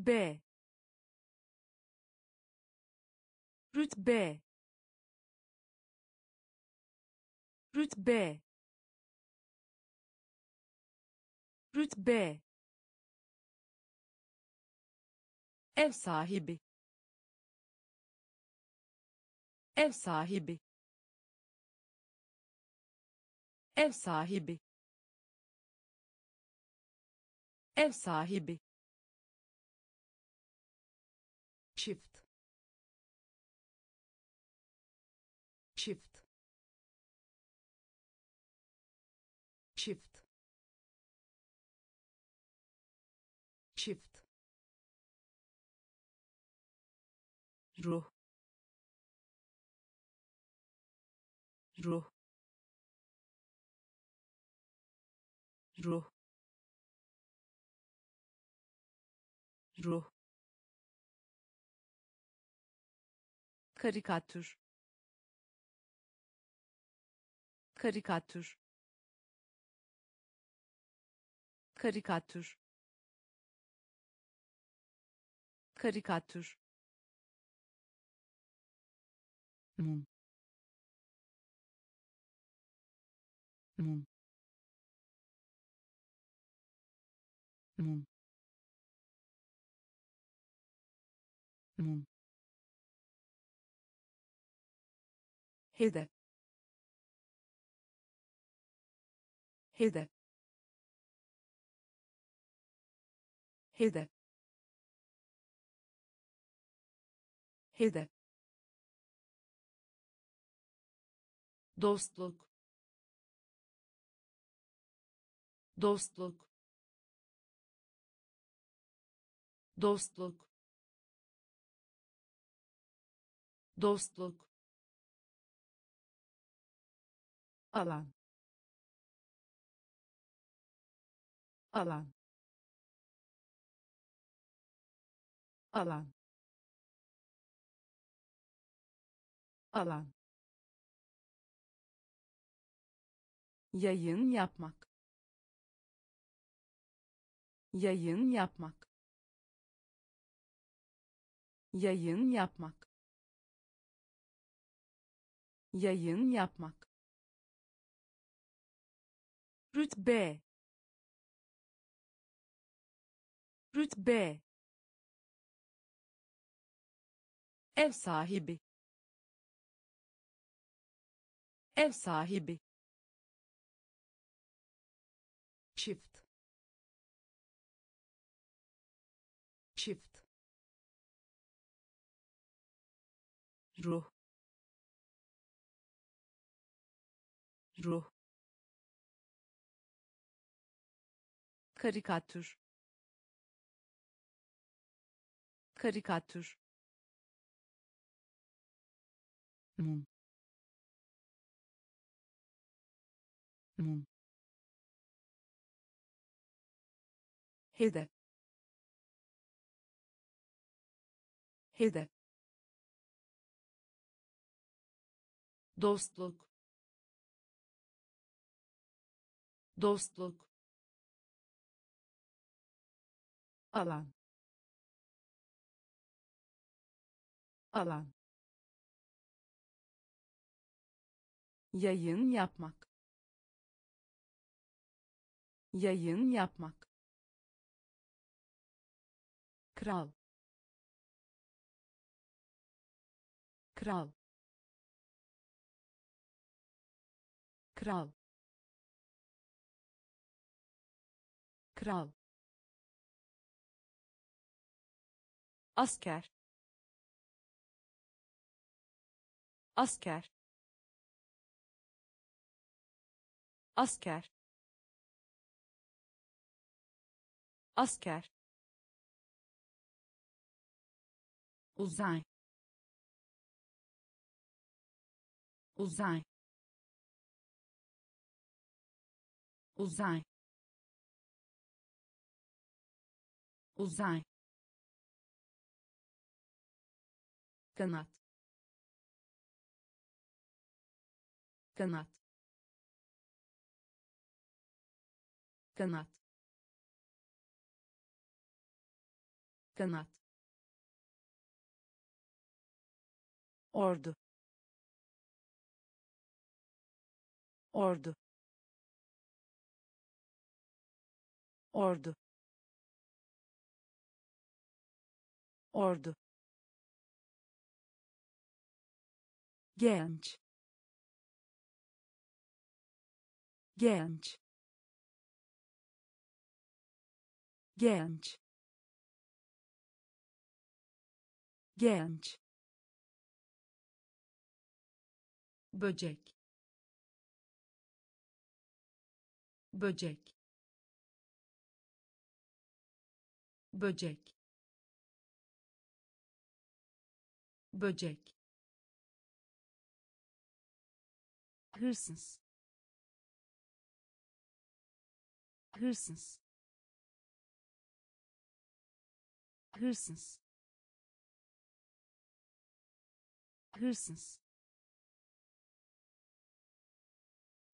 Rütbe. Rütbe. Rütbe. Rütbe. Ev sahibi. Ev sahibi. Ev sahibi. Ev sahibi. Çift. Çift. Çift. Çift. Ruh. Ruh. Ruh. Ruh. Karikatür. Karikatür. Karikatür. Karikatür. Mum. Mum. Mum. Mum. Hedef. Hedef. Hedef. Hedef. Dostluk. Dostluk. Dostluk. Dostluk. Alan. Alan. Alan. Alan. Yayın yapmak. Yayın yapmak. Yayın yapmak. Yayın yapmak. Rütbe. Rütbe. Ev sahibi. Ev sahibi. Çift. Çift. Ruh. Ruh. Karikatür. Karikatür. Mum. Mum. Hedef. Hedef. Dostluk. Dostluk. Alan. Alan. Yayın yapmak. Yayın yapmak. Kral. Kral. Kral. Kral. Asker. Asker. Asker. Asker. Uzay. Uzay. Uzay. Uzay. Kanat. Kanat. Kanat. Kanat. Ordu. Ordu. Ordu. Ordu. Genç. Genç. Genç. Genç. Böcek. Böcek. Böcek. Böcek. Hırsız. Hırsız. Hırsız. Hırsız.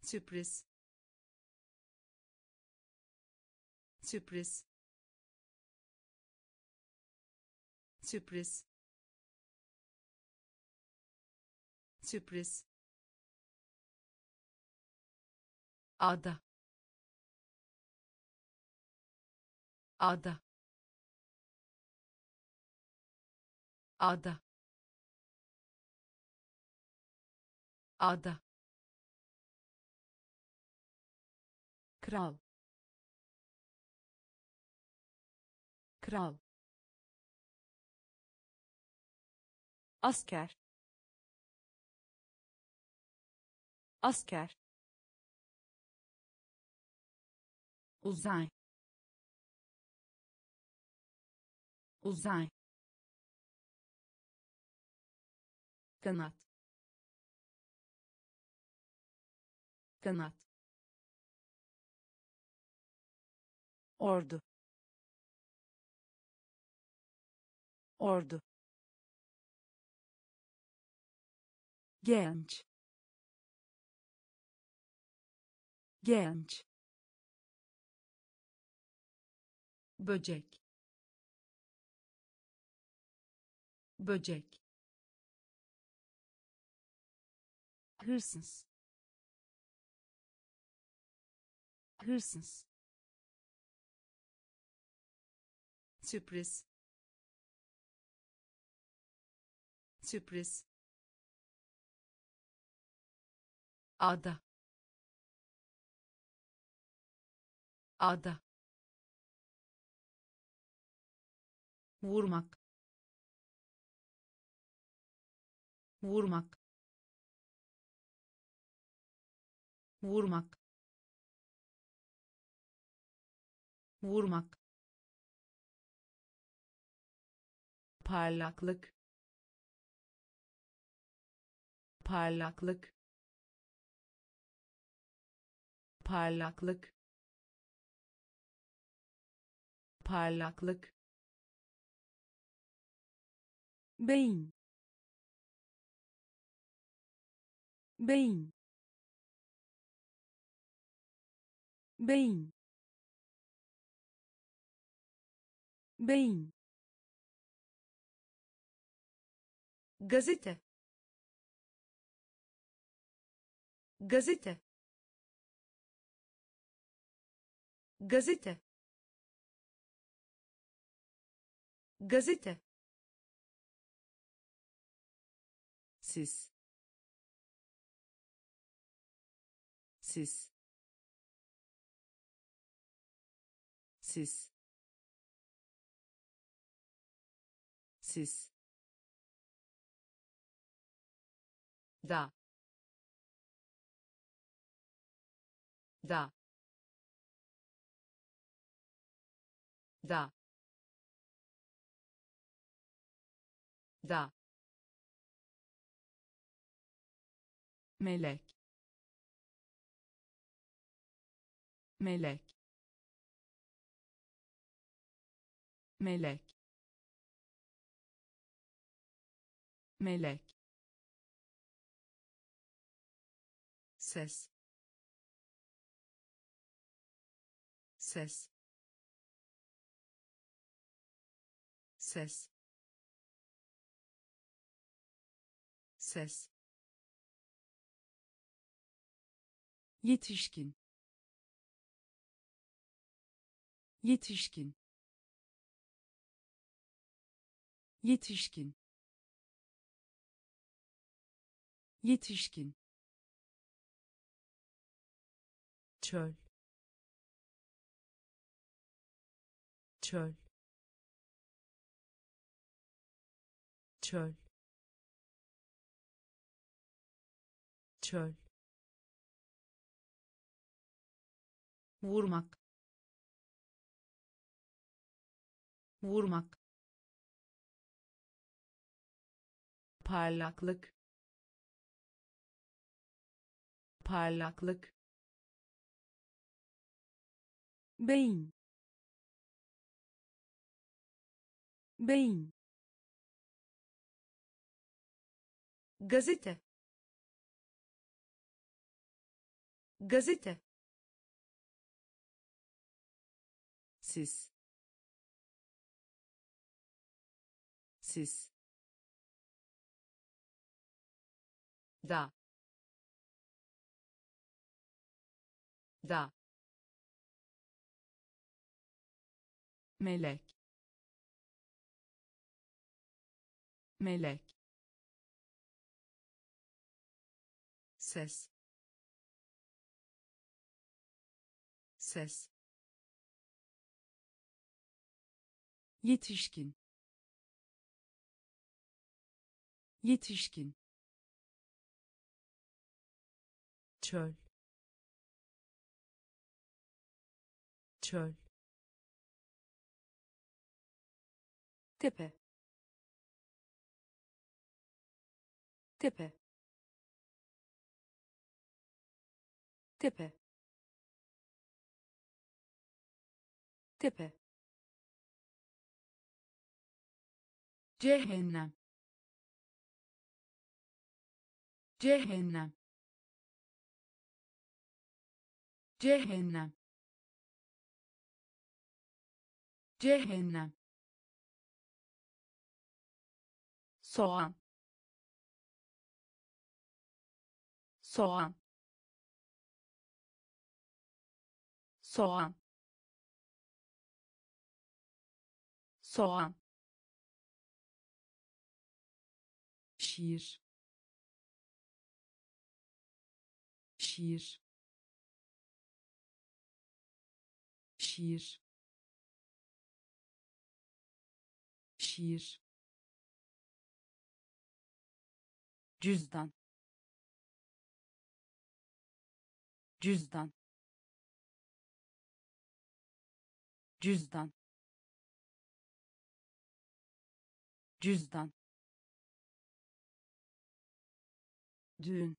Sürpriz. Sürpriz. Sürpriz. Sürpriz. Ada. Ada. Ada. Ada. Kral. Kral. Asker. Asker. Uzay. Uzay. Kanat. Kanat. Ordu. Ordu. Genç. Genç. Böcek. Böcek. Hırsız. Hırsız. Sürpriz. Sürpriz. Ada. Ada. Vurmak. Vurmak. Vurmak. Vurmak. Parlaklık. Parlaklık. Parlaklık. Parlaklık. Beyin. Beyin. Beyin. Beyin. Gazete. Gazete. Gazete. Gazete. Siz. Siz. Siz. Siz. Da. Da. Da. Da. Melek. Melek. Melek. Melek. Ses. Ses. Ses. Ses. Yetişkin. Yetişkin. Yetişkin. Yetişkin. Çöl. Çöl. Çöl. Çöl. Vurmak. Vurmak. Parlaklık. Parlaklık. Beyin. Beyin. Gazete. Gazete. Siz. Siz. Da. Da. Melek. Melek. Ses. Ses. Yetişkin. Yetişkin. Çöl. Çöl. Tepe. Tepe. Tepe. Tepe. Cehennem. Cehennem. Cehennem. Cehennem. Soğan. Soğan. Soğan. Soğan. Şiir. Şiir. Şiir. Şiir. Cüzdan. Cüzdan. Cüzdan. Cüzdan. Düğün.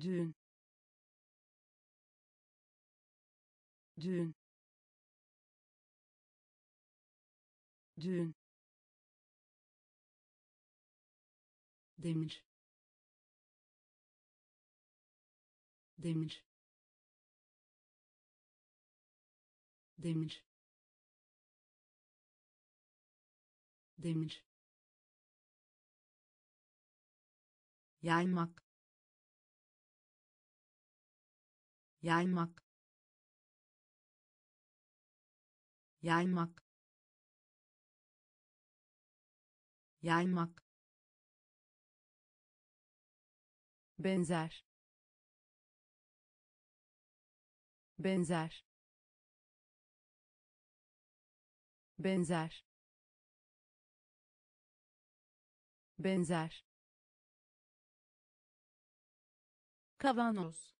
Düğün. Düğün. Düğün. Demir. Demir. Demir. Demir. Yaymak. Yaymak. Yaymak. Yaymak. Benzer. Benzer. Benzer. Benzer. Kavanoz.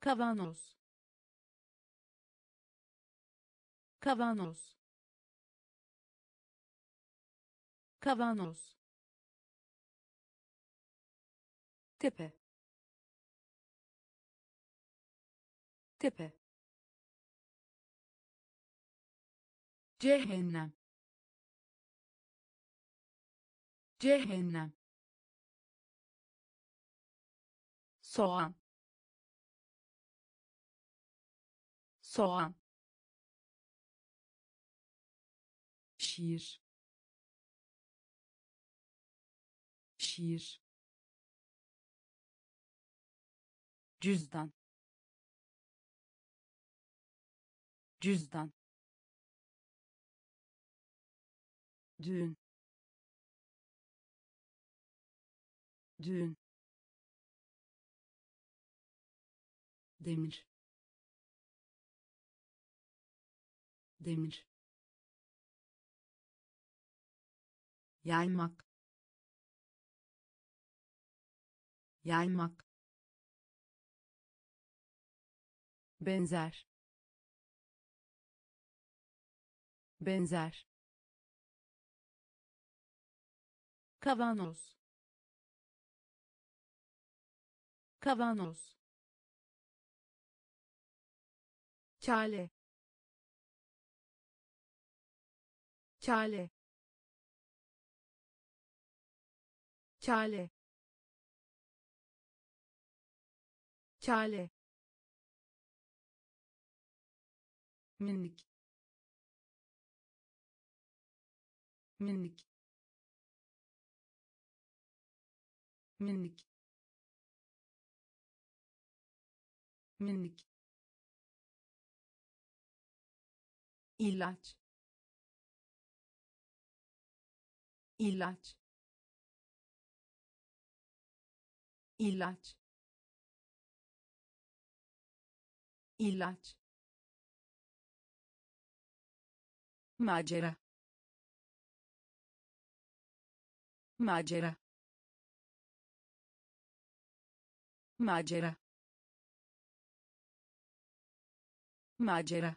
Kavanoz. Kavanoz. Kavanoz. Tepe. Tepe. Cehennem. Cehennem. Soğan. soğan, şiir, şiir, cüzdan, cüzdan, düğün, düğün, demir, demir, yaymak, yaymak, benzer, benzer, kavanoz, kavanoz, kale, kale, kale, kale, minik, minik, minik, minik, ilaç, ilaç, ilaç, ilaç, macera, macera, macera, macera,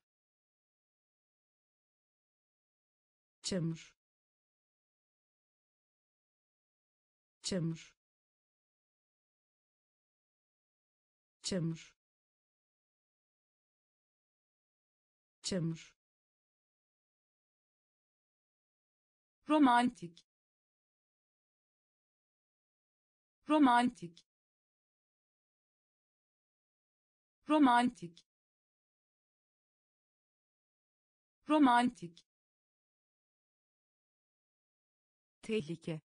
çamur, çamur, çamur, çamur, romantik, romantik, romantik, romantik, tehlike,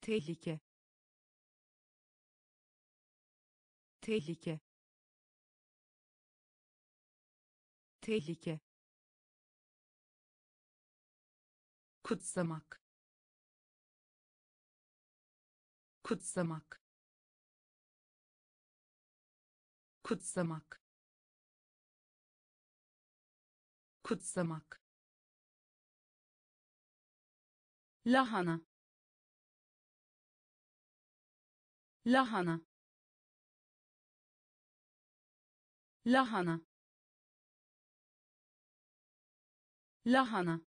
tehlike, tehlike, tehlike, kutsamak, kutsamak, kutsamak, kutsamak, lahana, lahana, lahana, lahana,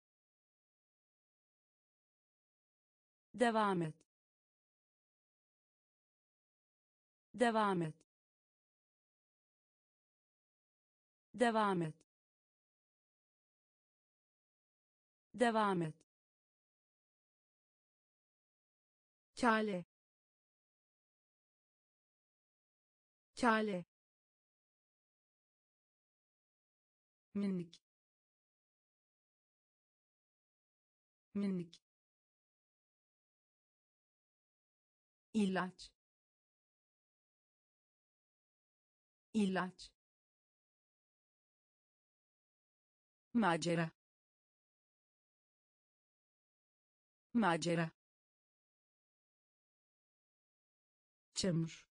devam et, devam et, devam et, devam et, kale, kale, minik, minik, ilaç, ilaç, macera, macera, çamur,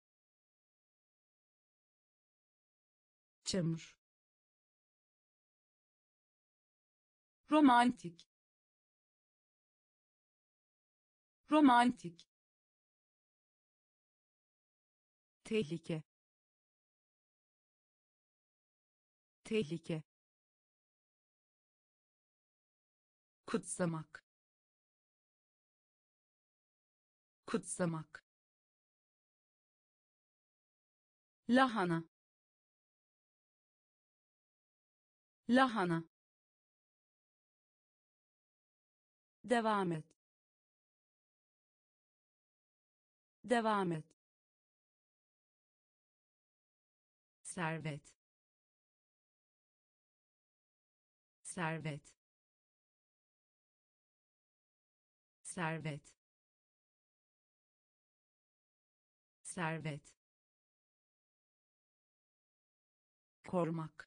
çamur, romantik, romantik, tehlike, tehlike, kutsamak, kutsamak, lahana, lahana, devam et, devam et, Servet. Servet. Servet. Servet. Korumak.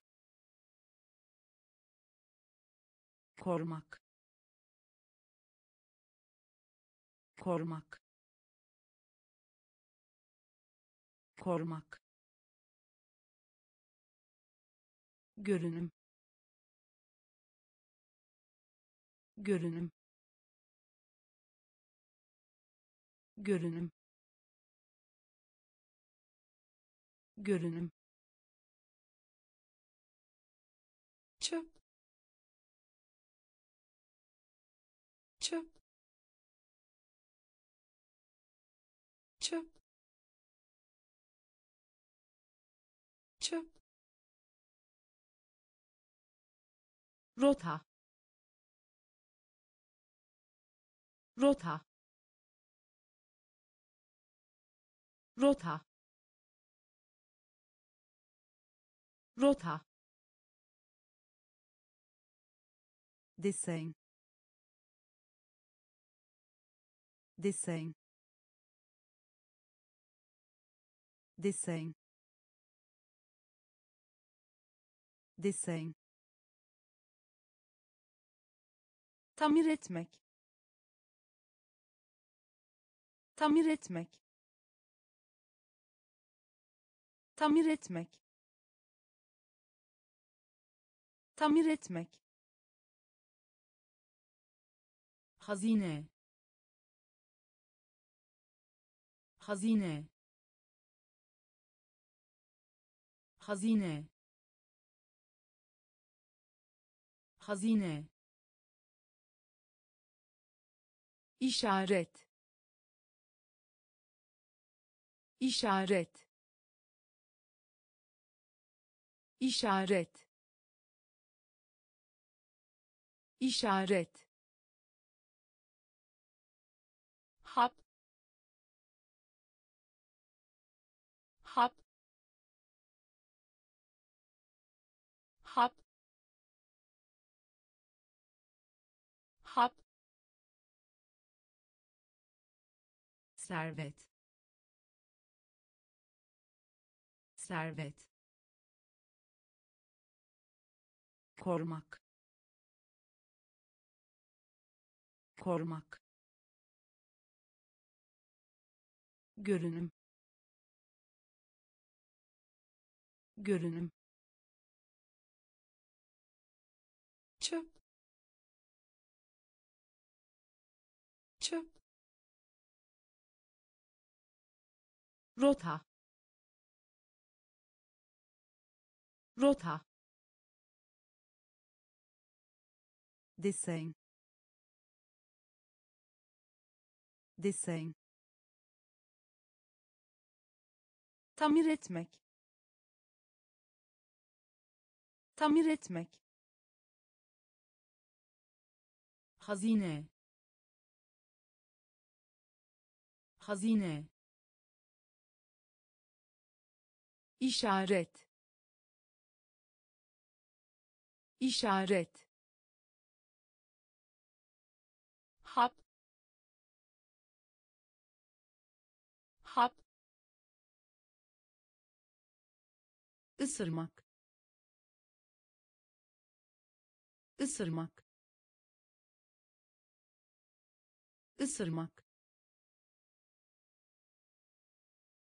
Korumak. Korumak. Korumak. Görünüm. Görünüm. Görünüm. Görünüm. Çöp. Çöp. Çöp. Çöp. Rota. Rota. Rota. Rota. Dessin. Dessin. Dessin. Dessin. Tamir etmek. Tamir etmek. Tamir etmek. Tamir etmek. Hazine. Hazine. Hazine. Hazine. İşaret. İşaret. İşaret. İşaret. Hap. Hap. Hap. Hap. Servet. Servet. Korumak. Korumak. Görünüm. Görünüm. Çöp. Çöp. Rota. Rota. Dessin. Dessin. Tamir etmek. Tamir etmek. Hazine. Hazine. İşaret. İşaret. Hap. Hap. Isırmak. Isırmak. Isırmak.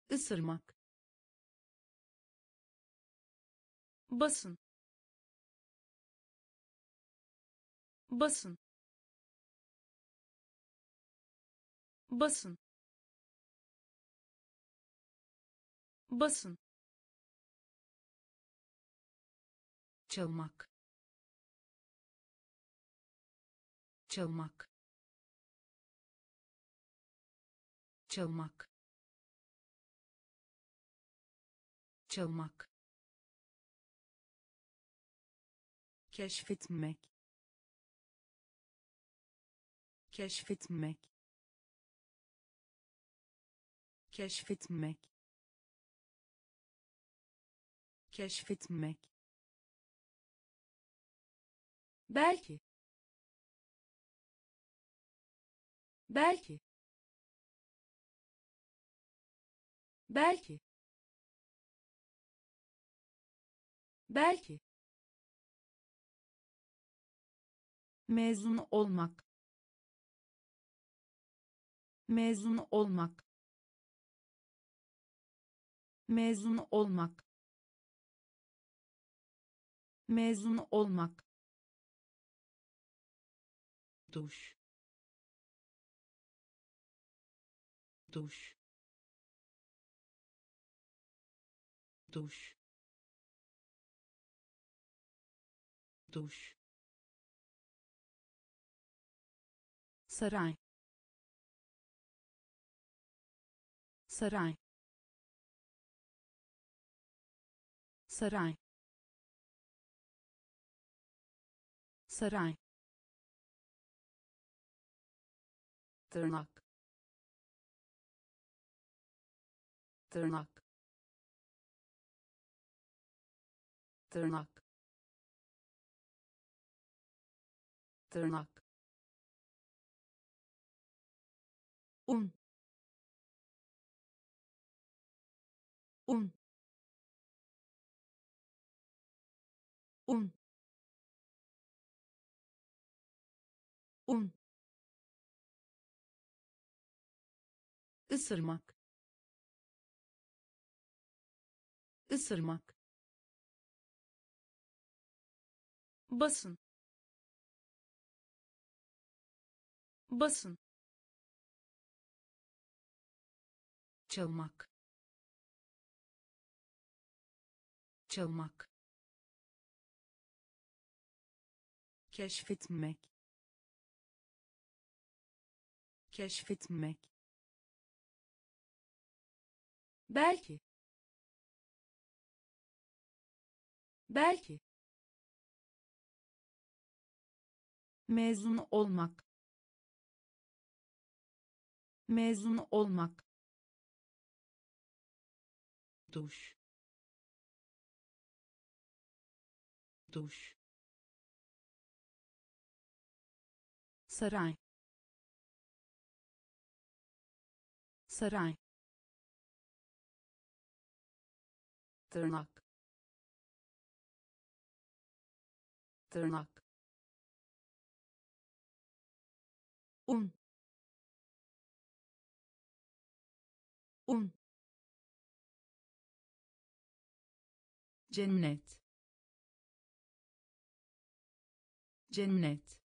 Isırmak. Basın. Basın. Basın. Basın. Çalmak. Çalmak. Çalmak. Çalmak. Keşfetmek. Keşfetmek. Keşfetmek. keşfetmek, belki, belki, belki, belki, mezun olmak, mezun olmak, mezun olmak, mezun olmak, duş, duş, duş, duş, saray, saray, saray, saray, tırnak, tırnak, tırnak, tırnak, un, un, un, un, ısırmak, ısırmak, basın, basın, çalmak, çalmak, keşfetmek, keşfetmek, belki, belki, mezun olmak, mezun olmak, duş, duş, saray, saray, tırnak, tırnak, un, un, cennet, cennet,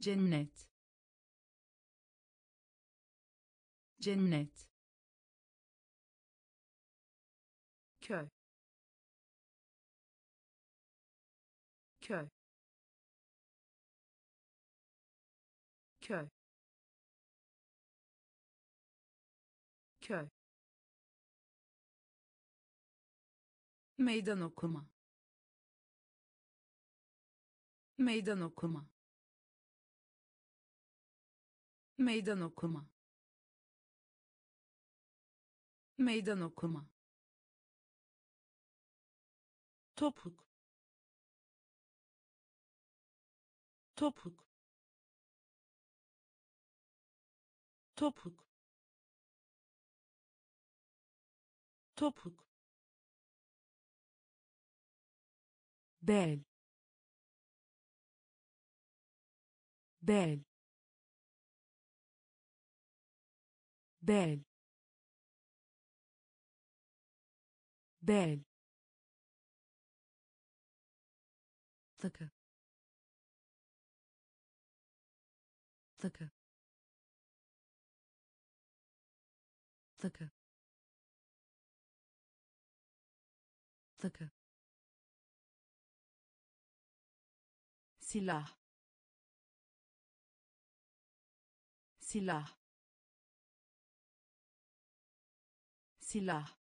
cennet, cennet, köy, köy, köy, köy, meydan okuma, meydan okuma, meydan okuma, meydan okuma, topuk, topuk, topuk, topuk, bel, bel, bel, bel, takı, takı, takı, takı, silah, silah, silah,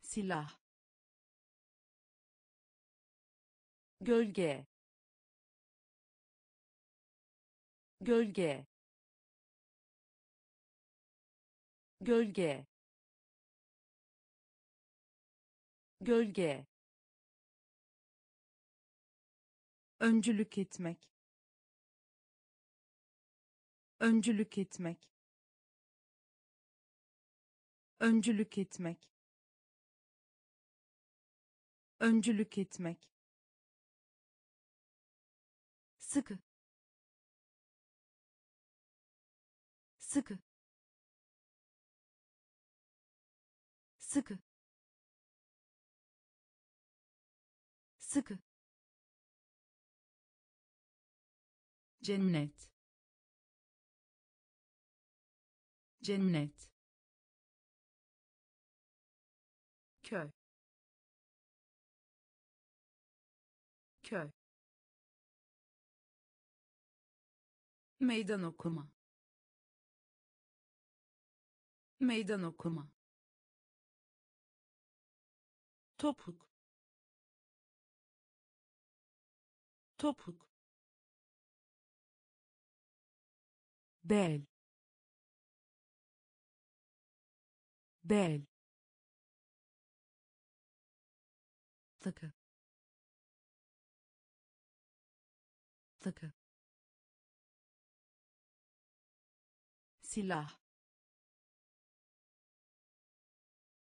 silah, gölge, gölge, gölge, gölge, öncülük etmek, öncülük etmek, öncülük etmek, öncülük etmek, sıkı, sıkı, sıkı, sıkı, cennet, cennet, köy, köy, meydan okuma, meydan okuma, topuk, topuk, bel, bel, takı, takı, silah,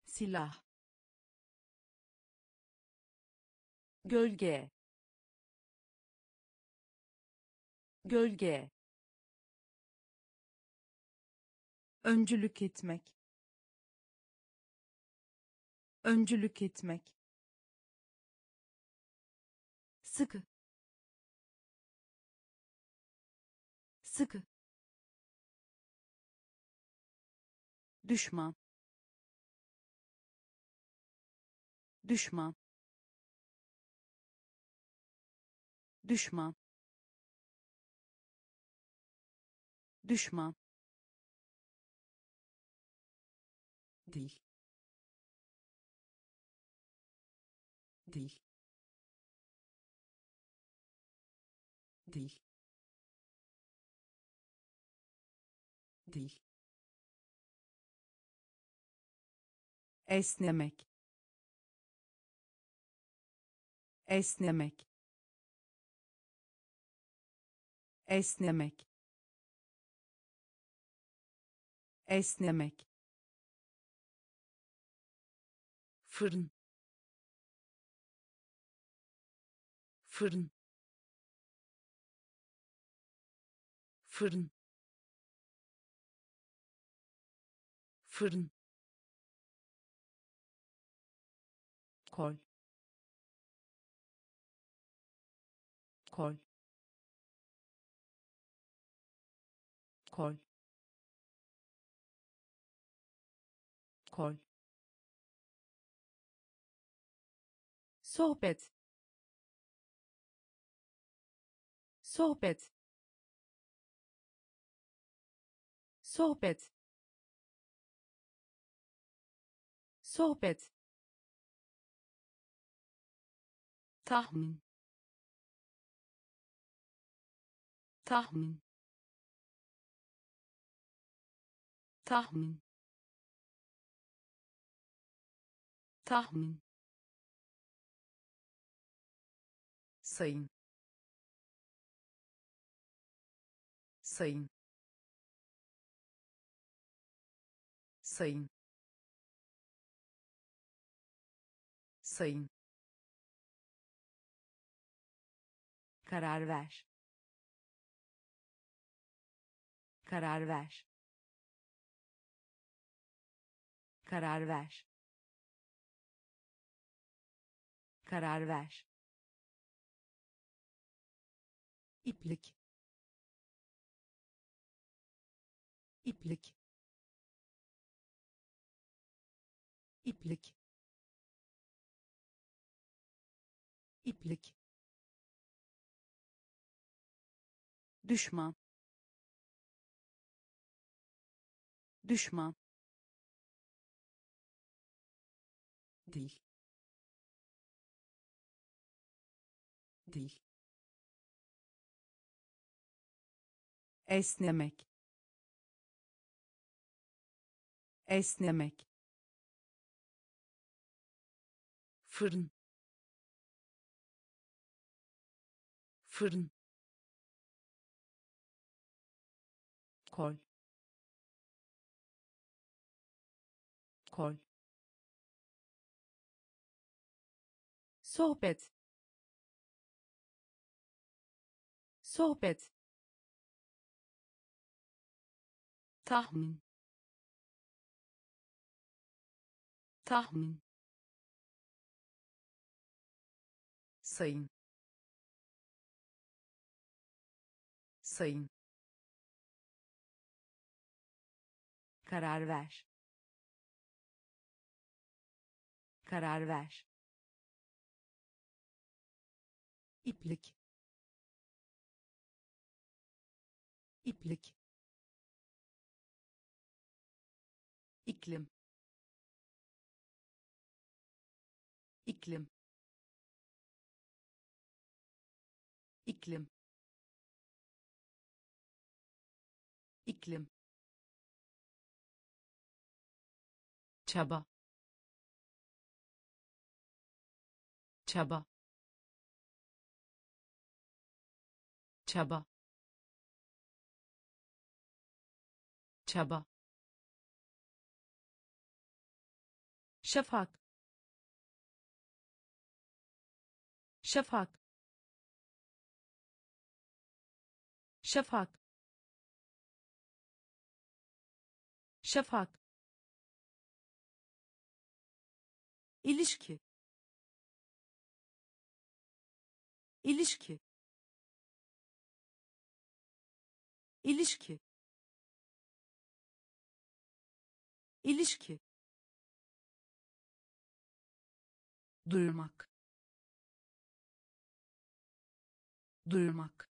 silah, gölge, gölge, öncülük etmek, öncülük etmek, sıkı, sıkı, düşman, düşman, düşman, düşman, dil, dil, dil, dil, esnemek, esnemek, esnemek, esnemek, fırın, fırın, fırın, fırın, kol, kol, kol, kol, sohbet, sohbet, sohbet, sohbet, tahmin, tahmin, tahmin, tahmin, sayın, sayın, sayın, sayın, karar ver, karar ver, karar ver, karar ver, iplik, iplik, iplik, iplik, düşman, düşman, dil, dil, esnemek, esnemek, fırın, fırın, kol, kol, sohbet, sohbet, tahmin, tahmin, sayın, sayın, karar ver, karar ver, iplik, iplik, iklim, iklim, iklim, iklim, çaba, çaba, çaba, çaba, şafak, şafak, şafak, şafak, ilişki, ilişki, ilişki, ilişki, duymak, duymak,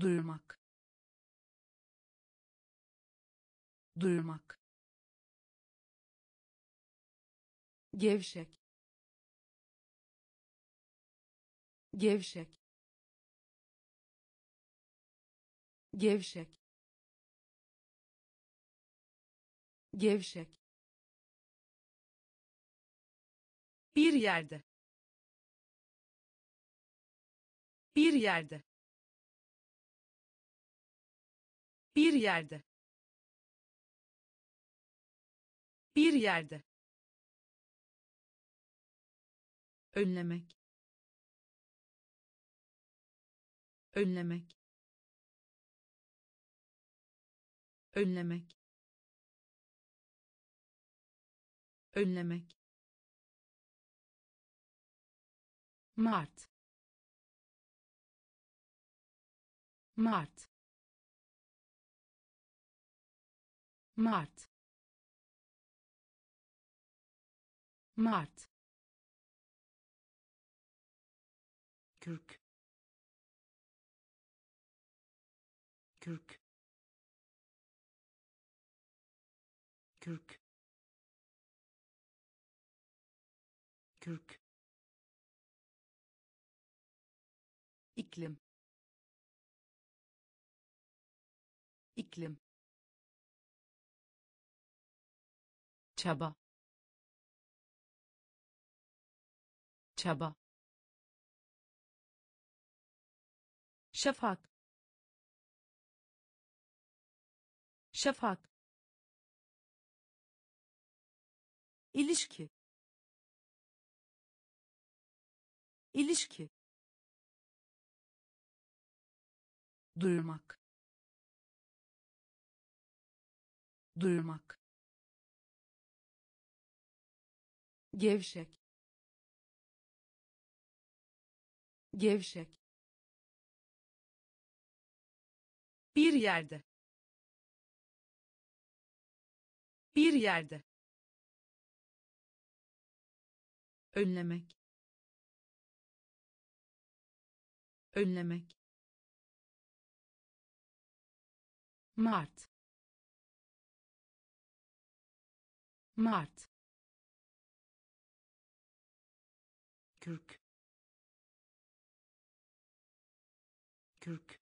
duymak, duymak, gevşek, gevşek, gevşek, gevşek, bir yerde, bir yerde, bir yerde, bir yerde, önlemek, önlemek, önlemek, önlemek, mart, mart, mart, mart, kürk, kürk, kürk, kürk, iklim, iklim, çaba, çaba, şafak, şafak, ilişki, ilişki, duymak, duymak, gevşek, gevşek, bir yerde, bir yerde, önlemek, önlemek, mart, mart, kürk, kürk,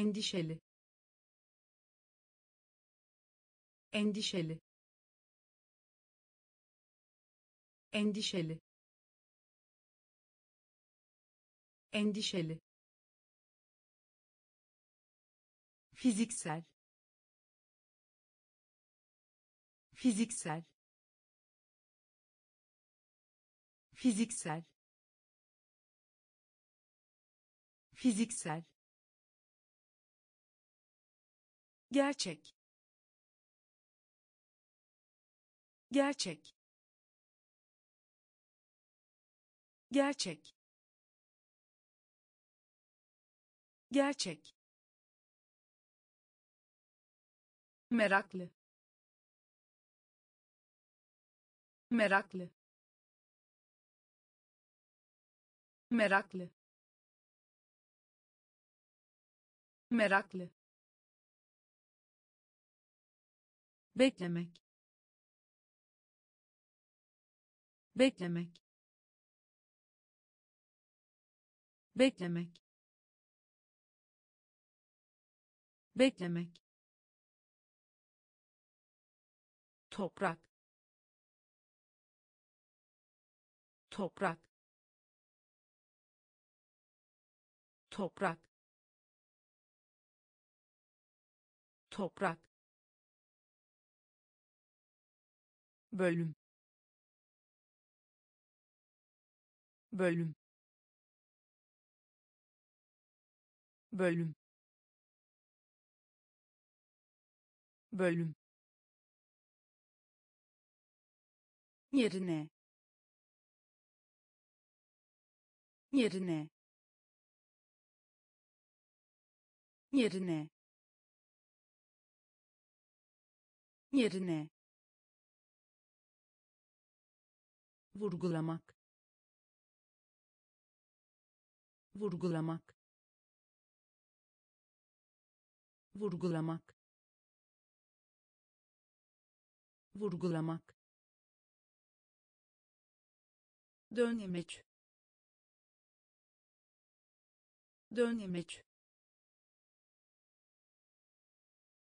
endişeli, endişeli, endişeli, endişeli, fiziksel, fiziksel, fiziksel, fiziksel, gerçek, gerçek, gerçek, gerçek, meraklı, meraklı, meraklı, meraklı, beklemek, beklemek, beklemek, beklemek, toprak, toprak, toprak, toprak, bölüm, bölüm, bölüm, bölüm, yerine, yerine, yerine, yerine, vurgulamak, vurgulamak, vurgulamak, vurgulamak, dönemek, dönemek,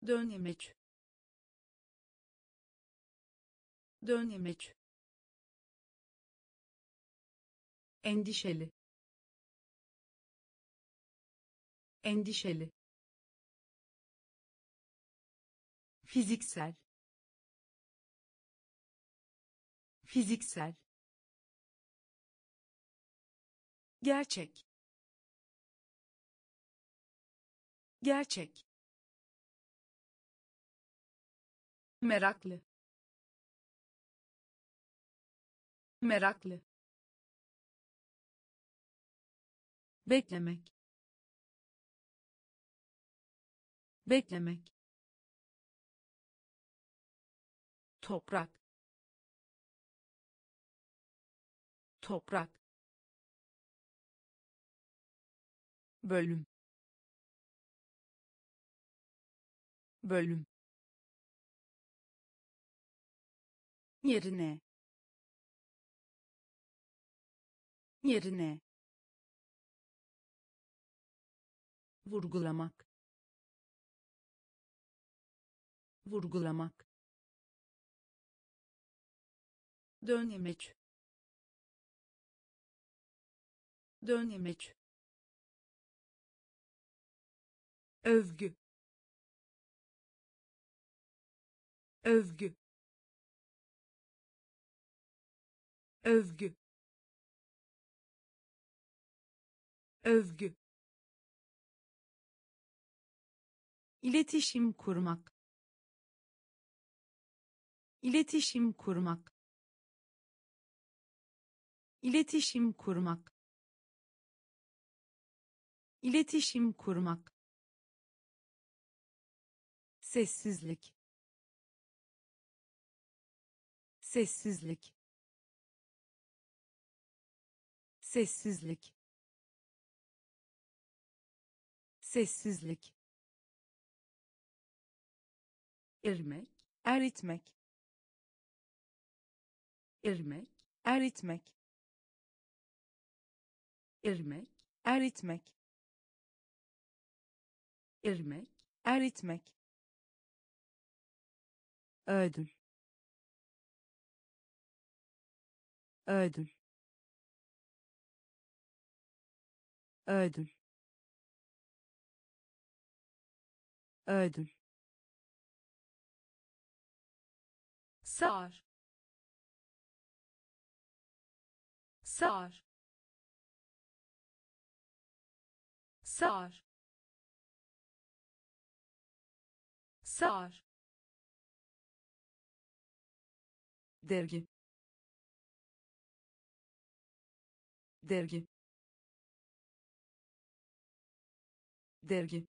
dönemek, dönemek, endişeli, endişeli, fiziksel, fiziksel, gerçek, gerçek, meraklı, meraklı, beklemek, beklemek, toprak, toprak, bölüm, bölüm, yerine, yerine, vurgulamak, vurgulamak, dönemek, dönemek, övgü, övgü, övgü, övgü, iletişim kurmak, iletişim kurmak, iletişim kurmak, iletişim kurmak, sessizlik, sessizlik, sessizlik, sessizlik, irmek, eritmek, irmek, eritmek, irmek, eritmek, Ermek, eritmek. Ödül. Ödül. Ödül. Ödül. Sar. Sar. Sar. Sar. Dergi. Dergi. Dergi.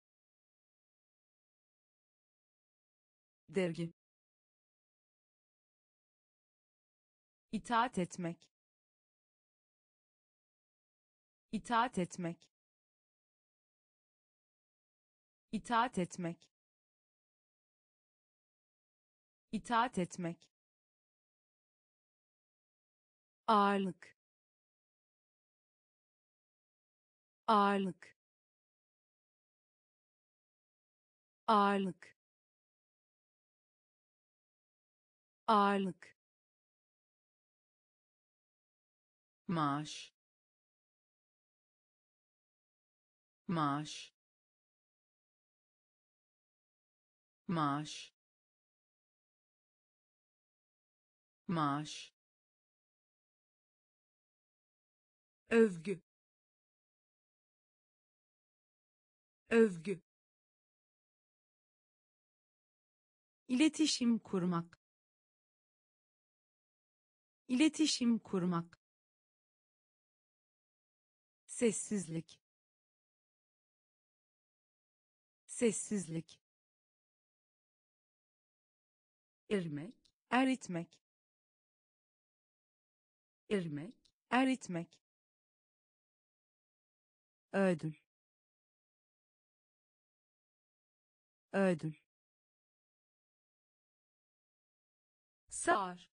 Dergi. İtaat etmek. İtaat etmek. İtaat etmek. İtaat etmek. Ağırlık. Ağırlık. Ağırlık. Ağırlık. Maaş. Maaş. Maaş. Maaş. Övgü. Övgü. İletişim kurmak. İletişim kurmak. Sessizlik. Sessizlik. Ermek, eritmek. Ermek, eritmek. Ödül. Ödül. Sar.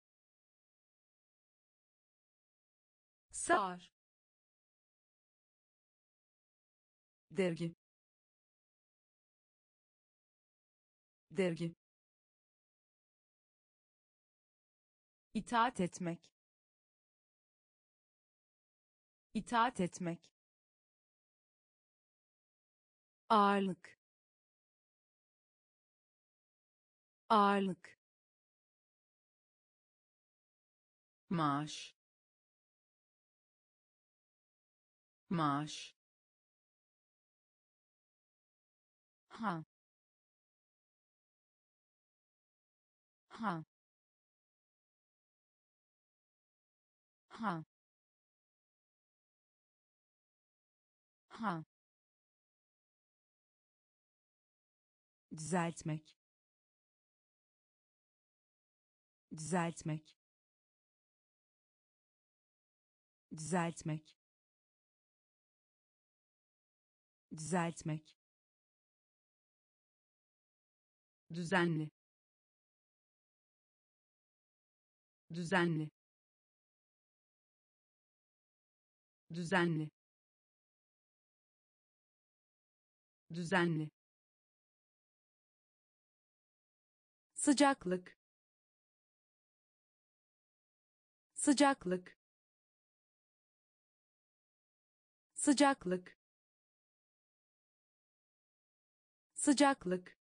Sar. Dergi. Dergi. İtaat etmek. İtaat etmek. Ağırlık. Ağırlık. Maaş. Maaş. Ha. Ha. Ha. Ha. Düzeltmek. Düzeltmek. Düzeltmek. Düzeltmek. Düzenli. Düzenli. Düzenli. Düzenli. Sıcaklık. Sıcaklık. Sıcaklık. Sıcaklık.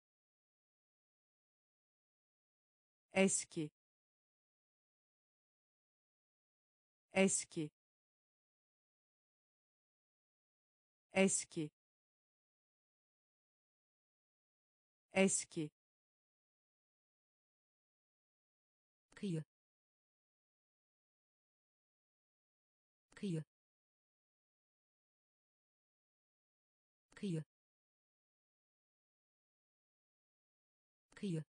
Eski. Eski. Eski. Eski. Kıyı. Kıyı. Kıyı. Kıyı.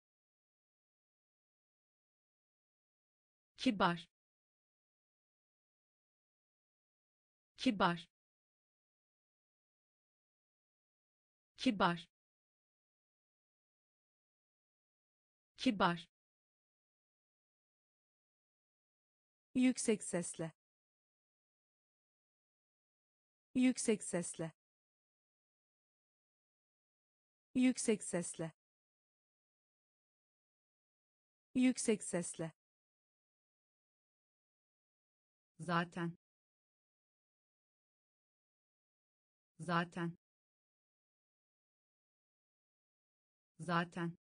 Kibar. Kibar. Kibar. Kibar. Yüksek sesle. Yüksek sesle. Yüksek sesle. Yüksek sesle. Zaten. Zaten. Zaten.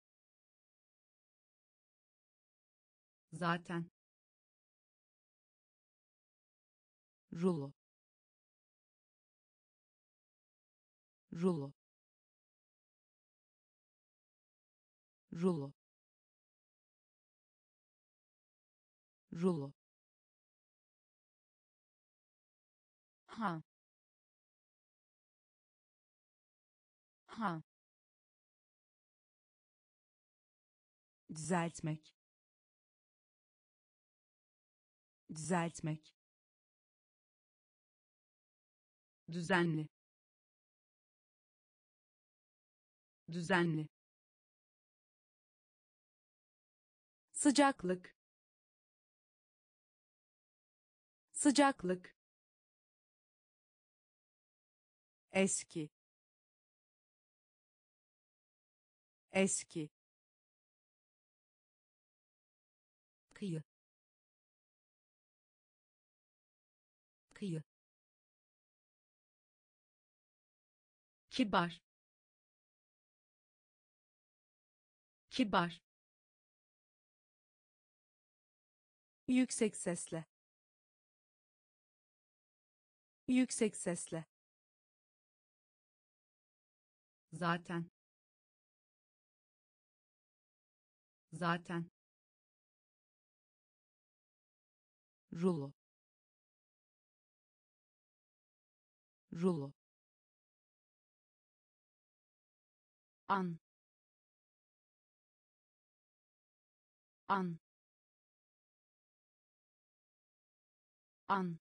Zaten. Rulo. Rulo. Rulo. Rulo. Ha. Ha. Düzeltmek. Düzeltmek. Düzenli. Düzenli. Sıcaklık. Sıcaklık. Eski. Eski. Kıyı. Kıyı. Kibar. Kibar. Yüksek sesle. Yüksek sesle. Zaten. Zaten. Rulo. Rulo. An. An. An.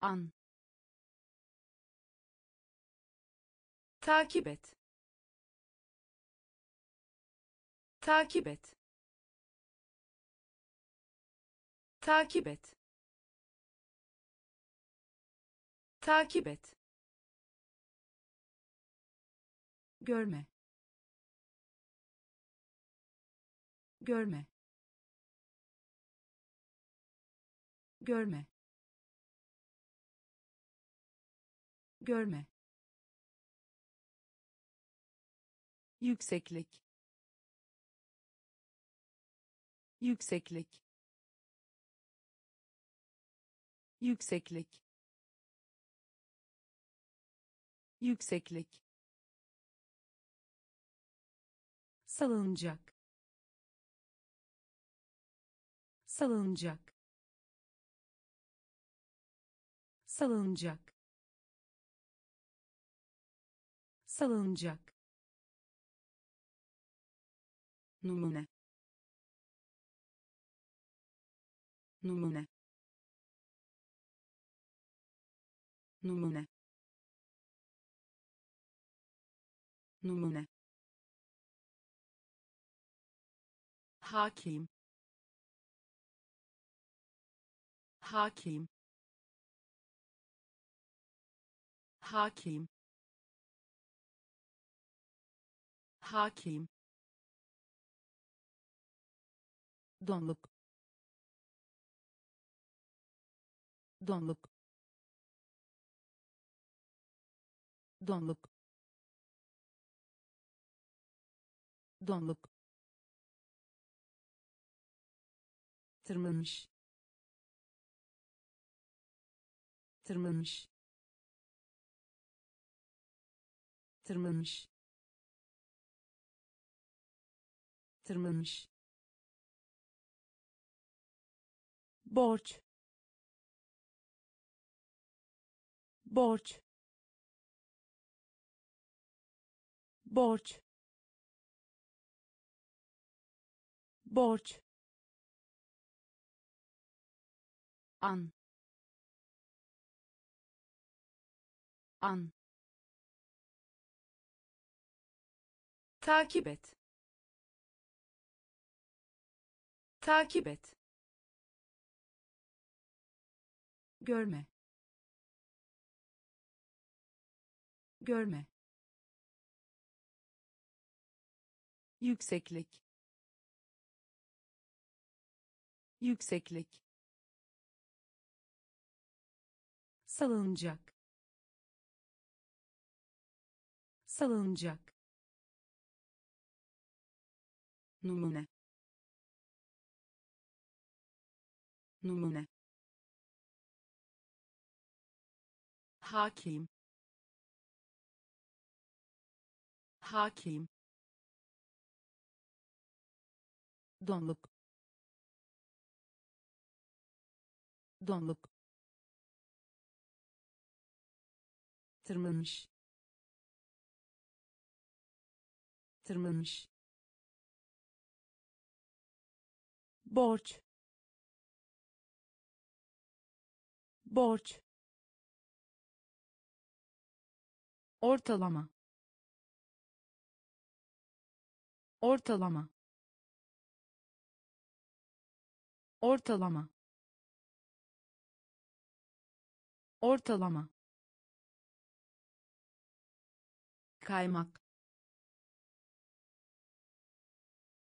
An. Takip et. Takip et. Takip et. Takip et. Görme. Görme. Görme. Görme. Yükseklik. Yükseklik. Yükseklik. Yükseklik. Salınacak. Salınacak. Salınacak. Salınacak. Numune. Numune. Numune. Numune. Hakim. Hakim. Hakim. Hakim. Donluk. Donluk. Donluk. Donluk. Tırmanmış. Tırmanmış. Tırmanmış. Tırmanmış. Borç. Borç. Borç. Borç. An. An. Takip et. Takip et. Görme. Görme. Yükseklik. Yükseklik. Salınacak. Salınacak. Numune. Numune. Hakim. Hakim. Donluk. Donluk. Tırmanmış. Tırmanmış. Borç. Borç. Ortalama. Ortalama. Ortalama. Ortalama. Kaymak.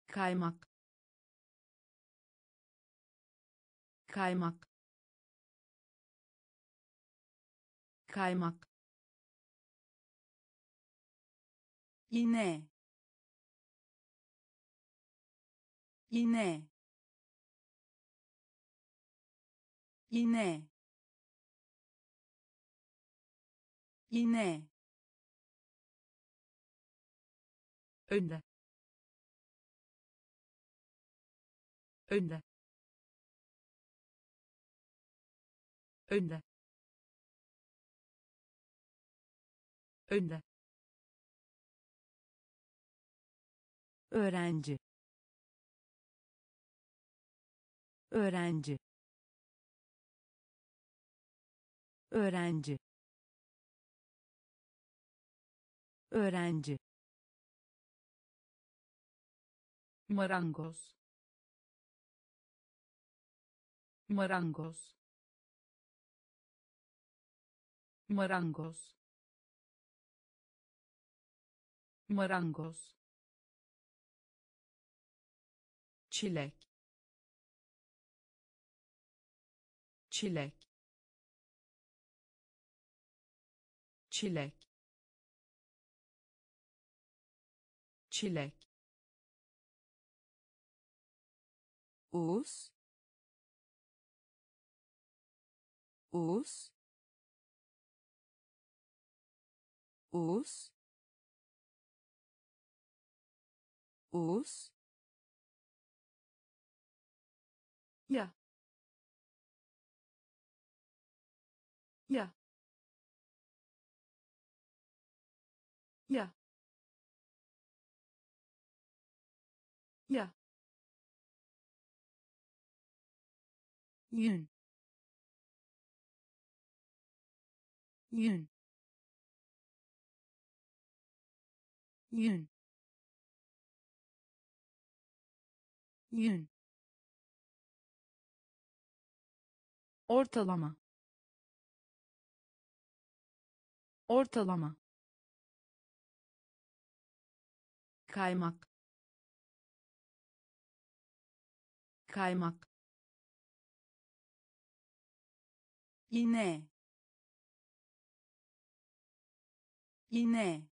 Kaymak. Kaymak. Kaymak. İğne. İğne. İğne. İğne. Önde. Önde. Önde. Önde. Öğrenci. Öğrenci. Öğrenci. Öğrenci. Marangoz. Marangoz. Marangoz. Marangoz. Çilek. Çilek. Çilek. Çilek. Uz. Uz. Uz. Uz. Ya. Ya. Ya. Ya. Yün. Yün. Yün. Yün. Ortalama. Ortalama. Kaymak. Kaymak. İğne. İğne.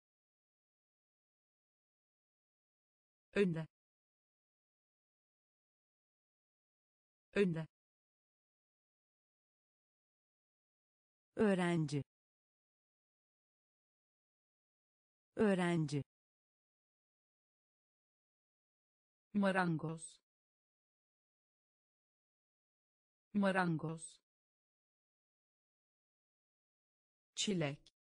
Önde. Önde. Öğrenci. Öğrenci. Marangoz. Marangoz. Çilek.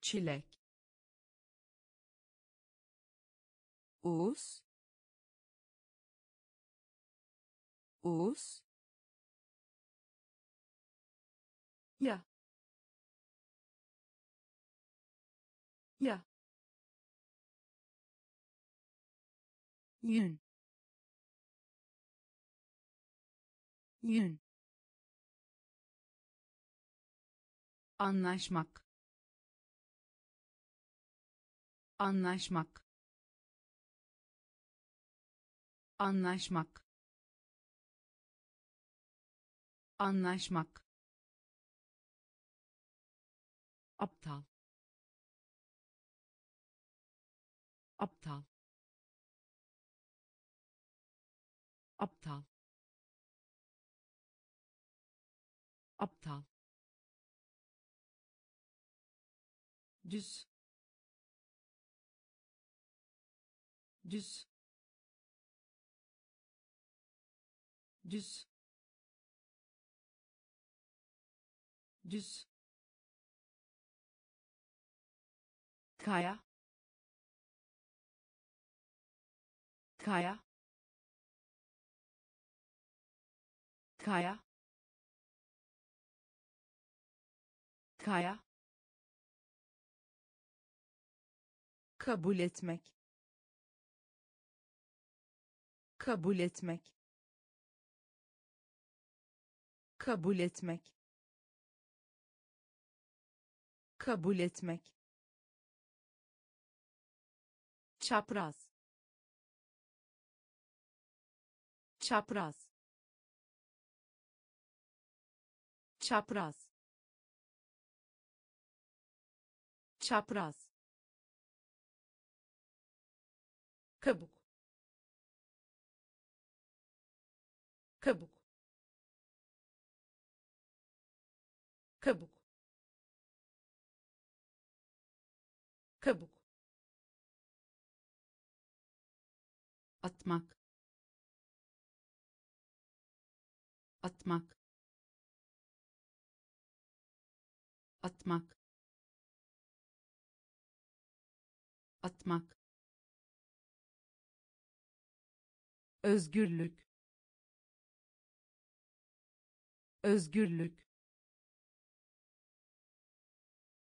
Çilek. Uz. Uz. Ya. Ya. Yün. Yün. Anlaşmak. Anlaşmak. Anlaşmak. Anlaşmak. Aptal. Aptal. Aptal. Aptal. Düz. Düz. Düz. Düz. Kaya. Kaya. Kaya. Kaya. Kabul etmek. Kabul etmek. Kabul etmek. Kabul etmek. Çapraz. Çapraz. Çapraz. Çapraz. Kabuk. Kabuk. Kabuk. Kabuk. Atmak. Atmak. Atmak. Atmak. Özgürlük. Özgürlük.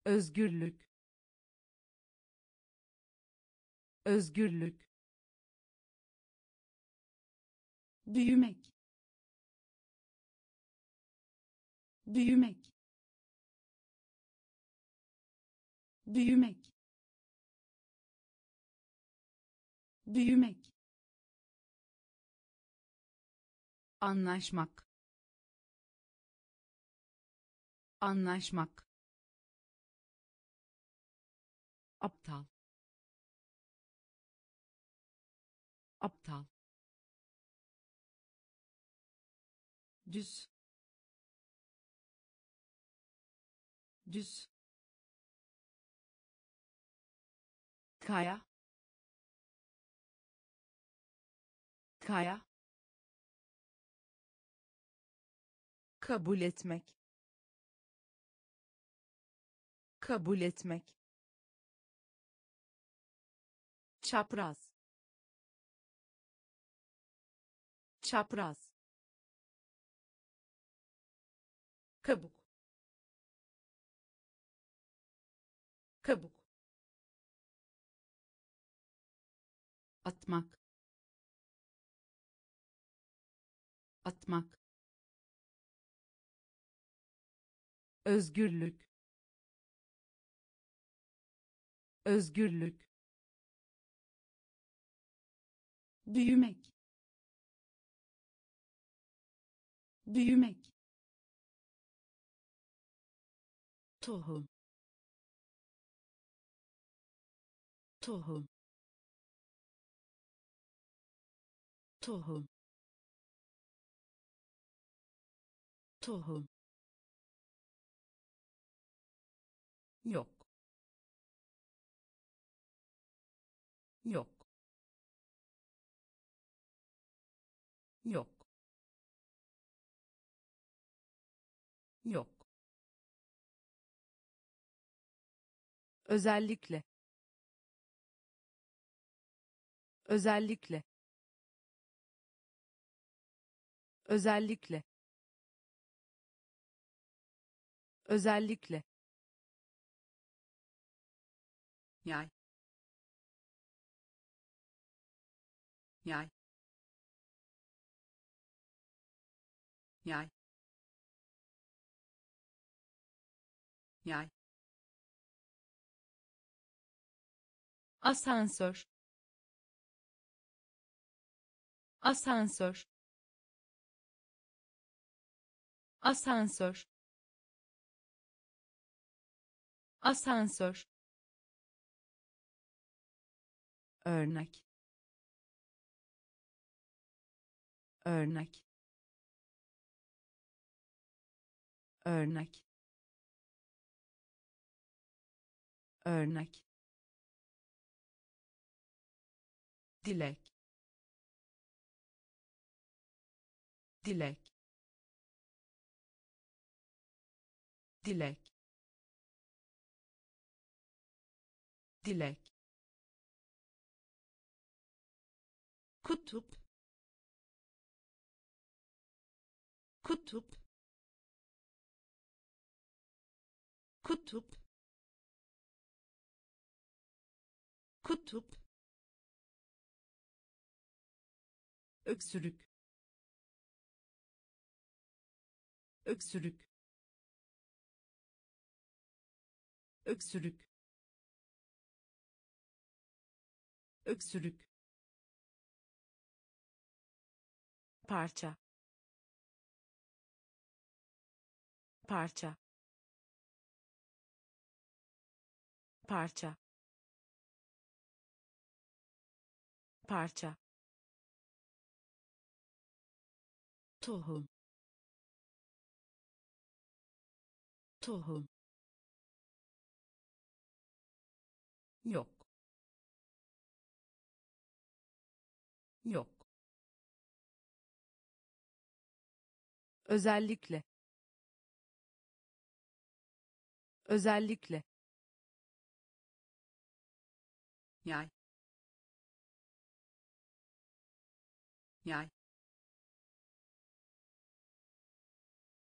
Özgürlük. Özgürlük. Büyümek. Büyümek. Büyümek. Büyümek. Anlaşmak. Anlaşmak. Aptal. Aptal. Düz. Düz. Kaya. Kaya. Kabul etmek. Kabul etmek. Çapraz. Çapraz. Kabuk. Kabuk. Atmak. Atmak. Özgürlük. Özgürlük. Büyümek. Büyümek. Tohum. Tohum. Tohum. Tohum. Yok. Yok. Yok. Yok. Özellikle. Özellikle. Özellikle. Özellikle. Yay. Yay. Yay. Yay. Asansör. Asansör. Asansör. Asansör. Örnek. Örnek. Örnek. Örnek. Dilek. Dilek. Dilek. Dilek. Kutup. Kutup. Kutup. Kutup. Öksürük. Öksürük. Öksürük. Öksürük. Parça. Parça. Parça. Parça. Tohum. Tohum. Yok. Yok. Özellikle. Özellikle. Yay. Yay.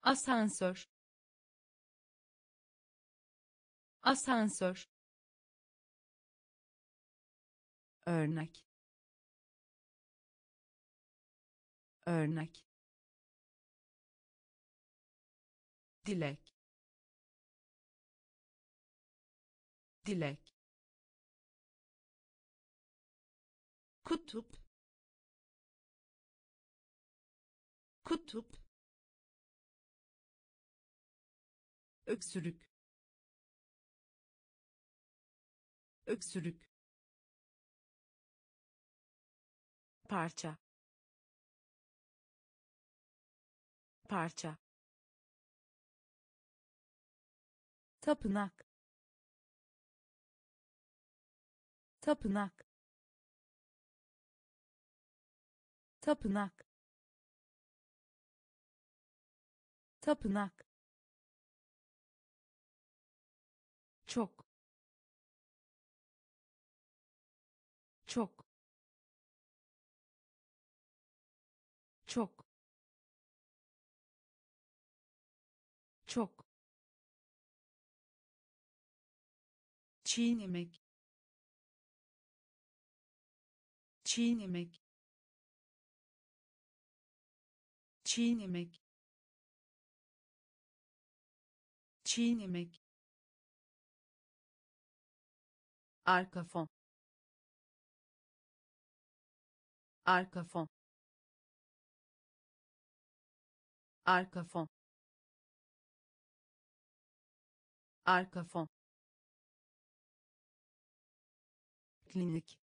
Asansör. Asansör. Örnek. Örnek. Dilek. Dilek. Kutup. Kutup. Öksürük. Öksürük. Parça. Parça. Tapınak. Tapınak. Tapınak. Tapınak. Çok. Çok. Çok. Çok. Çiğnemek. Çiğnemek. Çiğnemek. Çiğnemek. Arka fon. Arka fon. Arka fon. Arka fon. Klinik.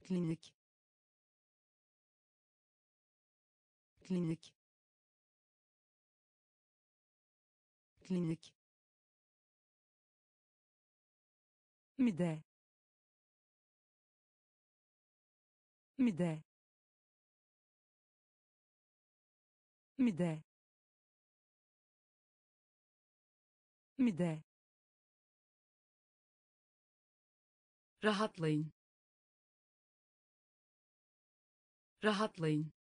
Klinik. Klinik. Klinik. Mide. Mide. Mide. Mide. Rahatlayın. Rahatlayın.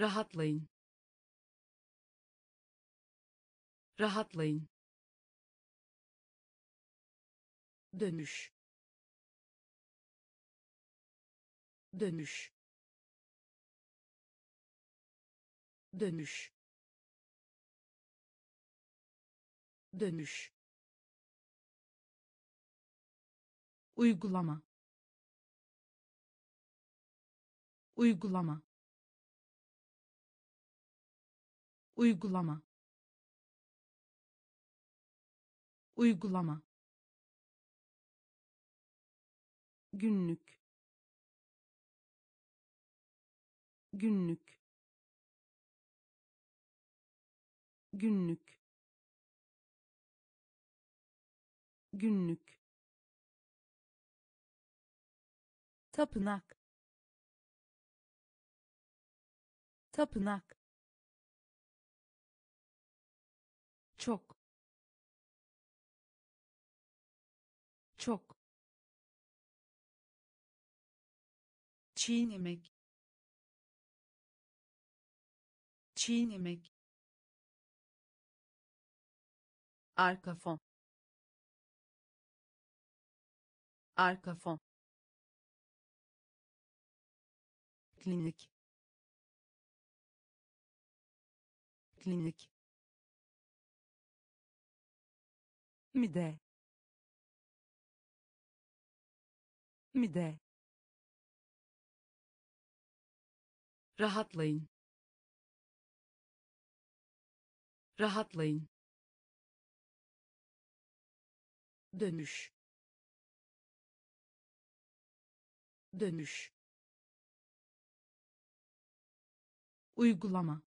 Rahatlayın. Rahatlayın. Dönüş. Dönüş. Dönüş. Dönüş. Uygulama. Uygulama. Uygulama. Uygulama. Günlük. Günlük. Günlük. Günlük. Tapınak. Tapınak. Çok. Çok. Çiğnemek. Çiğnemek. Arka fon. Arka fon. Klinik. Klinik. Mide. Mide. Rahatlayın. Rahatlayın. Dönüş. Dönüş. Uygulama.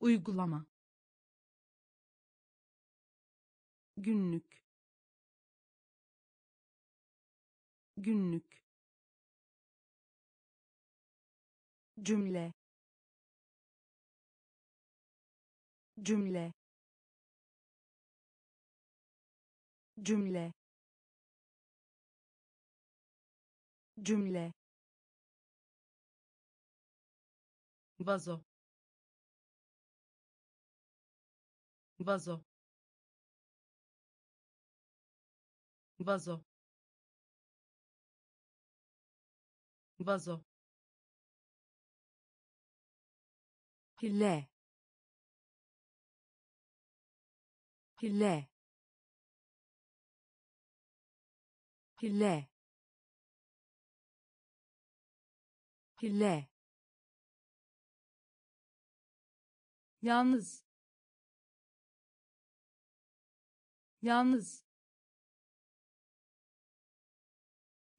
Uygulama. Günlük. Günlük. Cümle. Cümle. Cümle. Cümle. Vazo. Vazo. Vazo. Vazo. Hile. Hile. Hile. Hile. Yalnız. Yalnız.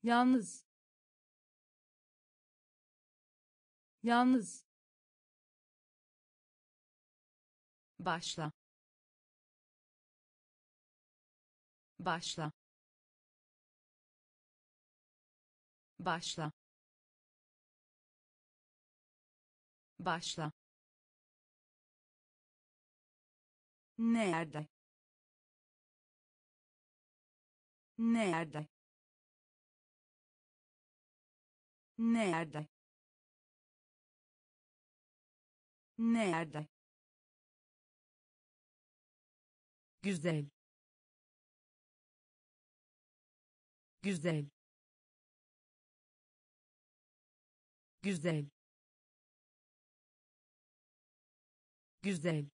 Yalnız. Yalnız. Başla. Başla. Başla. Başla. Nerede? Nerede? Nerede? Nerede? Güzel. Güzel. Güzel. Güzel.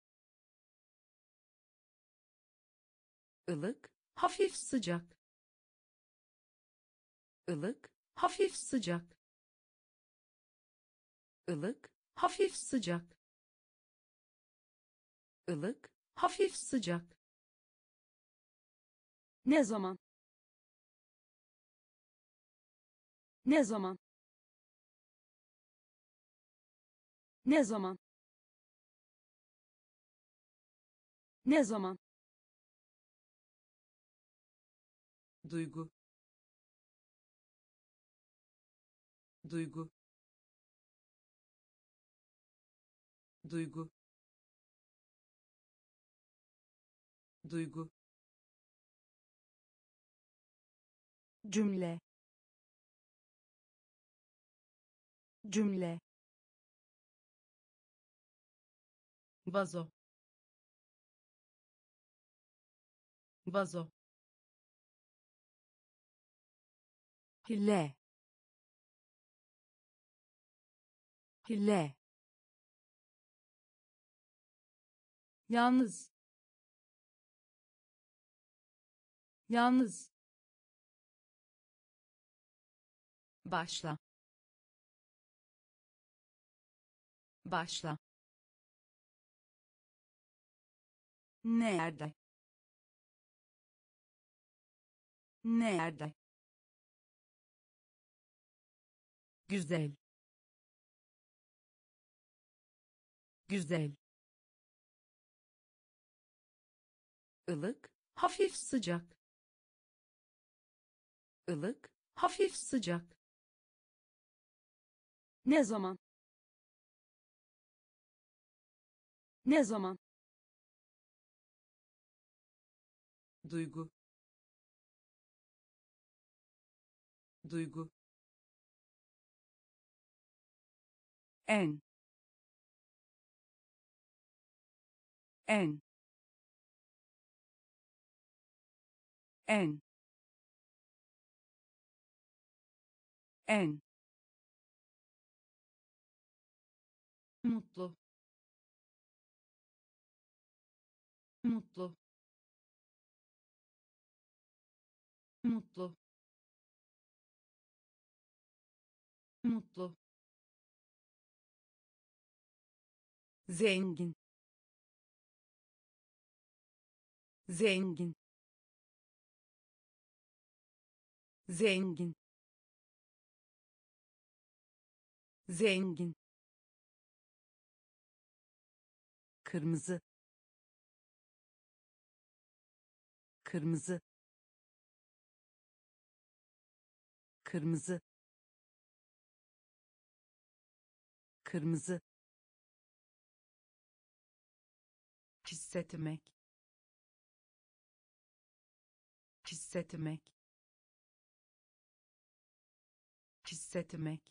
Ilık, hafif sıcak. Ilık, hafif sıcak. Ilık, hafif sıcak. Ilık, hafif sıcak. Ne zaman? Ne zaman? Ne zaman? Ne zaman? Duygu. Duygu. Duygu. Duygu. Cümle. Cümle. Vazo. Vazo. Hile. Hile. Yalnız. Yalnız. Başla. Başla. Nerede? Nerede? Güzel. Güzel. Ilık, hafif sıcak. Ilık, hafif sıcak. Ne zaman? Ne zaman? Duygu. Duygu. En. En. En. En. Mutlu. Mutlu. Mutlu. Mutlu. Zengin. Zengin. Zengin. Zengin. Kırmızı. Kırmızı. Kırmızı. Kırmızı. Hissetmek. Hissetmek. Hissetmek.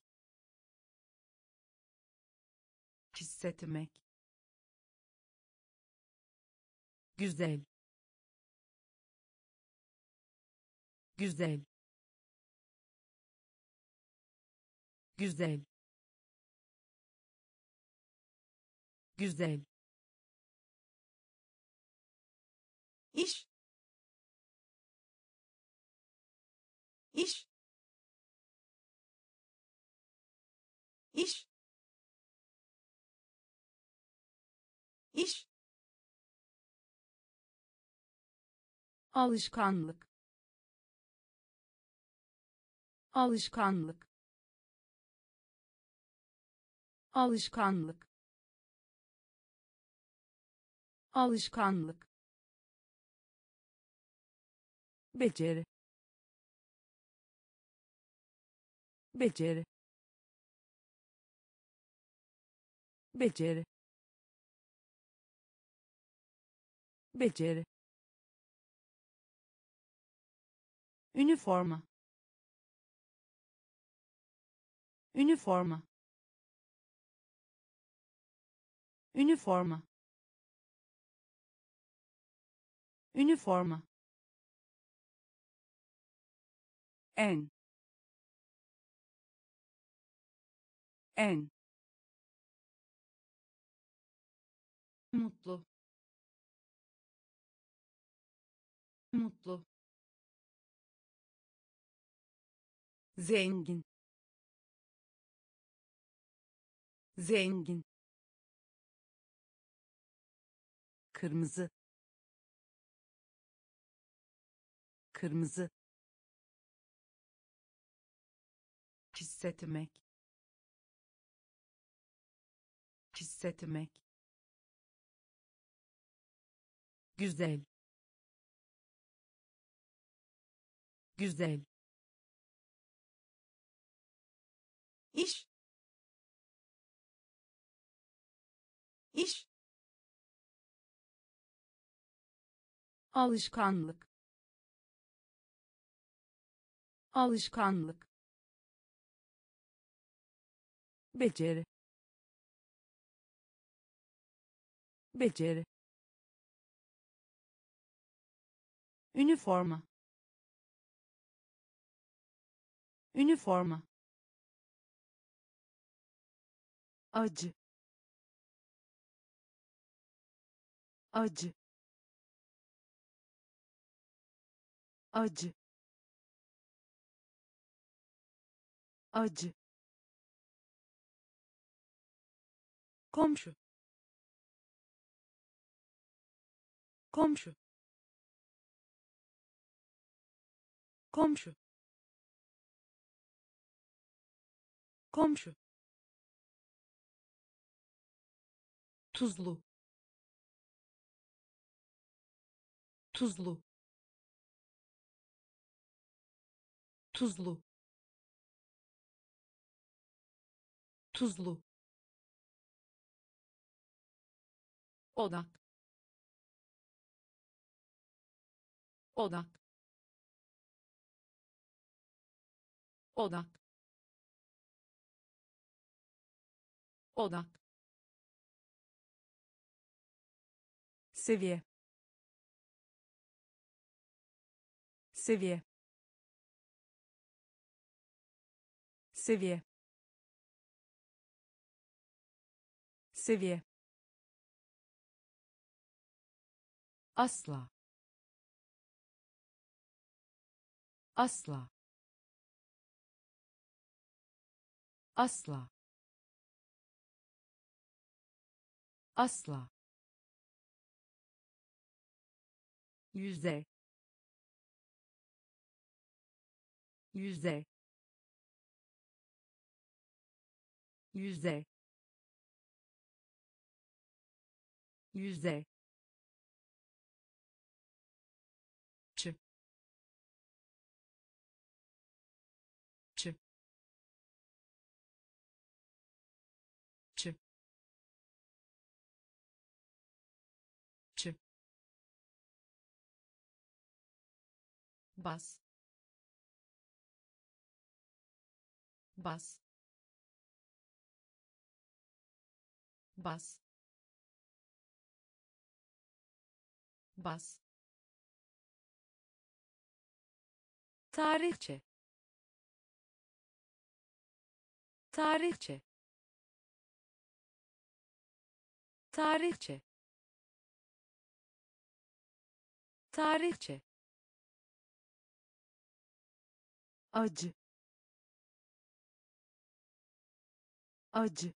Hissetmek. Güzel. Güzel. Güzel. Güzel. İş. İş. İş. İş. Alışkanlık. Alışkanlık. Alışkanlık. Alışkanlık. Beceri. Beceri. Beceri. Beceri. Üniforma. Üniforma. Üniforma. Üniforma. En. En. Mutlu. Mutlu. Zengin. Zengin. Kırmızı. Kırmızı. Hissetmek. Hissetmek. Güzel. Güzel. İş. İş. Alışkanlık. Alışkanlık. Beceri. Beceri. Üniforma. Üniforma. Acı. Acı. Acı. Acı. Komşu. Komşu. Komşu. Komşu. Tuzlu. Tuzlu. Tuzlu. Tuzlu. Odak. Odak. Odak. Odak. Seviye. Seviye. Seviye. Seviye. Asla. Asla. Asla. Asla. Yüzde. Yüzde. Yüzde. Yüzde. Bas. Bas. Bas. Bas. Tarihçe. Tarihçe. Tarihçe. Tarihçe. Acı. Acı.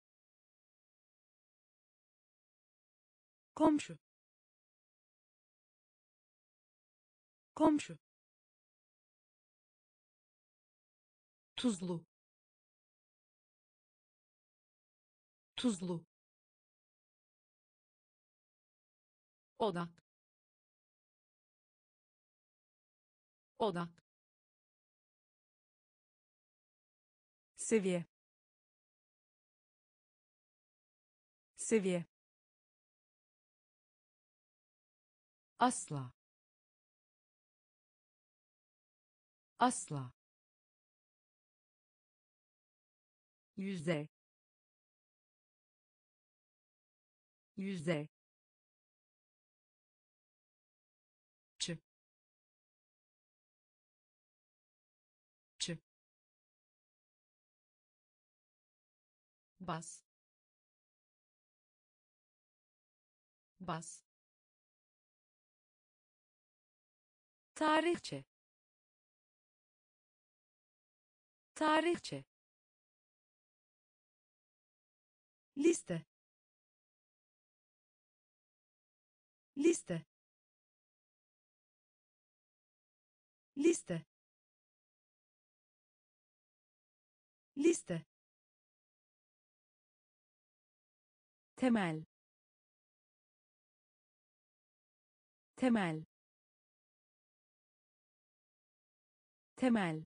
Komşu. Komşu. Tuzlu. Tuzlu. Odak. Odak. Seviye. Seviye. Asla. Asla. Yüzde. Yüzde. Bas. Bas. Tarihçe. Tarihçe. Liste. Liste. Liste. Liste. Temel. Temel. Temel.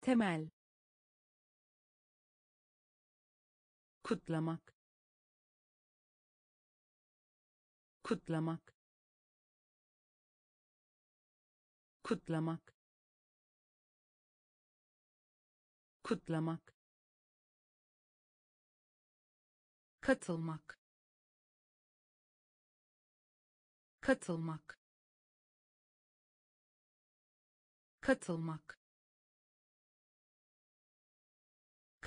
Temel. Kutlamak. Kutlamak. Kutlamak. Kutlamak. Katılmak. Katılmak. Katılmak.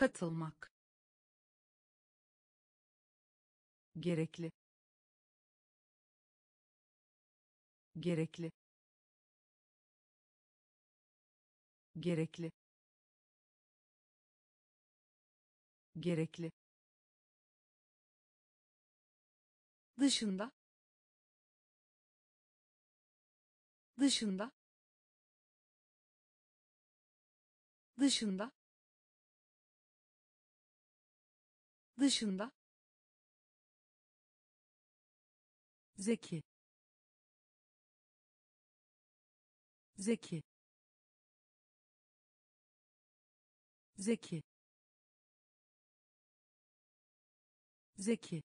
Katılmak. Gerekli. Gerekli. Gerekli. Gerekli. Dışında. Dışında. Dışında. Dışında. Zeki. Zeki. Zeki. Zeki.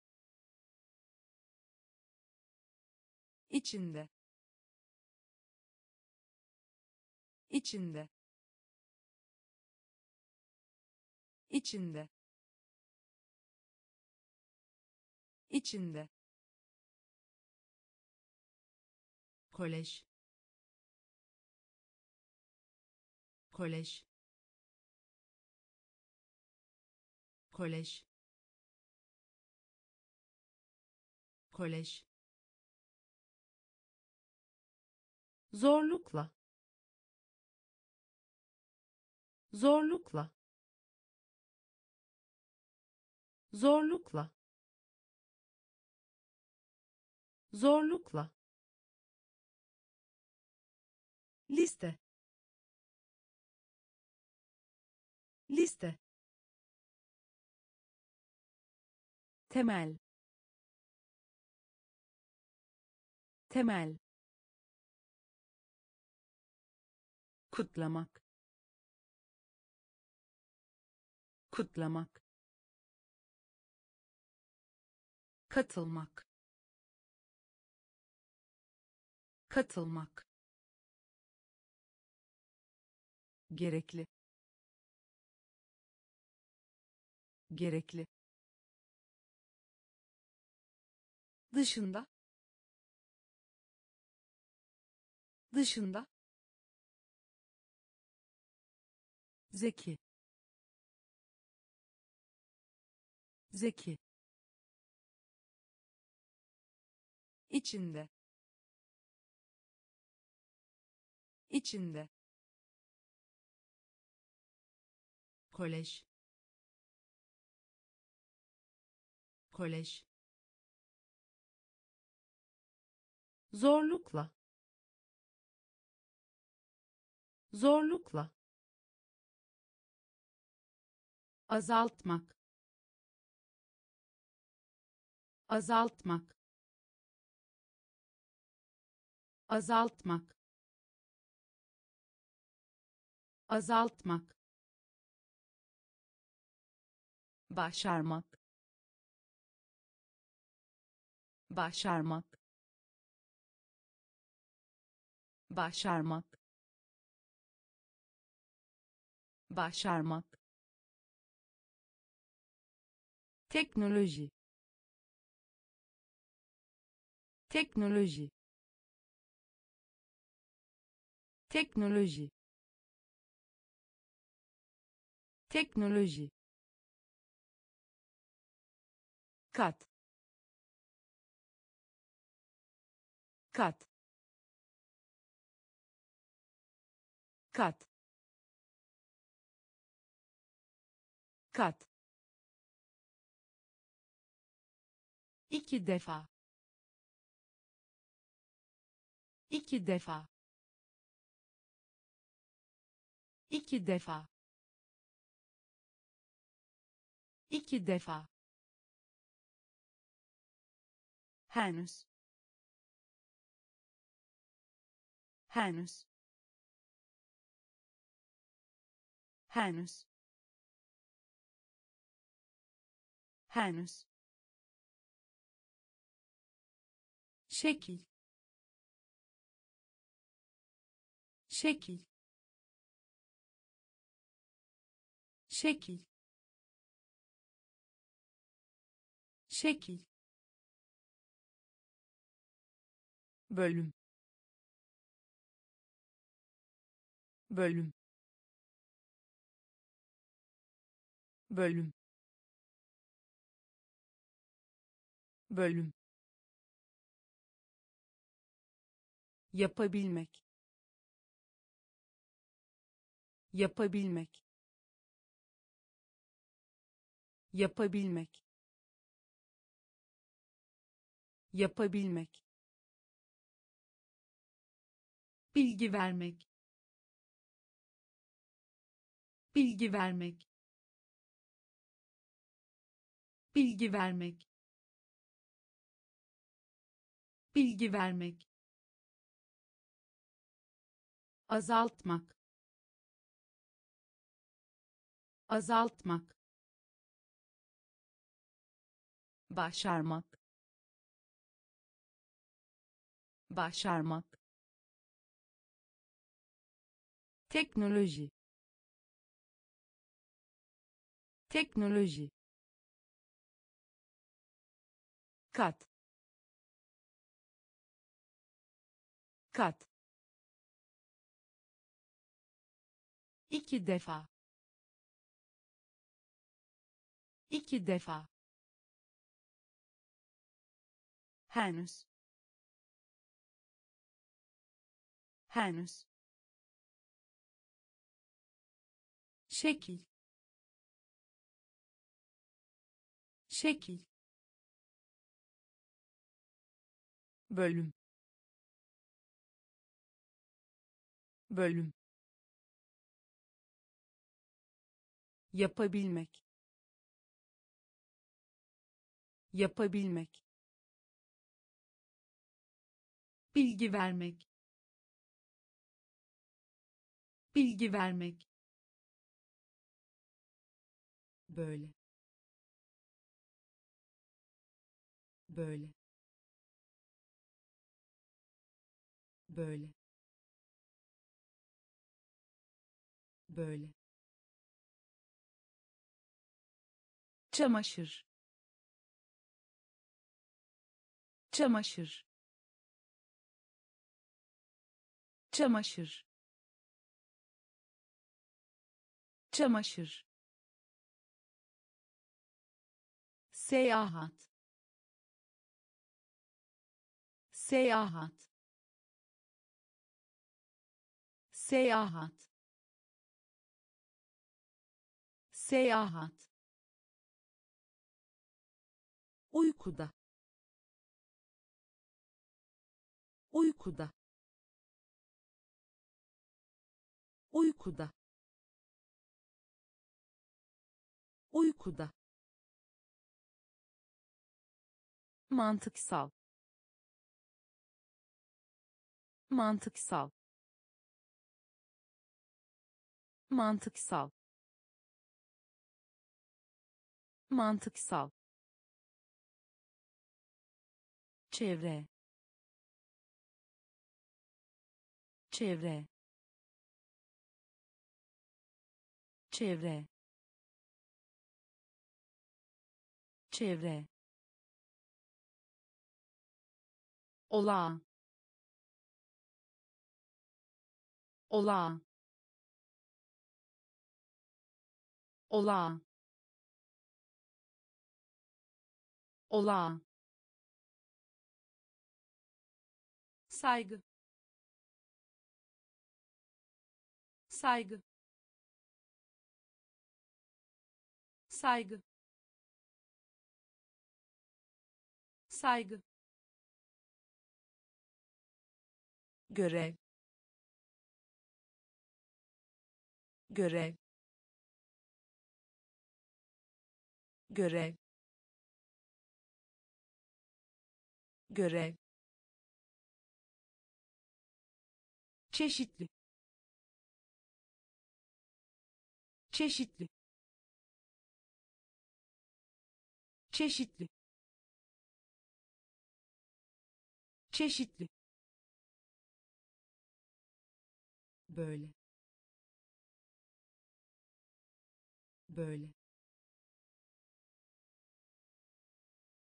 İçinde. İçinde. İçinde. İçinde. Kolej. Kolej. Kolej. Kolej. Zorlukla. Zorlukla. Zorlukla. Zorlukla. Liste. Liste. Temel. Temel. Kutlamak. Kutlamak. Katılmak. Katılmak. Gerekli. Gerekli. Dışında. Dışında. Zeki. Zeki. İçinde. İçinde. Kolej. Kolej. Zorlukla. Zorlukla. Azaltmak. Azaltmak. Azaltmak. Azaltmak. Başarmak. Başarmak. Başarmak. Başarmak. Teknoloji. Teknoloji. Teknoloji. Teknoloji. Kat. Kat. Kat. Kat. İki defa. İki defa. İki defa. İki defa. Henüz. Henüz. Henüz. Henüz. Şekil. Şekil. Şekil. Şekil. Bölüm. Bölüm. bölüm, bölüm, yapabilmek, yapabilmek, yapabilmek, yapabilmek, bilgi vermek, bilgi vermek, bilgi vermek, bilgi vermek, azaltmak, azaltmak, başarmak, başarmak, teknoloji, teknoloji, kat, kat, iki defa, iki defa, henüz, henüz, şekil, şekil, bölüm, bölüm, yapabilmek, yapabilmek, bilgi vermek, bilgi vermek, böyle, böyle, böyle, böyle, çamaşır, çamaşır, çamaşır, çamaşır, seyahat, seyahat, seyahat, seyahat, uykuda, uykuda, uykuda, uykuda, mantıksal, mantıksal, mantıksal, mantıksal, çevre, çevre, çevre, çevre, olağan, olağan, olağan, olağan, saygı, saygı, saygı, saygı, görev, görev, görev, görev, çeşitli, çeşitli, çeşitli, çeşitli, böyle, böyle,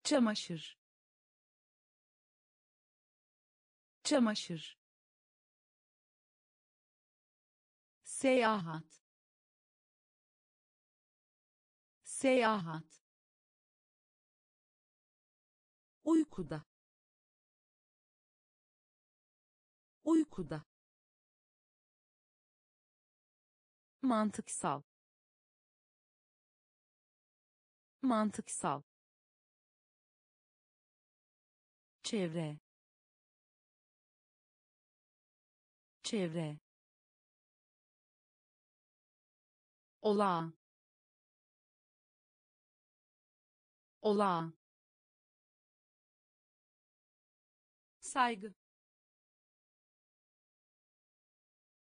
çamaşır, çamaşır, seyahat, seyahat, uykuda, uykuda, mantıksal, mantıksal, çevre, çevre, olağan, olağan, saygı,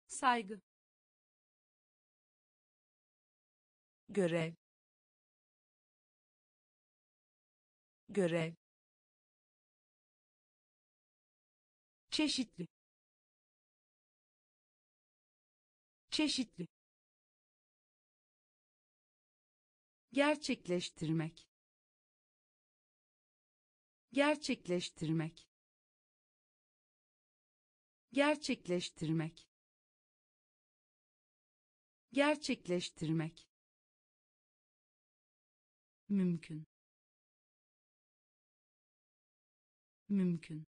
saygı, görev, görev, çeşitli, çeşitli, gerçekleştirmek, gerçekleştirmek, gerçekleştirmek, gerçekleştirmek, mümkün, mümkün,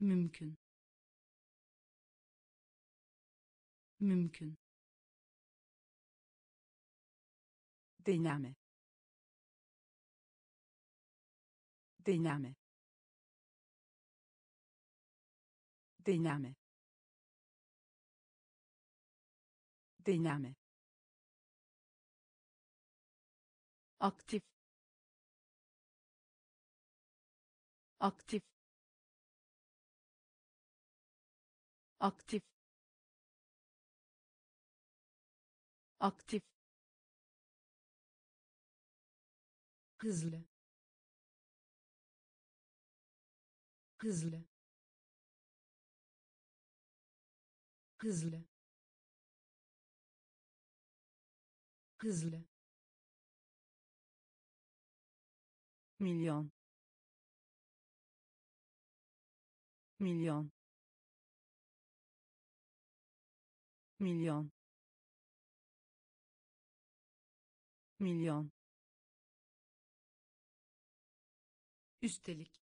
mümkün, mümkün, deneme, deneme, deneme, deneme, aktif, aktif, aktif, aktif, hızlı, hızlı, hızlı, hızlı, milyon, milyon, milyon, milyon, üstelik,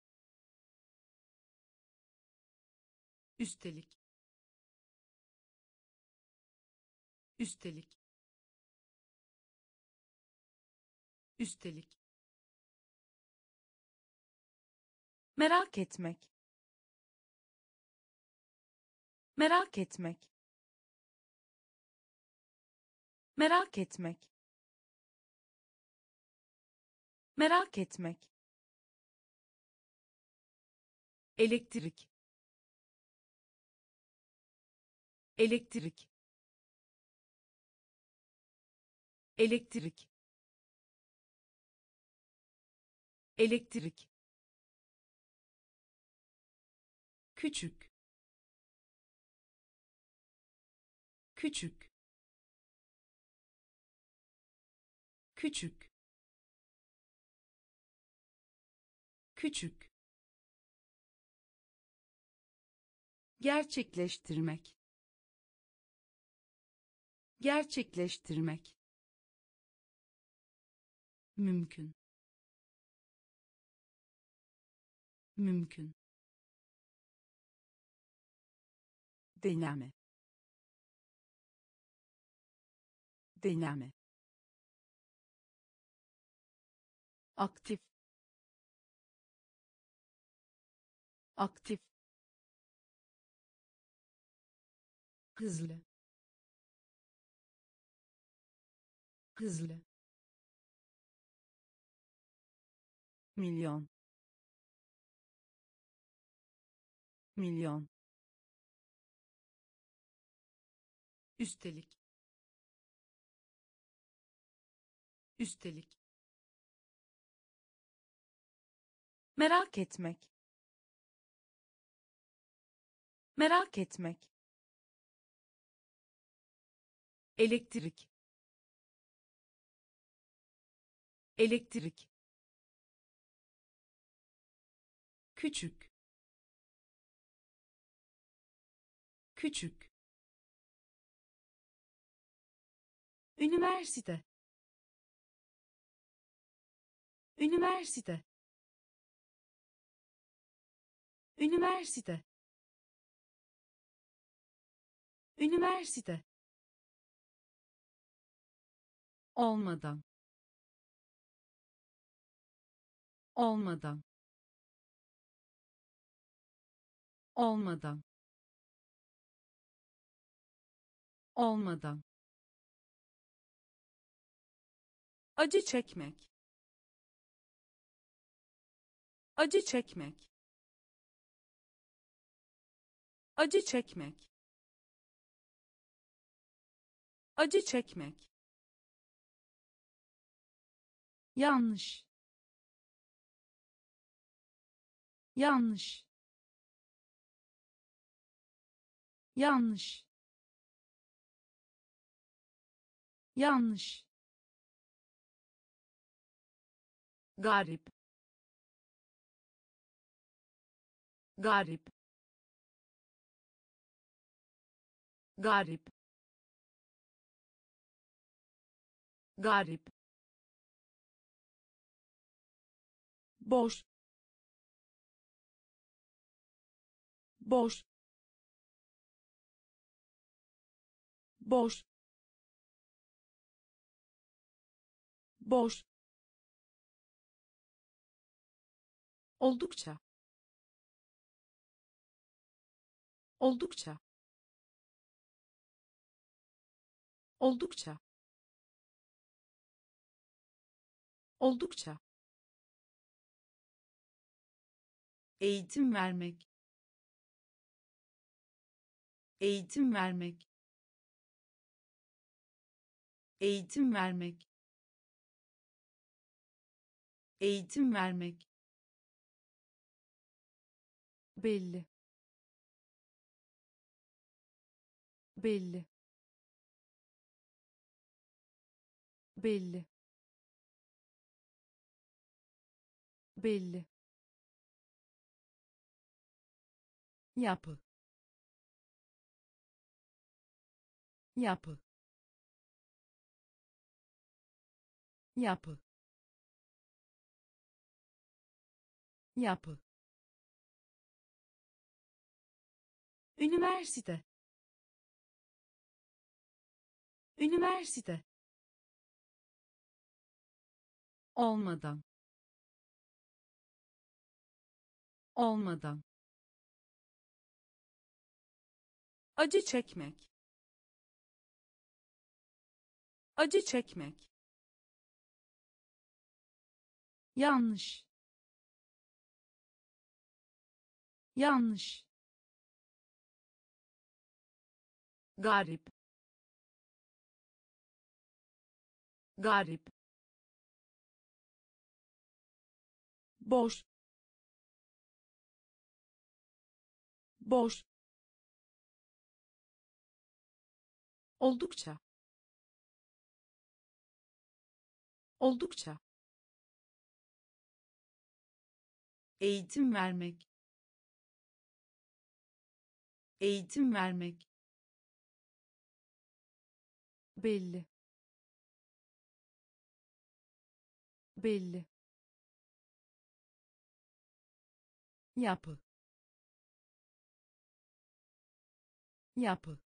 üstelik, üstelik, üstelik, merak etmek, merak etmek, merak etmek, merak etmek, elektrik, elektrik, elektrik, elektrik, küçük, küçük, küçük, küçük, gerçekleştirmek, gerçekleştirmek, mümkün, mümkün, deneme, deneme, aktif, aktif, hızlı, hızlı, milyon, milyon, üstelik, üstelik, merak etmek, merak etmek, elektrik, elektrik, küçük, küçük, Üniversite. Üniversite. Üniversite. Üniversite. Olmadan. Olmadan. Olmadan. Olmadan. Acı çekmek. Acı çekmek. Acı çekmek. Acı çekmek. Yanlış. Yanlış. Yanlış. Yanlış. Garip. Garip. Garip. Garip. Boş. Boş. Boş. Boş. Oldukça. Oldukça. Oldukça. Oldukça. Eğitim vermek. Eğitim vermek. Eğitim vermek. Eğitim vermek. Belli. Belli. Belli. Belli. Yapı. Yapı. Yapı. Yapı. Üniversite. Üniversite. Olmadan. Olmadan. Acı çekmek. Acı çekmek. Yanlış. Yanlış. Garip. Garip. Boş. Boş. Oldukça. Oldukça. Eğitim vermek. Eğitim vermek. Belli. Belli. Yapı. Yapı.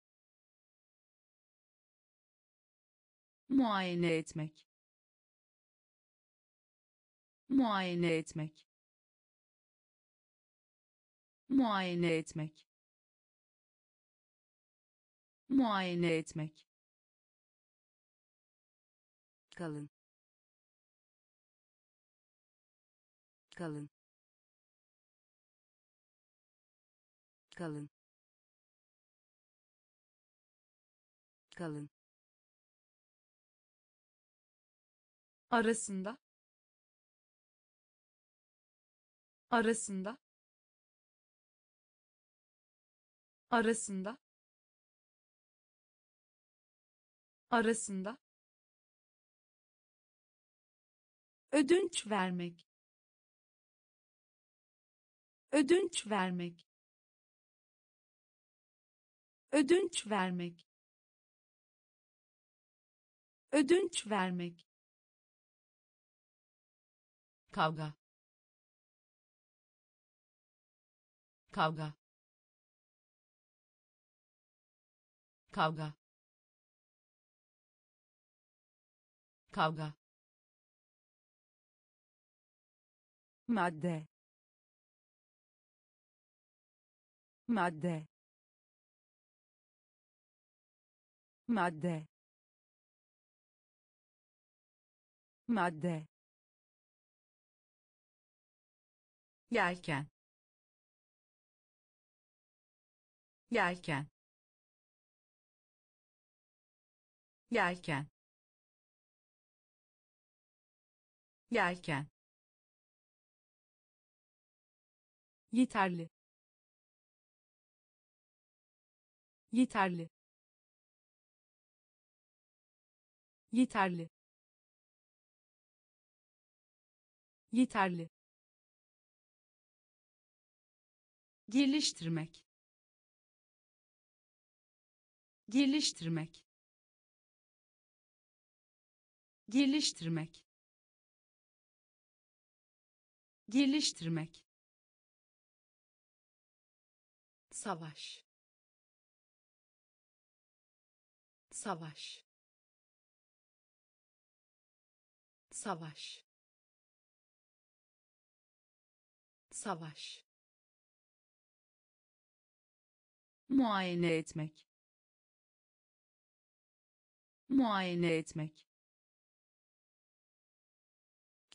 Muayene etmek. Muayene etmek. Muayene etmek. Muayene etmek. Kalın. Kalın. Kalın. Kalın. Arasında. Arasında. Arasında. Arasında. Ödünç vermek. Ödünç vermek. Ödünç vermek. Ödünç vermek. Kavga. Kavga. Kavga. Kavga. Madde. Madde. Madde. Madde. Yelken. Yelken. Yelken. Yelken. Yeterli. Yeterli. Yeterli. Yeterli. Geliştirmek. Geliştirmek. Geliştirmek. Geliştirmek. Savaş. Savaş. Savaş. Savaş. Muayene etmek. Muayene etmek.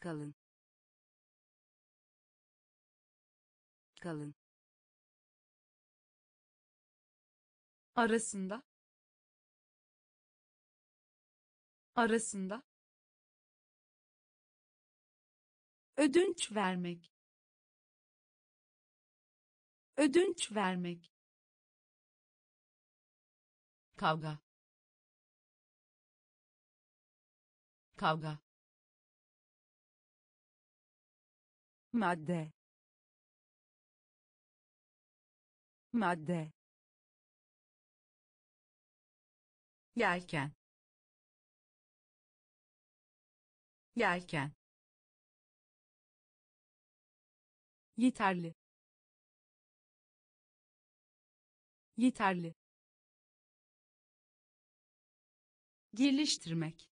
Kalın. Kalın. Arasında. Arasında. Ödünç vermek. Ödünç vermek. Kavga. Kavga. Madde. Madde. Yelken. Yelken. Yeterli. Yeterli. Geliştirmek.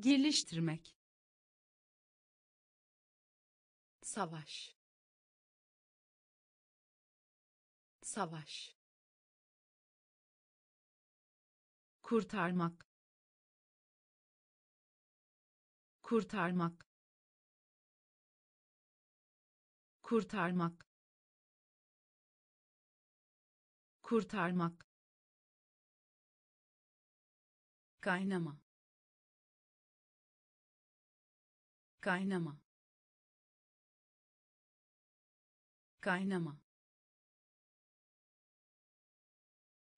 Geliştirmek. Savaş. Savaş. Kurtarmak. Kurtarmak. Kurtarmak. Kurtarmak. Kaynama. Kaynama. Kaynama.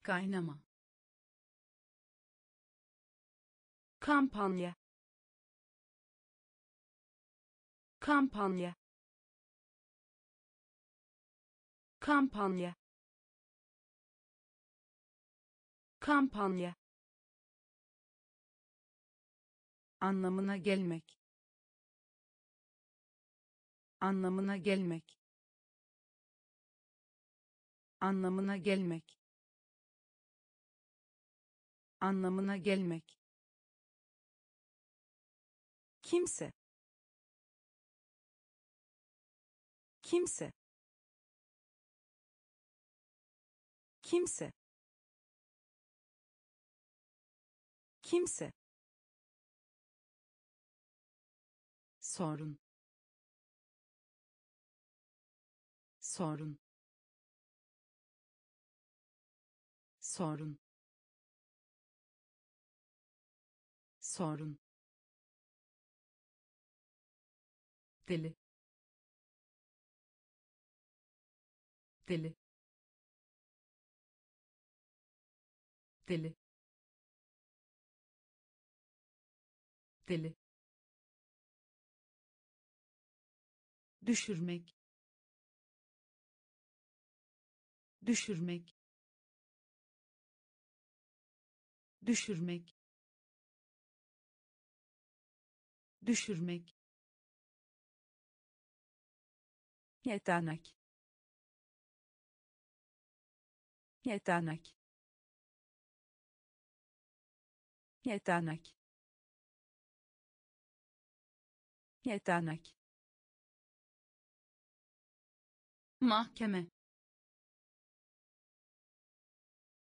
Kaynama. Kampanya. Kampanya. Kampanya. Kampanya. Anlamına gelmek. Anlamına gelmek. Anlamına gelmek. Anlamına gelmek. Kimse. Kimse. Kimse. Kimse. Sorun. Sorun. Sorun. Sorun. Deli. Deli. Deli. Deli. Düşürmek. Düşürmek. düşürmek, düşürmek, yetenek, yetenek, yetenek, yetenek, mahkeme,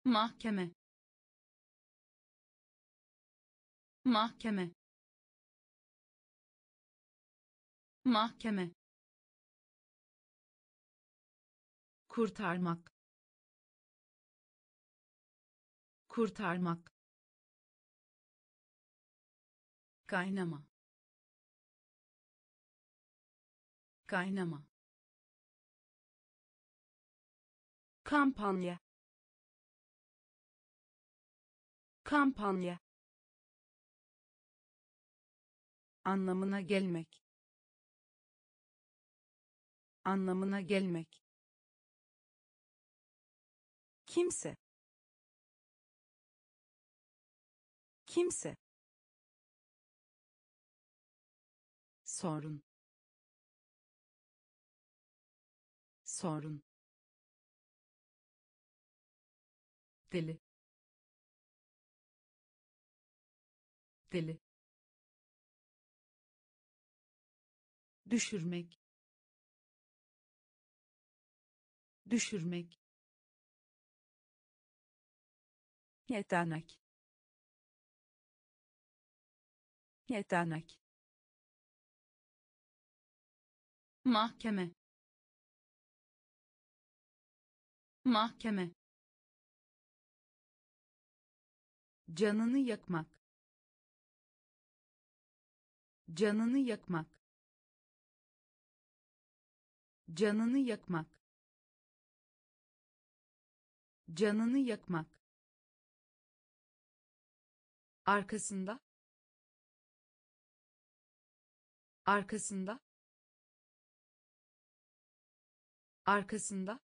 mahkeme, mahkeme, mahkeme, kurtarmak, kurtarmak, kaynama, kaynama, kampanya, kampanya, anlamına gelmek, anlamına gelmek, kimse, kimse, sorun, sorun, deli, deli, düşürmek, düşürmek, yetenek, yetenek, mahkeme, mahkeme, canını yakmak, canını yakmak, canını yakmak, canını yakmak, arkasında, arkasında, arkasında,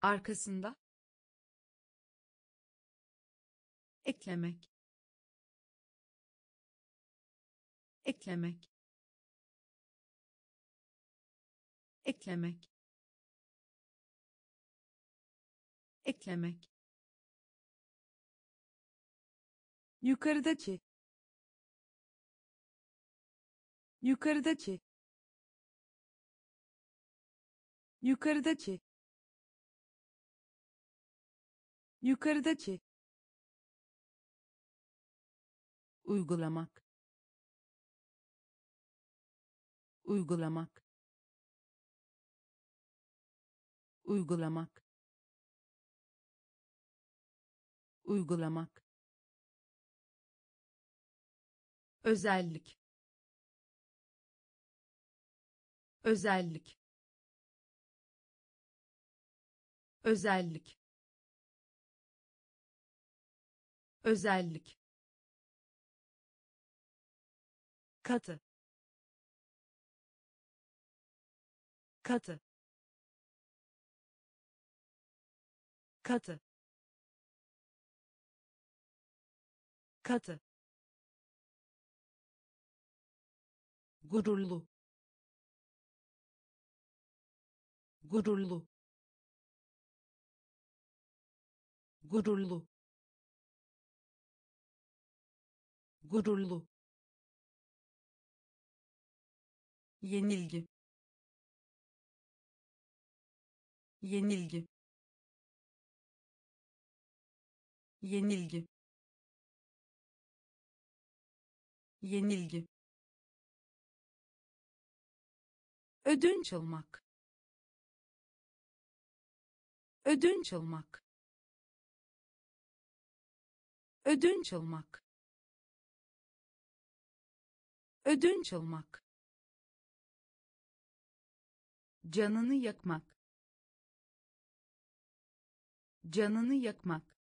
arkasında, eklemek, eklemek, eklemek, eklemek, yukarıdaki, yukarıdaki, yukarıdaki, yukarıdaki, uygulamak, uygulamak, uygulamak, uygulamak, özellik, özellik, özellik, özellik, katı, katı, katı, katı, gururlu, gururlu, gururlu, gururlu, yenilgi, yenilgi, yenilgi, yenilgi, ödünç almak, ödünç almak, ödünç almak, ödünç almak, canını yakmak, canını yakmak,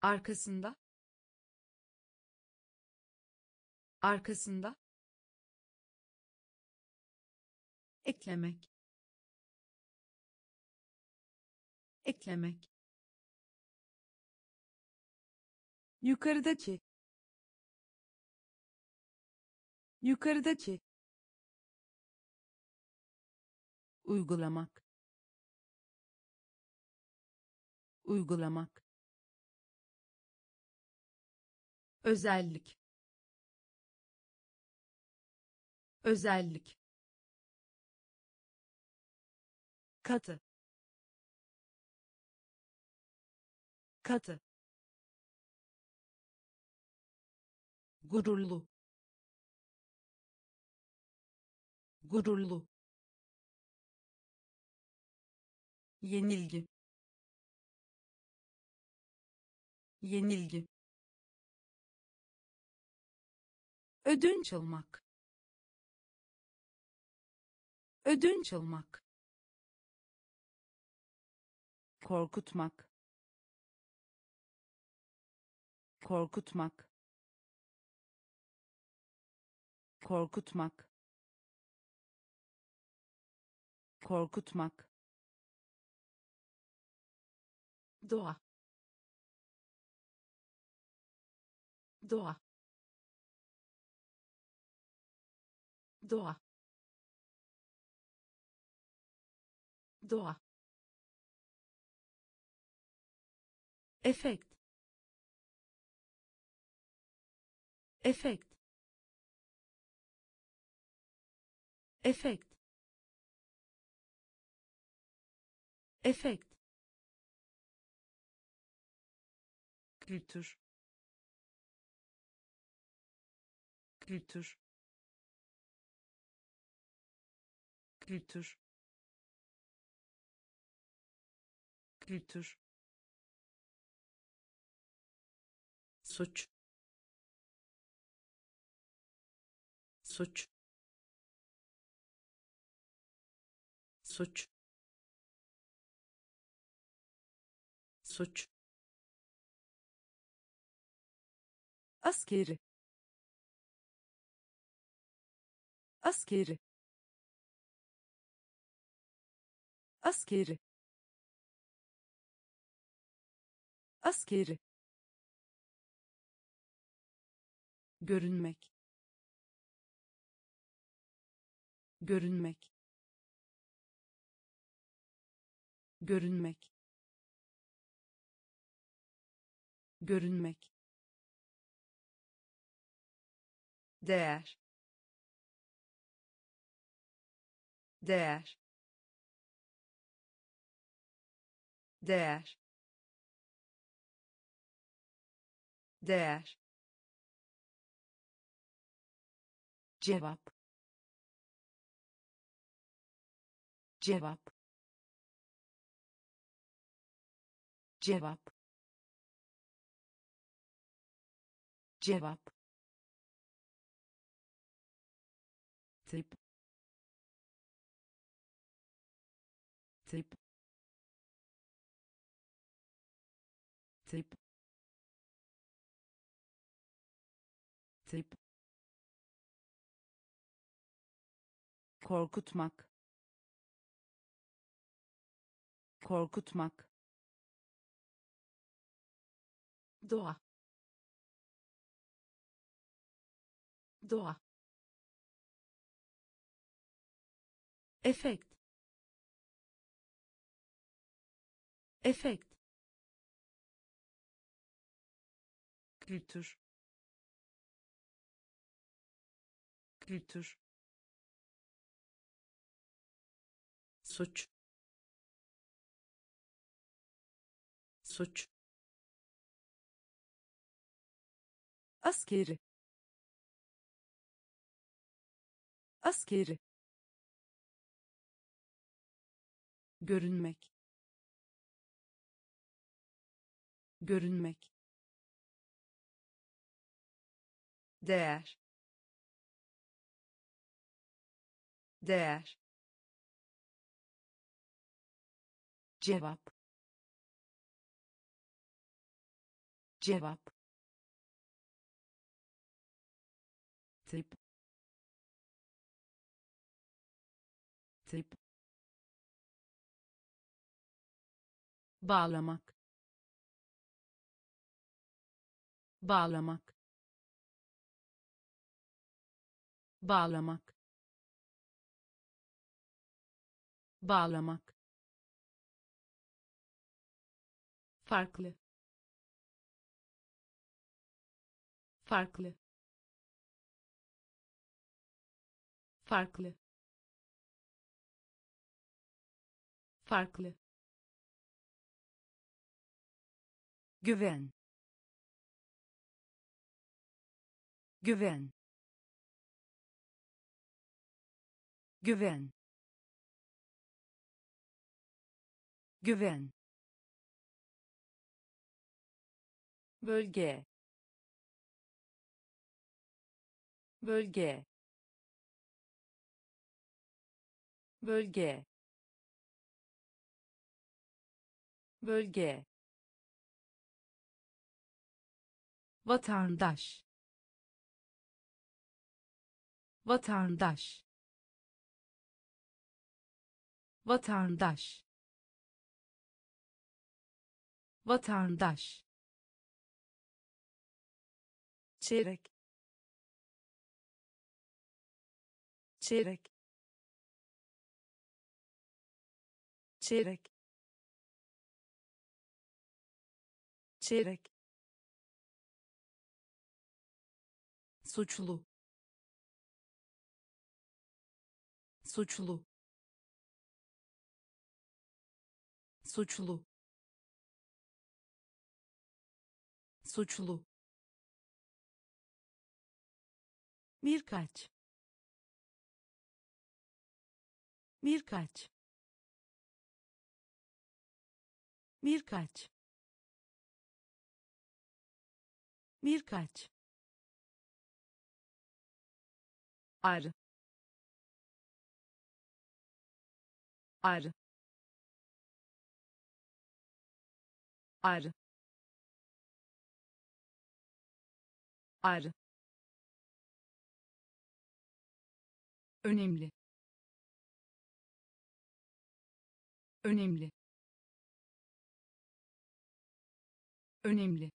arkasında, arkasında, eklemek, Eklemek. Yukarıdaki. Yukarıdaki. Uygulamak. Uygulamak. Özellik. Özellik. Katı. Katı. Gururlu. Gururlu. Yenilgi. Yenilgi. Ödünç almak. Ödünç almak. Korkutmak. Korkutmak. Korkutmak. Korkutmak. Doğa. Doğa. Doğa. Doğa. Efekt. Efekt. Efekt. Efekt. Kültür. Kültür. Kültür. Kültür. Suç. Suç. Suç. Suç. Askeri. Askeri. Askeri. Askeri. Görünmek. Görünmek. Görünmek. Görünmek. Değer. Değer. Değer. Değer. Cevap. Cevap. Cevap. Cevap. Tip. Tip. Tip. Tip. Korkutmak. Korkutmak. Doğa. Doğa. Efekt. Efekt. Kültür. Kültür. Suç. Suç. Askeri. Askeri. Görünmek. Görünmek. Değer. Değer. Cevap. Cevap. Tip. Tip. bağlamak, bağlamak, bağlamak, bağlamak, farklı, farklı, farklı, farklı, güven, güven, güven, güven, bölge, bölge, bölge, bölge, vatandaş, vatandaş, vatandaş, vatandaş, çeyrek, çeyrek, çeyrek, çeyrek, suçlu, suçlu, suçlu, suçlu, birkaç, birkaç, birkaç, birkaç, ar, ar, ar, ar, önemli, önemli, önemli,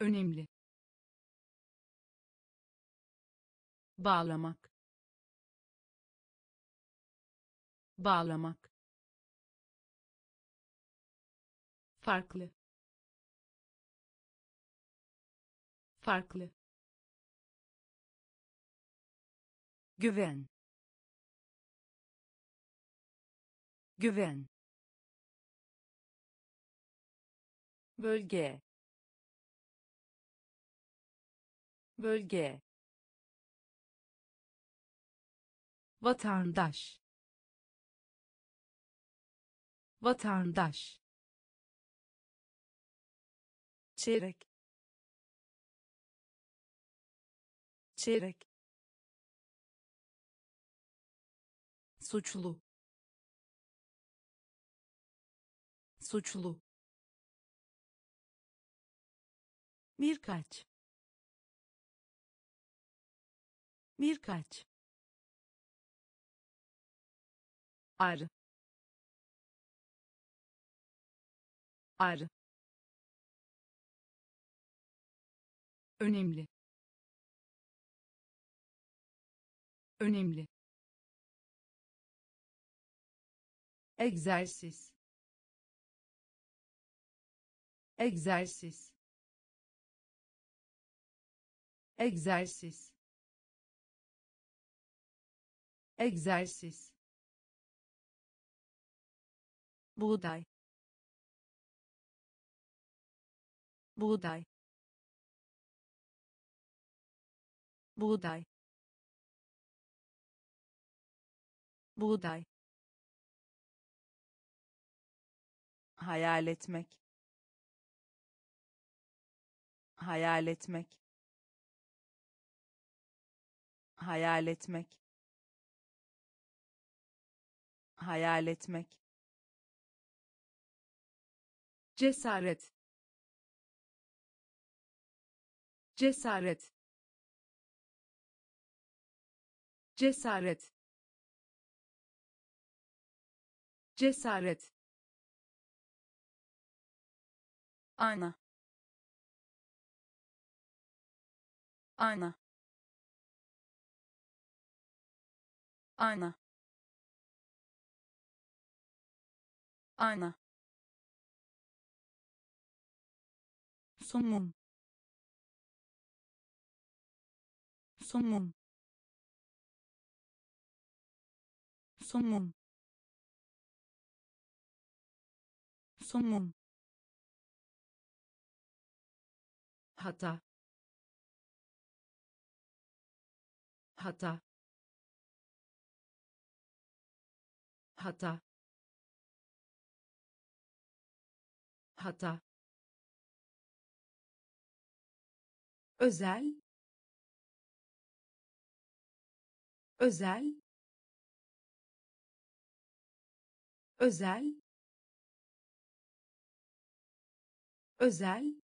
önemli, bağlamak, bağlamak, farklı, farklı, güven, güven, bölge, bölge, vatandaş, vatandaş, çeyrek, çeyrek, suçlu, suçlu, birkaç, birkaç, ar, ar, önemli, önemli, egzersiz, egzersiz, egzersiz, egzersiz, buğday, buğday, buğday, buğday, hayal etmek, hayal etmek, hayal etmek, hayal etmek, cesaret, cesaret, cesaret, Cesaret. Ayna. Ayna. Ayna. Ayna. Sunmum. Sunmum. Sunmum. Sunmum. Hata. Hata. Hata. Hata. Özel. Özel. Özel. Özel.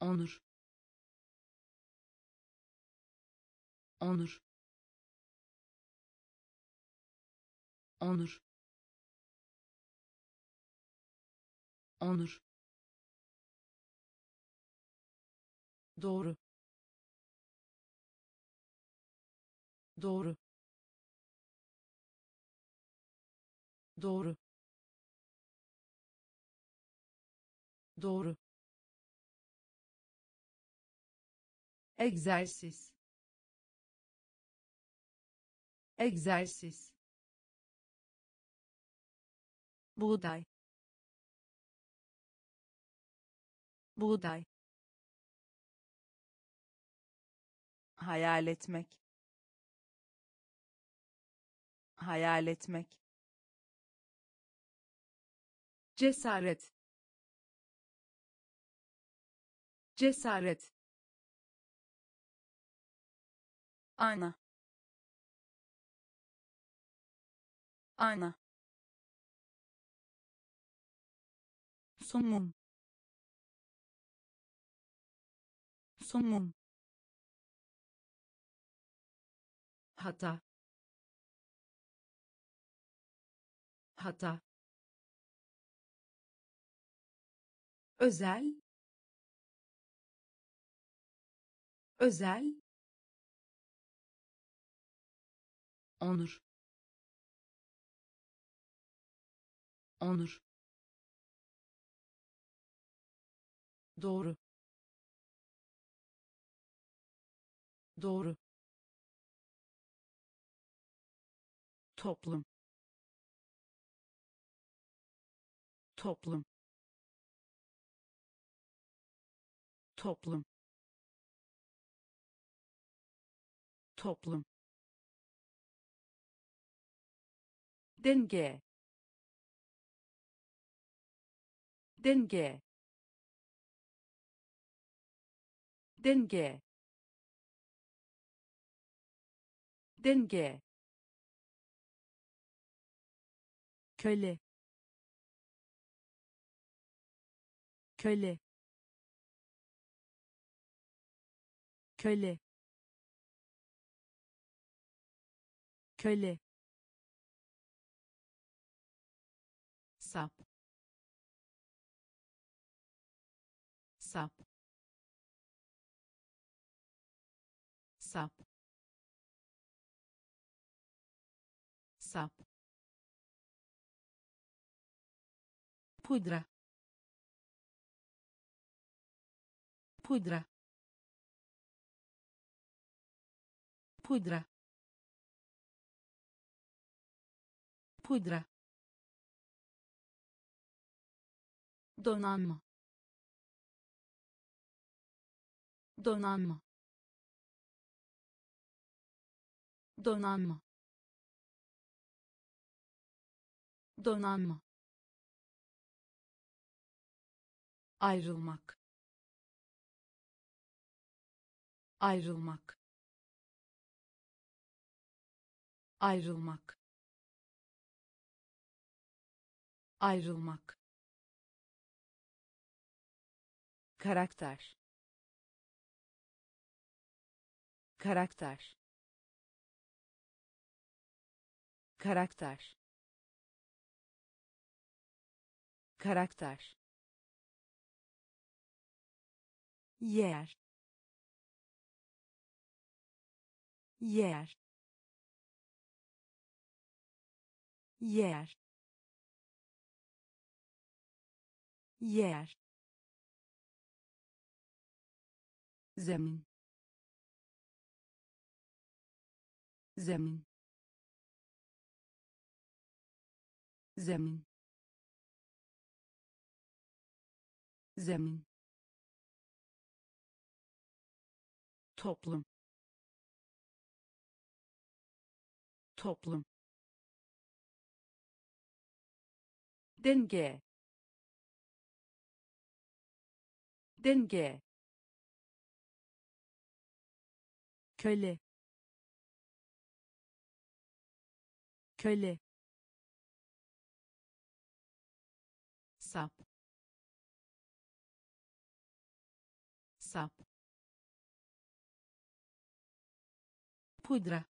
Onur. Onur. Onur. Onur. Doğru. Doğru. Doğru. Doğru. Egzersiz. Egzersiz. Buğday. Buğday. Hayal etmek. Hayal etmek. Cesaret. Cesaret. Ayna. Ayna. Sunmum. Sunmum. Hata. Hata. Özel. Özel. Onur. Onur. Doğru. Doğru. Toplum. Toplum. Toplum. Toplum. Denge. Denge. Denge. Denge. Köle. Köle. Köle. Köle. Sap. Sap. Sap. Sap. Pudra. Pudra. Pudra. Pudra. Donanma. Donanma. Donanma. Donanma. Ayrılmak. Ayrılmak. Ayrılmak. Ayrılmak. Karakter. Karakter. karakter, karakter, yer, yer, yer, yer, zemin, zemin, zemin, zemin, toplum, toplum, denge, denge, köle, köle, sap, sap, pudra,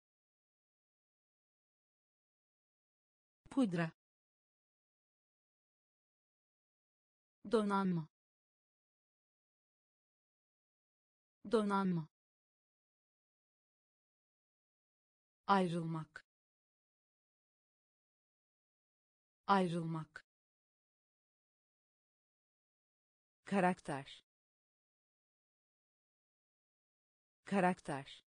pudra, donanma, donanma, ayrılmak, ayrılmak, karakter, karakter,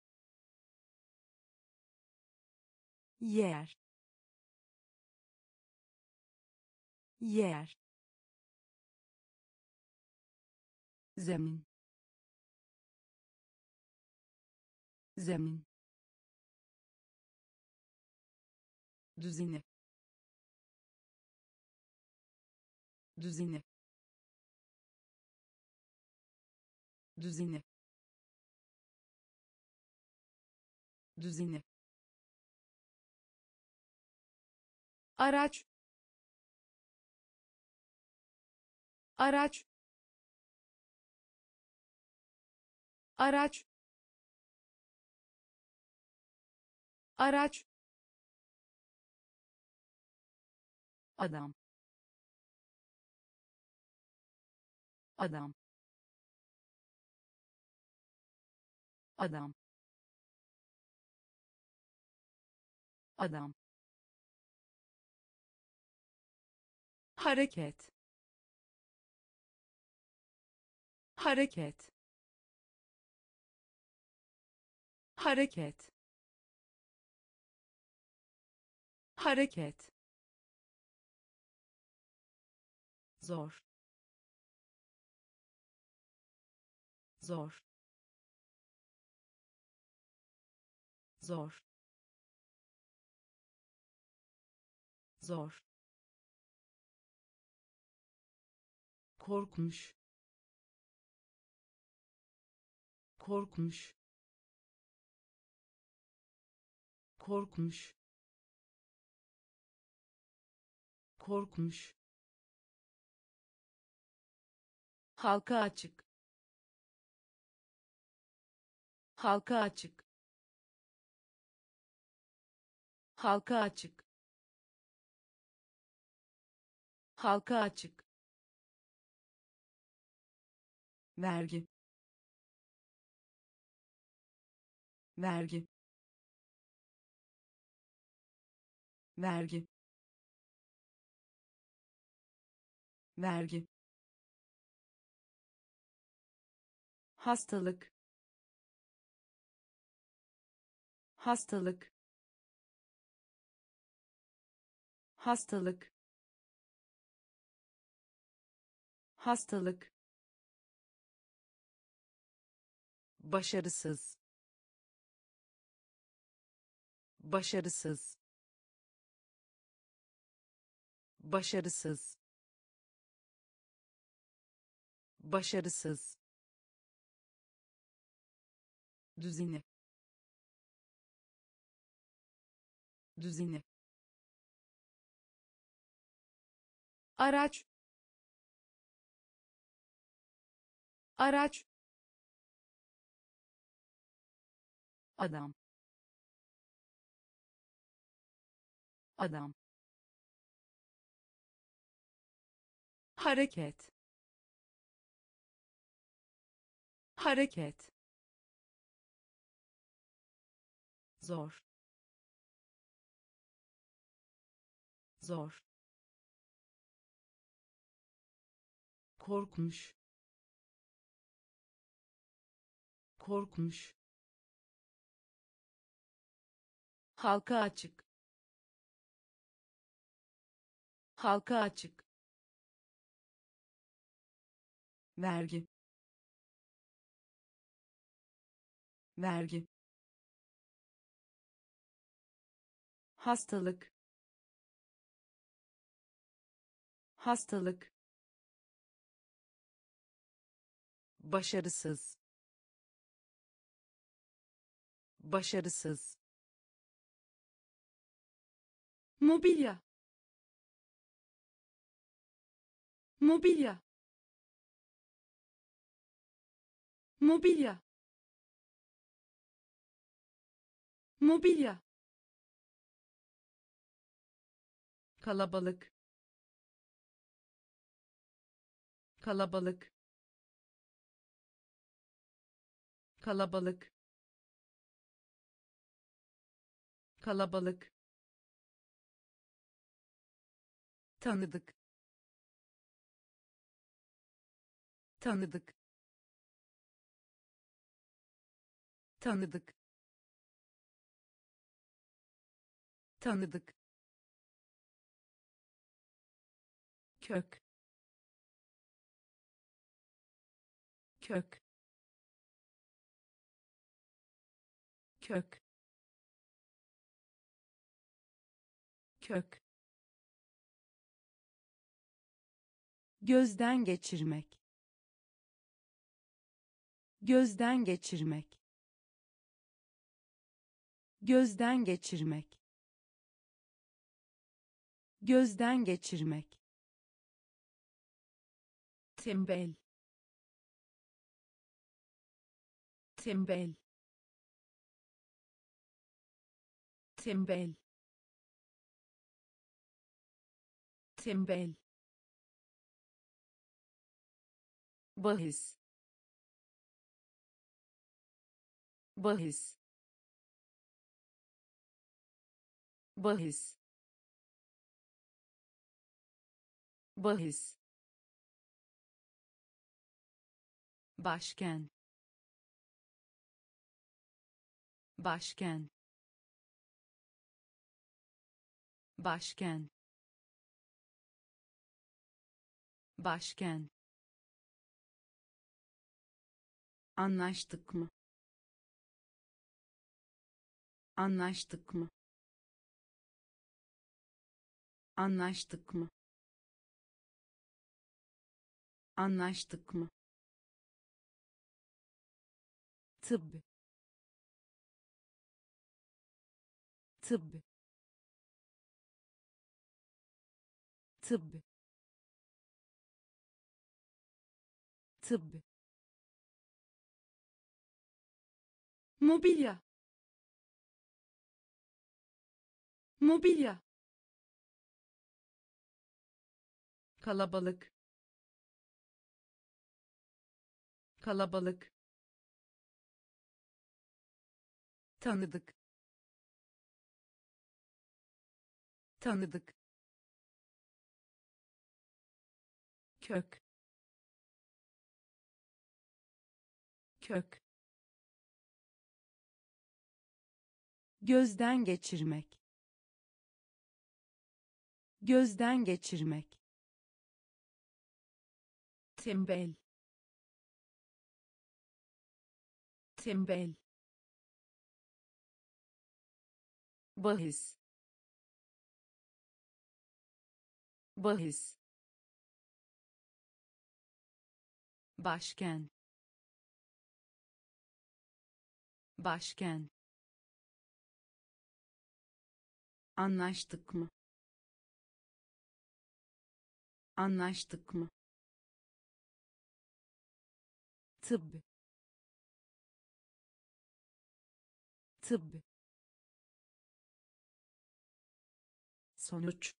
yer, yer, zemin, zemin, düzine, düzine, düzine, düzine, araç, araç, araç, araç, adam, adam, adam, adam, hareket, hareket, hareket, hareket, zor, zor, zor, zor, korkmuş, korkmuş, korkmuş, korkmuş, halka açık, halka açık, halka açık, halka açık, vergi, vergi, vergi, vergi, hastalık, hastalık, hastalık, hastalık, başarısız, başarısız, başarısız, başarısız, düzine, düzine, araç, araç, adam, adam, hareket, hareket, zor, zor, korkmuş, korkmuş, halka açık, halka açık, vergi, vergi, hastalık, hastalık, başarısız, başarısız, mobilya, mobilya, mobilya, mobilya, kalabalık, kalabalık, kalabalık, kalabalık, tanıdık, tanıdık, tanıdık, tanıdık, kök, kök, kök, kök, gözden geçirmek, gözden geçirmek, gözden geçirmek, gözden geçirmek, tembel, tembel, tembel, tembel, bahis, bahis, bahis, bahis, başkan, başkan, başkan, başkan, anlaştık mı, anlaştık mı, anlaştık mı, anlaştık mı, tıbbi, tıbbi, tıbbi, tıbbi, mobilya, mobilya, kalabalık, kalabalık, tanıdık, tanıdık, kök, kök, gözden geçirmek, gözden geçirmek, tembel, tembel, bahis, bahis, başkan, başkan, anlaştık mı, anlaştık mı, tıbbi, tıbbi, sonuç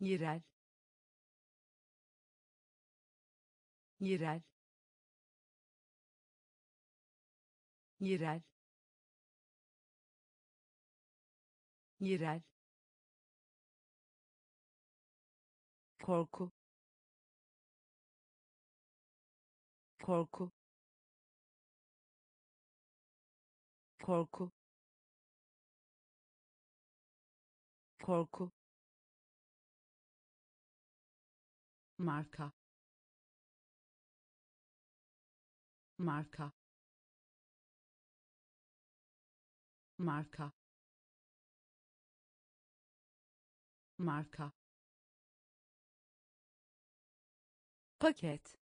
yerel korku marka paket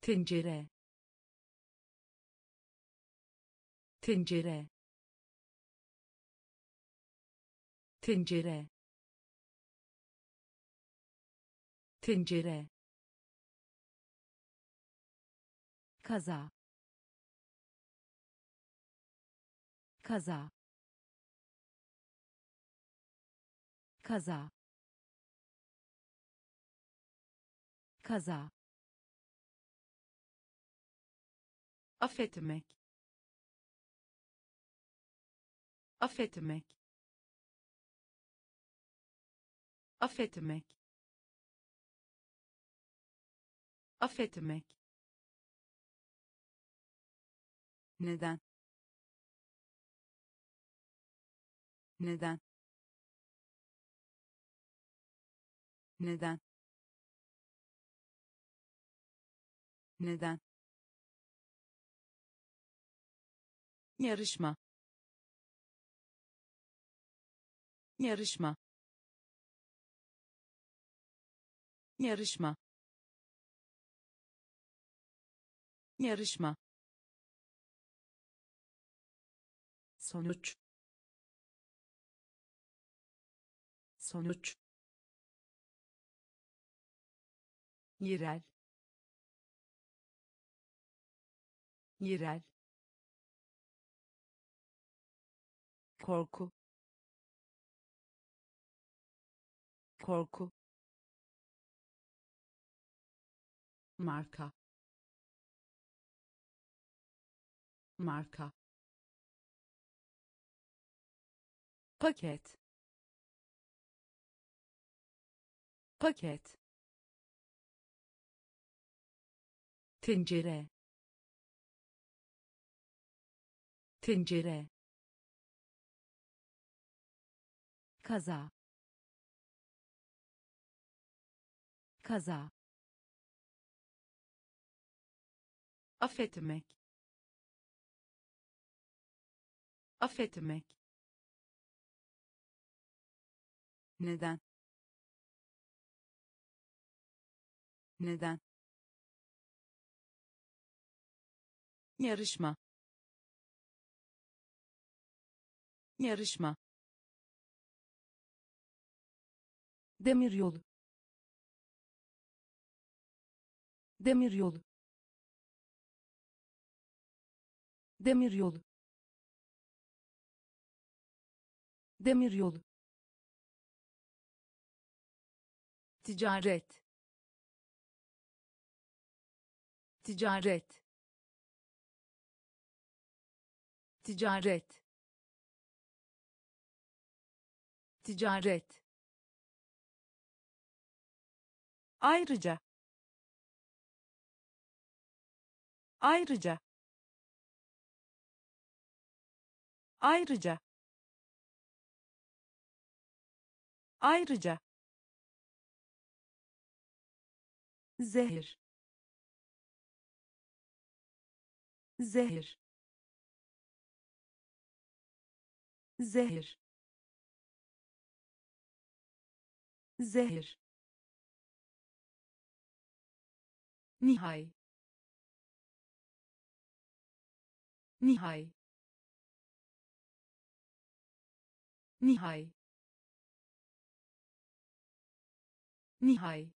tencere kaza affetmek neden yarışma sonuç yerel korku marka paket tencere kaza affetmek neden yarışma demiryolu ticaret ayrıca zehir Zehir. Nihai. Nihai. Nihai. Nihai.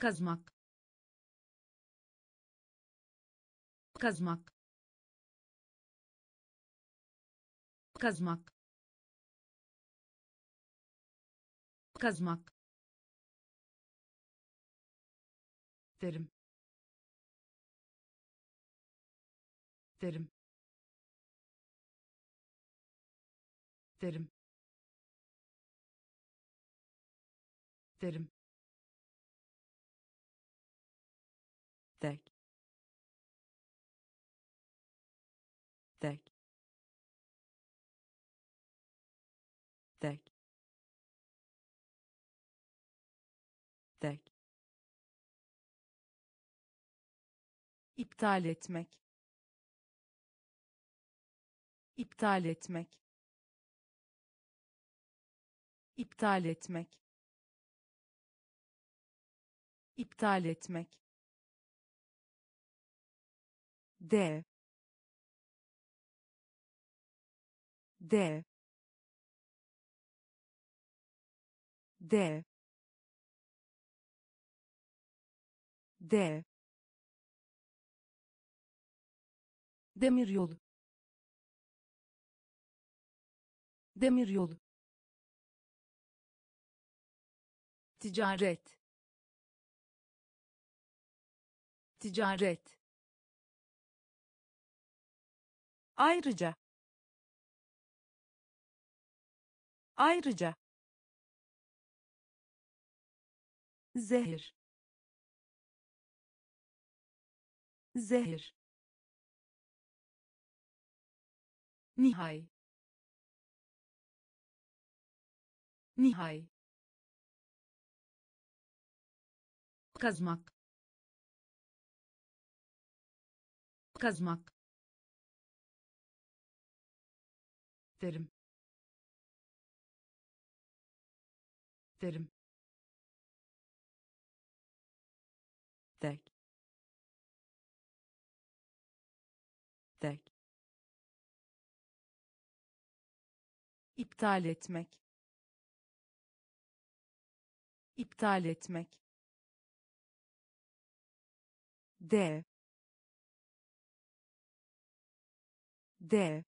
Kazmak. Kazmak. Kazmak. Kazmak. Derim. Derim. Derim. Derim. Tek. Tek. Tek. Tek. İptal etmek. İptal etmek. İptal etmek. İptal etmek. D. D. D. D. Demiryolu. Demiryolu. Ticaret. Ticaret. Ayrıca. Ayrıca. Zehir. Zehir. Nihai. Nihai. Kazmak. Kazmak. Derim. Derim. Tek. Tek. İptal etmek. İptal etmek. D. D.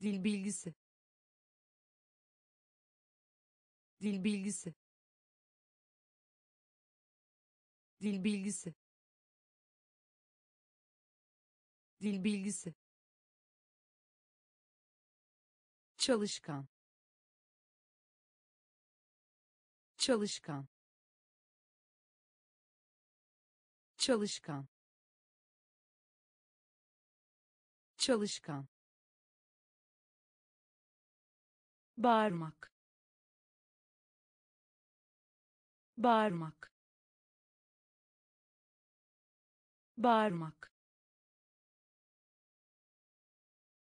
Dil bilgisi. Dil bilgisi. Dil bilgisi. Dil bilgisi. Çalışkan. Çalışkan. Çalışkan. Çalışkan. Bağırmak. Bağırmak. Bağırmak.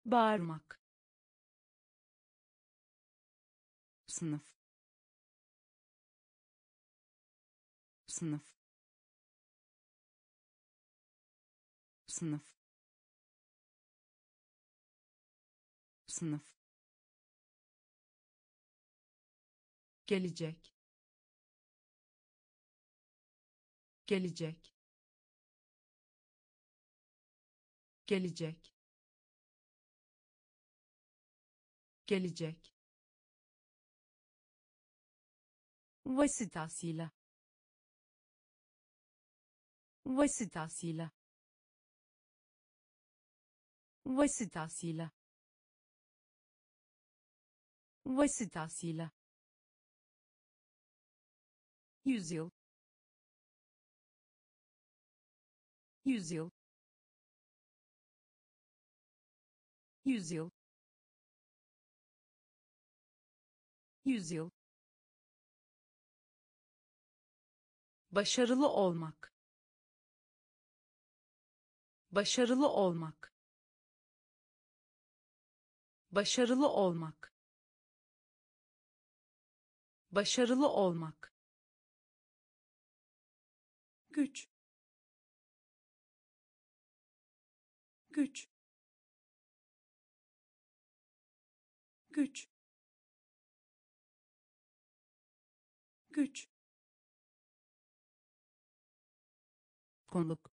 Bağırmak. Sınıf. Sınıf. Sınıf. Sınıf. Gelecek. Gelecek. Gelecek. Gelecek. Vasıtasıyla. Vasıtasıyla. Vasıtasıyla. Vasıtasıyla. Yüzyıl. Yüzyıl. Yüzyıl. Yüzyıl. Başarılı olmak. Başarılı olmak. Başarılı olmak. Başarılı olmak. Güç. Güç. Güç. Güç. Konuk.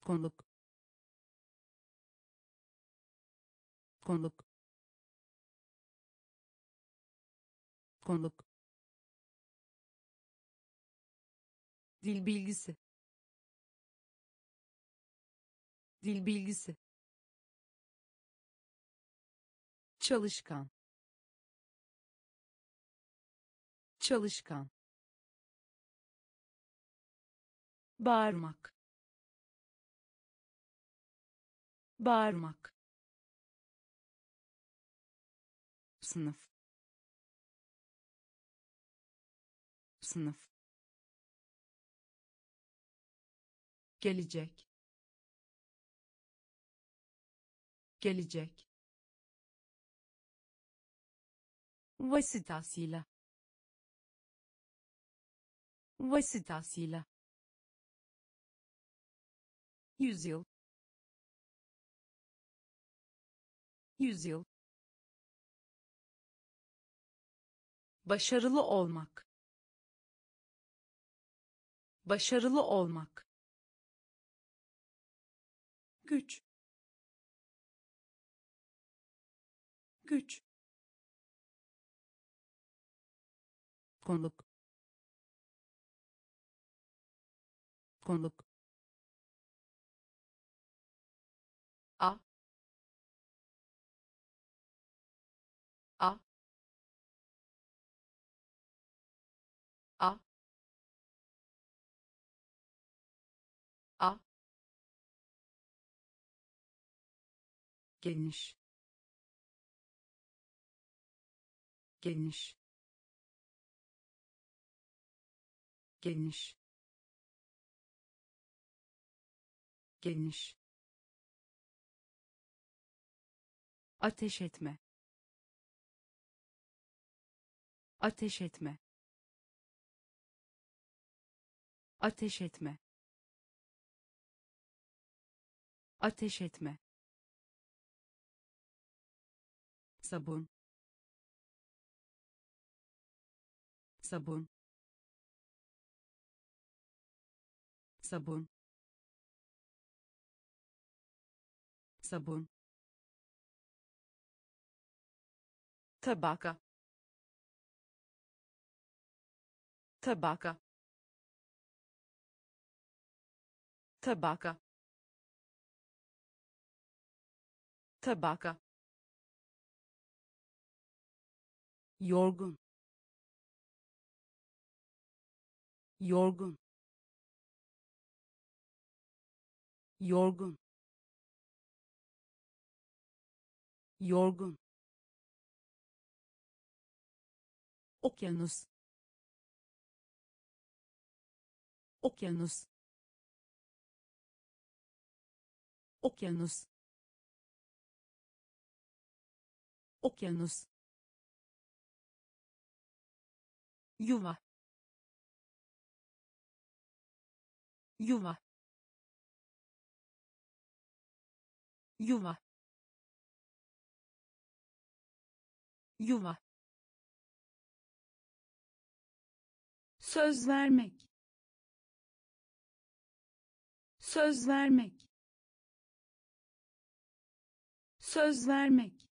Konuk. Konuk. Konuk. Dil bilgisi. Dil bilgisi. Çalışkan. Çalışkan. Bağırmak. Bağırmak. Sınıf. Sınıf. Gelecek. Gelecek. Vasıtasıyla. Vasıtasıyla. Yüzyıl. Yüzyıl. Başarılı olmak. Başarılı olmak. Güç. Güç. Konuk. Konuk. Geniş. Geniş. Geniş. Geniş. Ateş etme. Ateş etme. Ateş etme. Ateş etme. Sabun. Sabun. Sabun. Sabun. Tabaka. Tabaka. Tabaka. Tabaka. Yorgun. Yorgun. Yorgun. Yorgun. Okyanus. Okyanus. Okyanus. Okyanus. Yuva. Yuva. Yuva. Yuva. Söz vermek. Söz vermek. Söz vermek.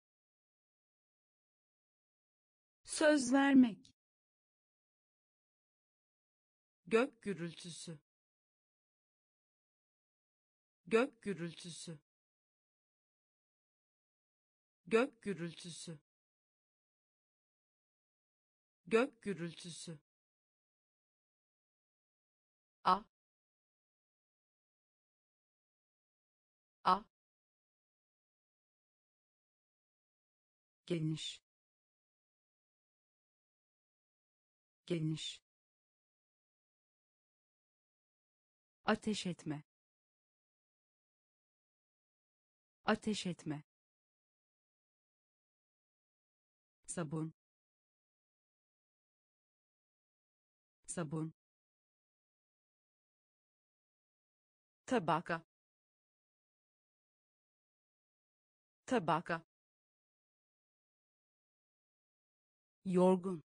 Söz vermek. Gök gürültüsü. Gök gürültüsü. Gök gürültüsü. Gök gürültüsü. A. A. Geniş. Geniş. Ateş etme. Ateş etme. Sabun. Sabun. Tabaka. Tabaka. Yorgun.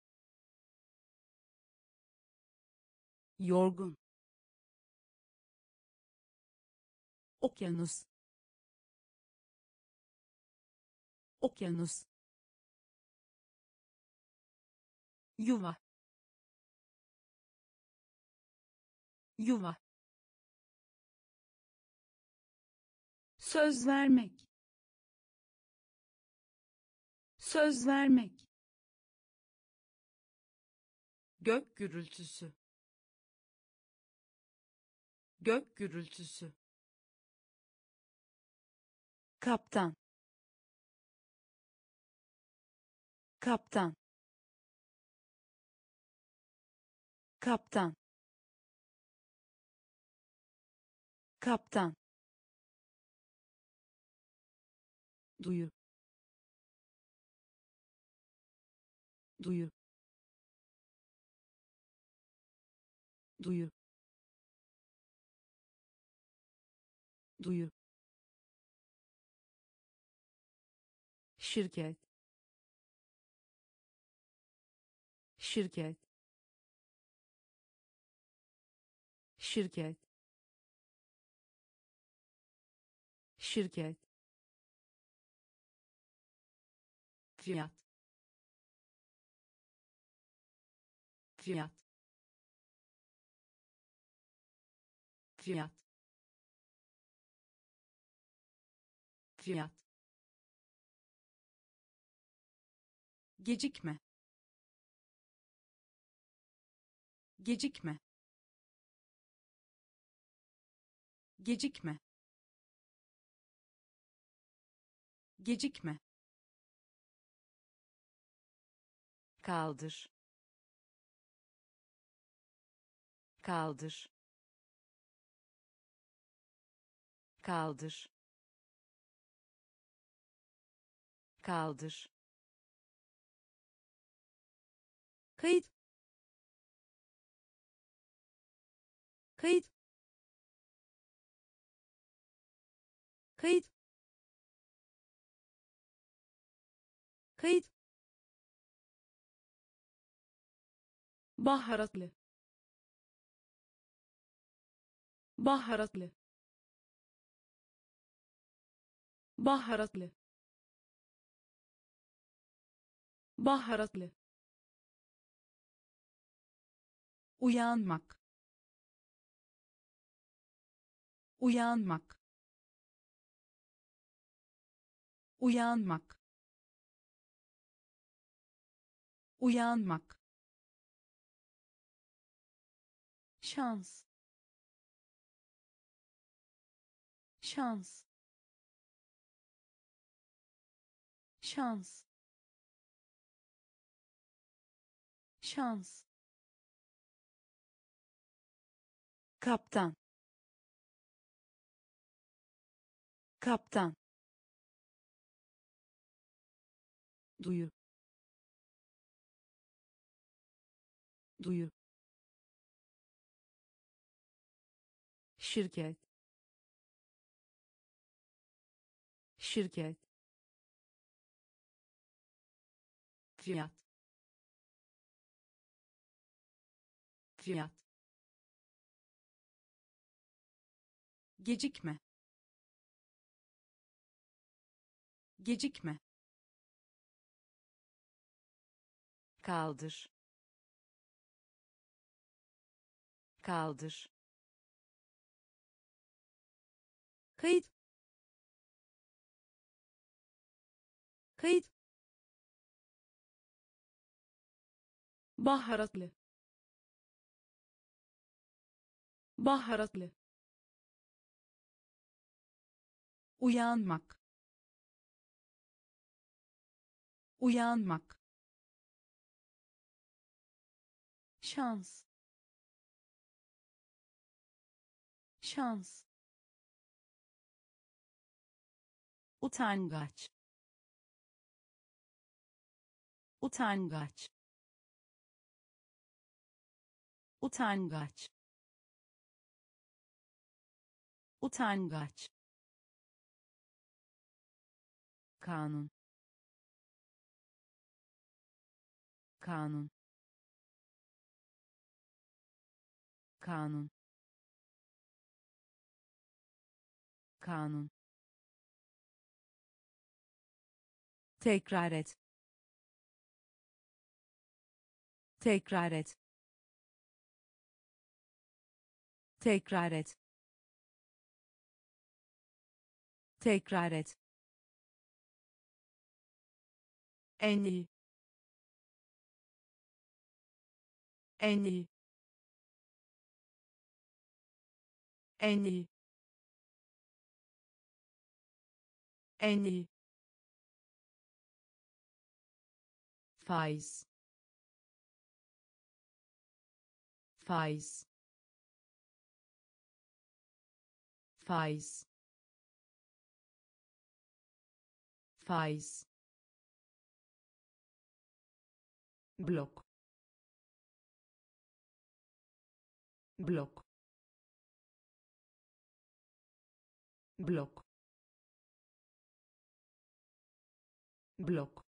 Yorgun. Okyanus. Okyanus. Yuva. Yuva. Söz vermek. Söz vermek. Gök gürültüsü. Gök gürültüsü. Kaptan. Kaptan. Kaptan. Kaptan. Duyu. Duyu. Duyu. Duyu. Şirket. Şirket. Şirket. Şirket. Fiyat. Fiyat. Fiyat. Fiyat. Gecikme. Gecikme. Gecikme. Gecikme. Kaldır. Kaldır. Kaldır. Kaldır. Kayıt. Kayıt. Kayıt. Kayıt. Baharatlı. Baharatlı. Baharatlı. Baharatlı. Uyanmak. Uyanmak. Uyanmak. Uyanmak. Şans. Şans. Şans. Şans. Kaptan. Kaptan. Duyu. Duyu. Şirket. Şirket. Fiyat. Fiyat. Gecikme. Gecikme. Kaldır. Kaldır. Kayıt. Kayıt. Baharatlı. Baharatlı. Uyanmak. Uyanmak. Şans. Şans. utangaç, utangaç, utangaç, utangaç, kanun, kanun, kanun, kanun. Tekrar et. Tekrar et. Tekrar et. Tekrar et. En iyi. En iyi. En iyi. En iyi. Faiz, faiz, faiz, faiz. Blok, blok, blok, blok.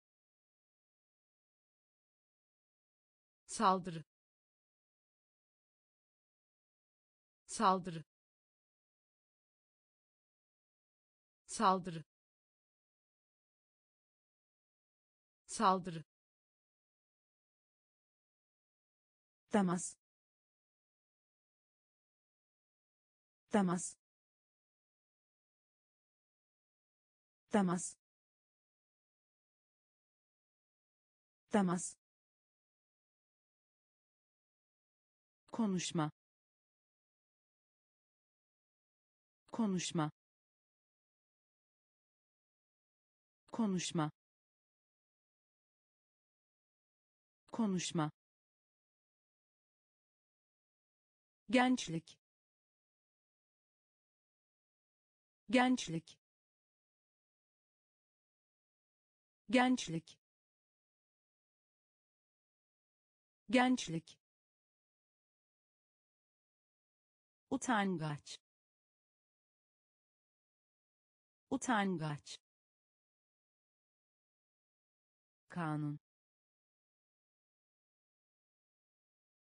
Saldırı, saldırı, saldırı, saldırı. Temas, temas, temas, temas. Konuşma, konuşma, konuşma, konuşma. Gençlik, gençlik, gençlik, gençlik. Utangaç, utangaç, kanun,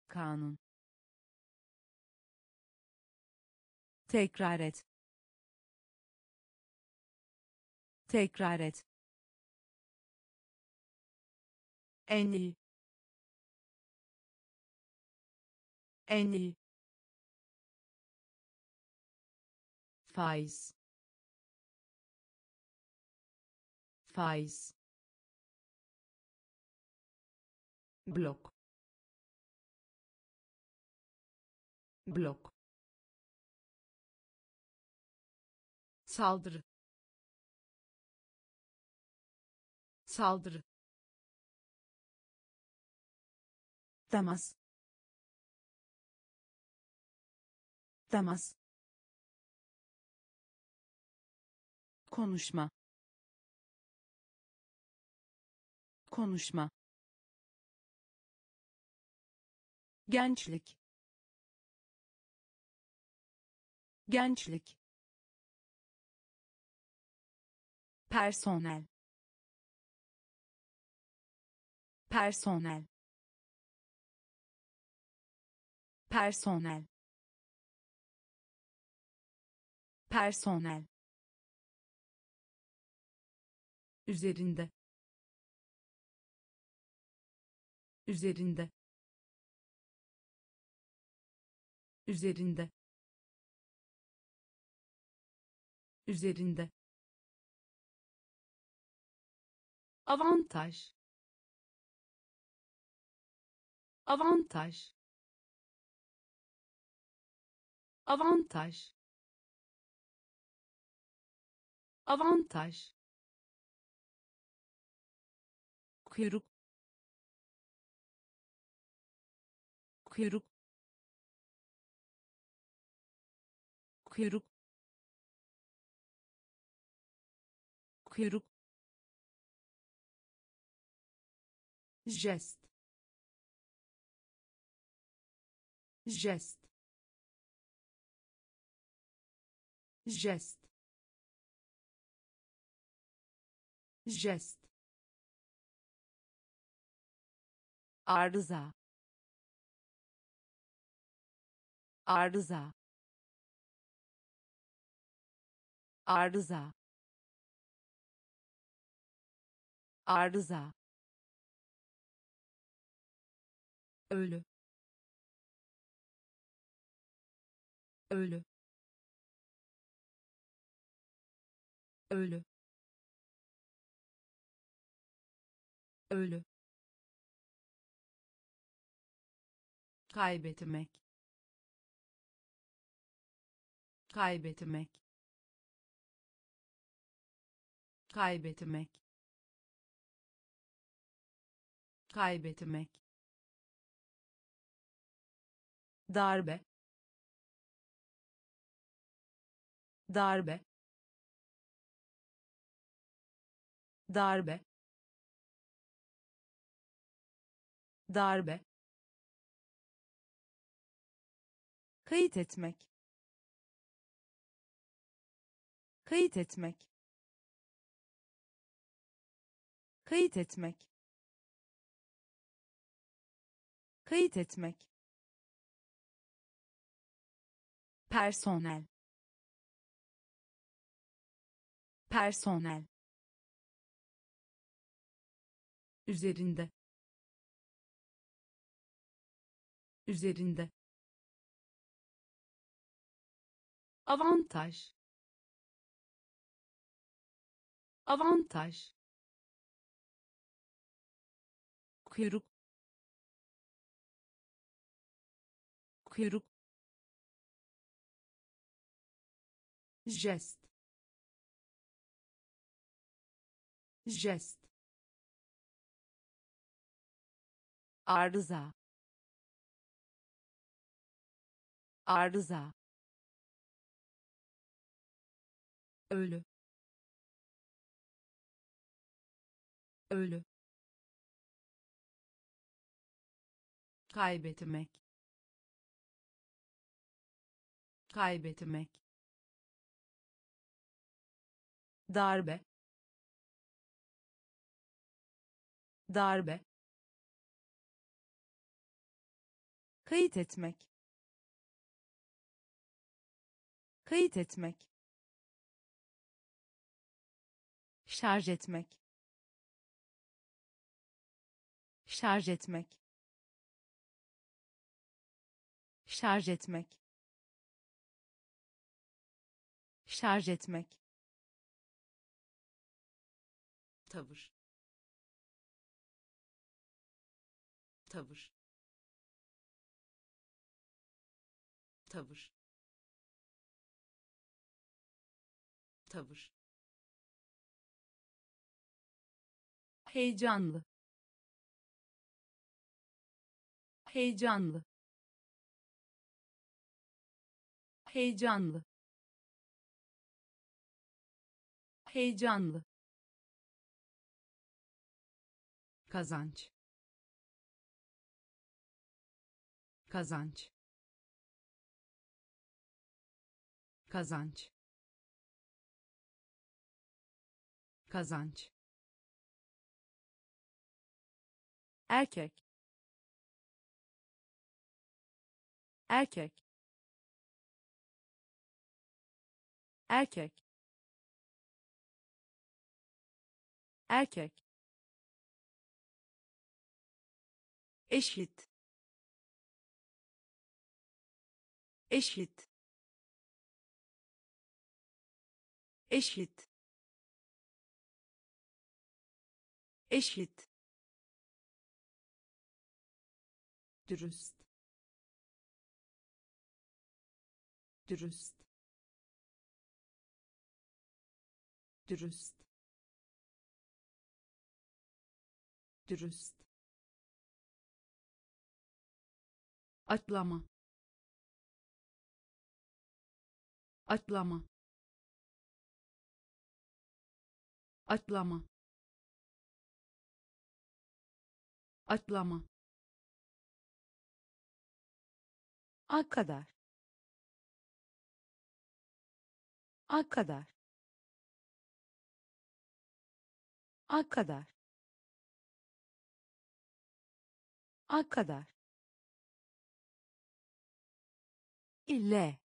kanun, tekrar et, tekrar et, en iyi, en iyi. Faiz, faiz, blok, blok, saldırı, saldırı, temas, temas. Konuşma, konuşma. Gençlik, gençlik. Personel, personel, personel, personel. Üzerinde, üzerinde, üzerinde, üzerinde. Avantaj, avantaj, avantaj, avantaj. Kuyruk, kuyruk, kuyruk, kuyruk, jest, jest, jest, jest, arıza, arıza, arıza, arıza, ölü, ölü, ölü, ölü, kaybetmek, kaybetmek, kaybetmek, kaybetmek, darbe, darbe, darbe, darbe, kayıt etmek, kayıt etmek, kayıt etmek, kayıt etmek, personel, personel, üzerinde, üzerinde, avantaj, avantaj, kuyruk, kuyruk, jest, jest, arıza, arıza, ölü, ölü, kaybetmek, kaybetmek, darbe, darbe, kayıt etmek, kayıt etmek, şarj etmek, şarj etmek, şarj etmek, şarj etmek, tavır, tavır, tavır, tavır, heyecanlı, heyecanlı, heyecanlı, heyecanlı, kazanç, kazanç, kazanç, kazanç, erkek, erkek, erkek, erkek, eşit, eşit, eşit, eşit, dürüst, dürüst, dürüst, dürüst, atlama, atlama, atlama, atlama, a kadar, a kadar, a kadar, a kadar, ile,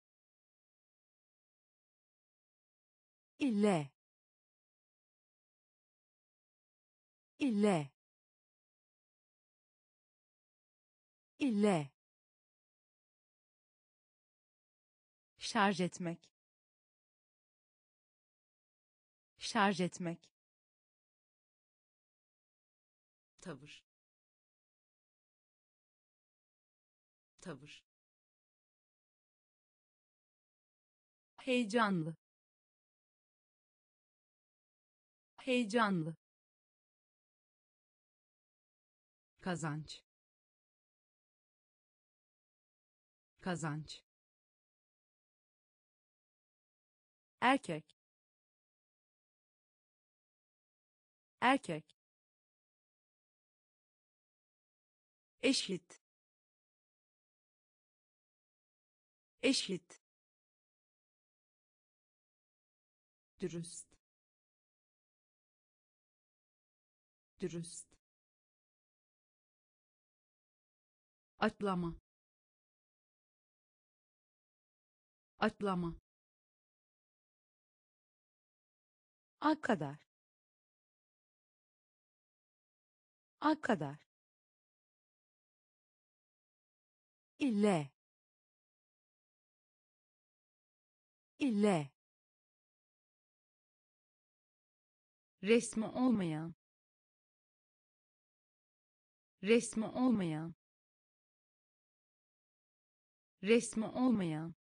ile, ile, ile, şarj etmek, şarj etmek, tavır, tavır, heyecanlı, heyecanlı, kazanç, kazanç, erkek, erkek, eşit, eşit, dürüst, dürüst, atlama, atlama, a kadar, a kadar, ile, ile, resmi olmayan, resmi olmayan, resmi olmayan,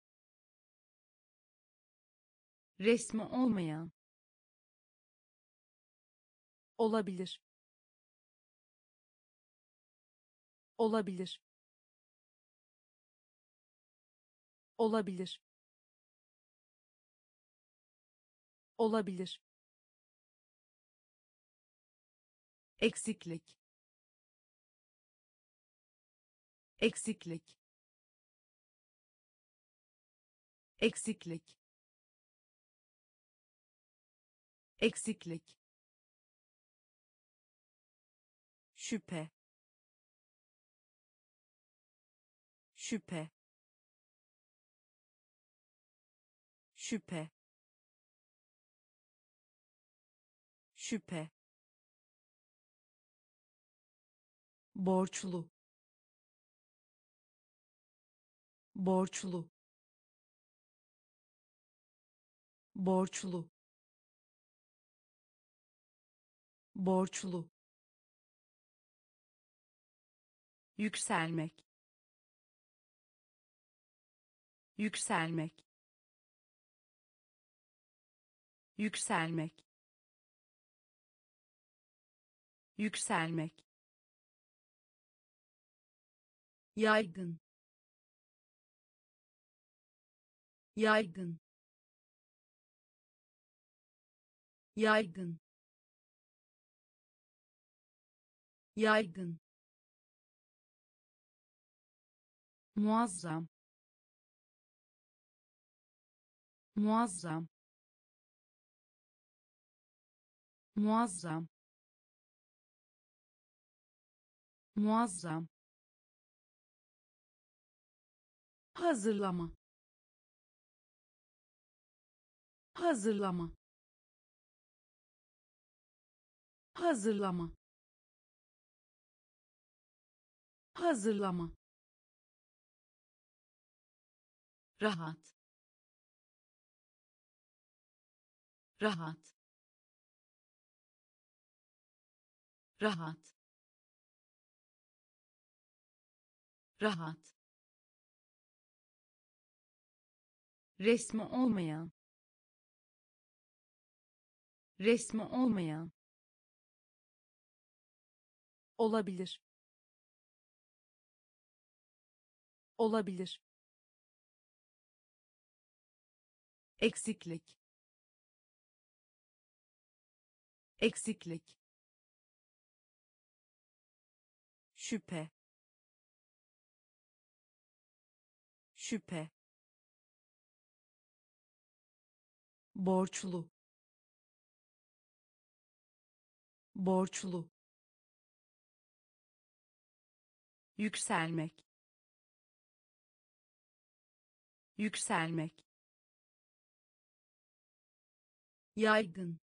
resmi olmayan, olabilir, olabilir, olabilir, olabilir, eksiklik, eksiklik, eksiklik, eksiklik, şüphe, şüphe, şüphe, şüphe, borçlu, borçlu, borçlu, borçlu, yükselmek, yükselmek, yükselmek, yükselmek, yaygın, yaygın, yaygın, yaygın, muazzam, muazzam, muazzam, muazzam, hazırlama, hazırlama, hazırlama, hazırlama, rahat, rahat, rahat, rahat, resmi olmayan, resmi olmayan, olabilir, olabilir, eksiklik, Eksiklik. Şüphe. Şüphe. Borçlu. Borçlu. Yükselmek. Yükselmek. Yaygın.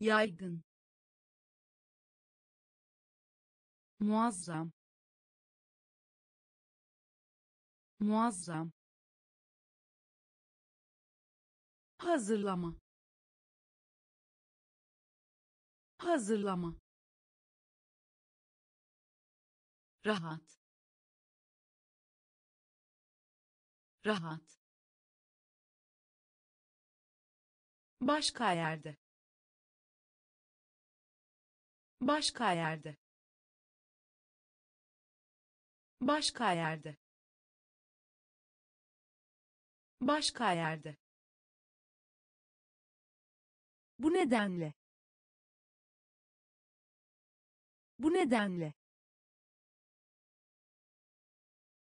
Yaygın. Muazzam. Muazzam. Hazırlama. Hazırlama. Rahat. Rahat. Başka yerde. Başka yerde. Başka yerde. Başka yerde. Bu nedenle. Bu nedenle.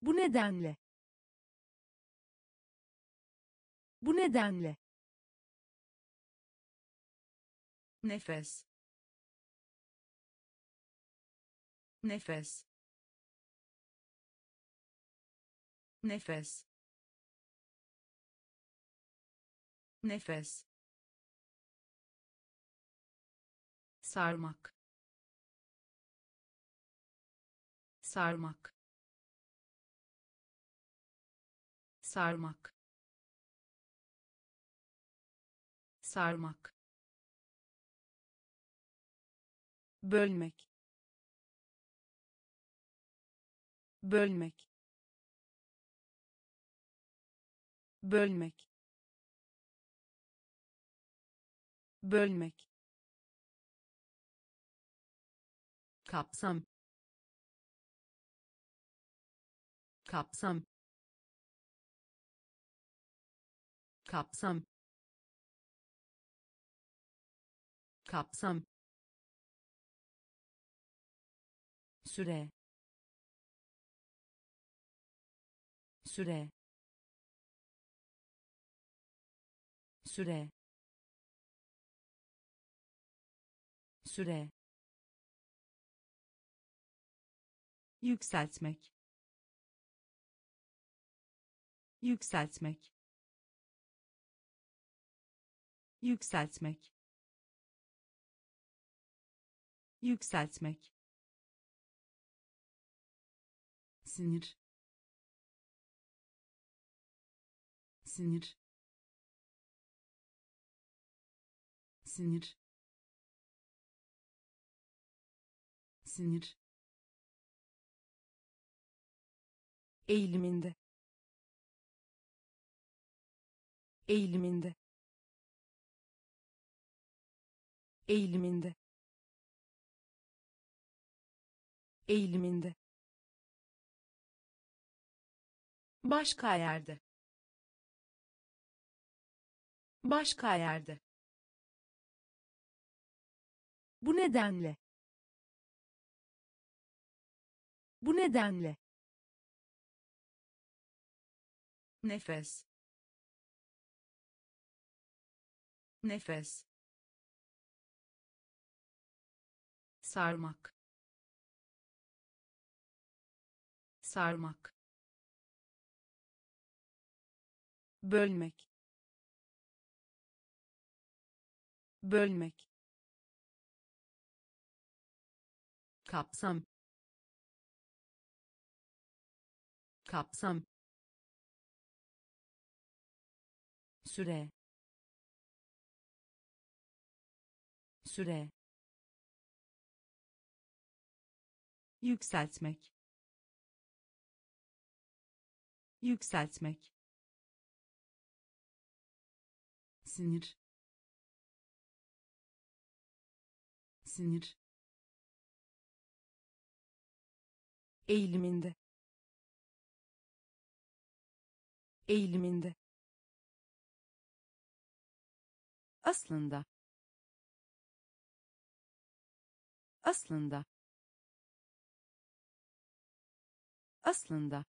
Bu nedenle. Bu nedenle. Nefes. Nefes. Nefes. Nefes. Sarmak. Sarmak. Sarmak. Sarmak. Bölmek. Bölmek. Bölmek. Bölmek. Kapsam. Kapsam. Kapsam. Kapsam. Süre. Süre. Süre. Süre. Yükseltmek. Yükseltmek. Yükseltmek. Yükseltmek. Sinir. Sinir. Sinir. Sinir. Eğiliminde. Eğiliminde. Eğiliminde. Eğiliminde. Başka yerde. Başka yerde. Bu nedenle. Bu nedenle. Nefes. Nefes. Sarmak. Sarmak. Bölmek. Bölmek. Kapsam. Kapsam. Süre. Süre. Yükseltmek. Yükseltmek. Sinir. Sinir. Eğiliminde. Eğiliminde. aslında, aslında, aslında,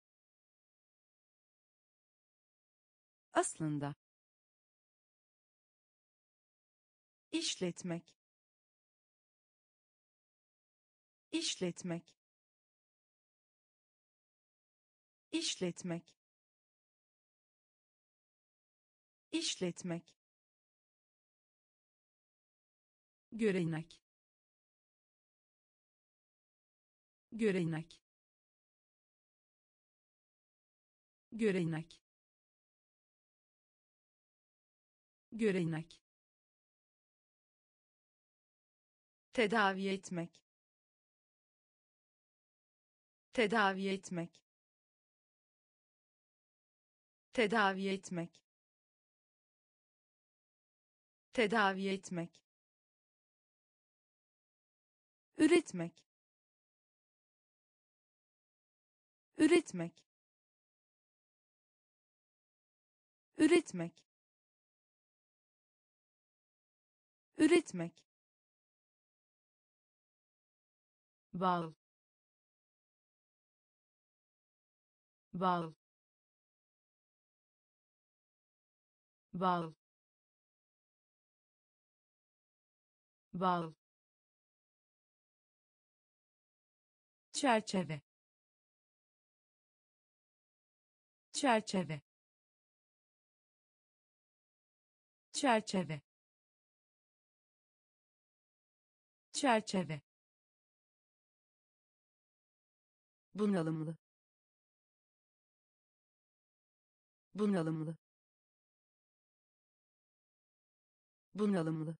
aslında, işletmek, işletmek, işletmek, işletmek, görenek, görenek, görenek, görenek, tedavi etmek, tedavi etmek, tedavi etmek, tedavi etmek, üretmek, üretmek, üretmek, üretmek, bal, bal, bal, bal, çerçeve, çerçeve, çerçeve, çerçeve, bunalımlı, bunalımlı, bunalımlı,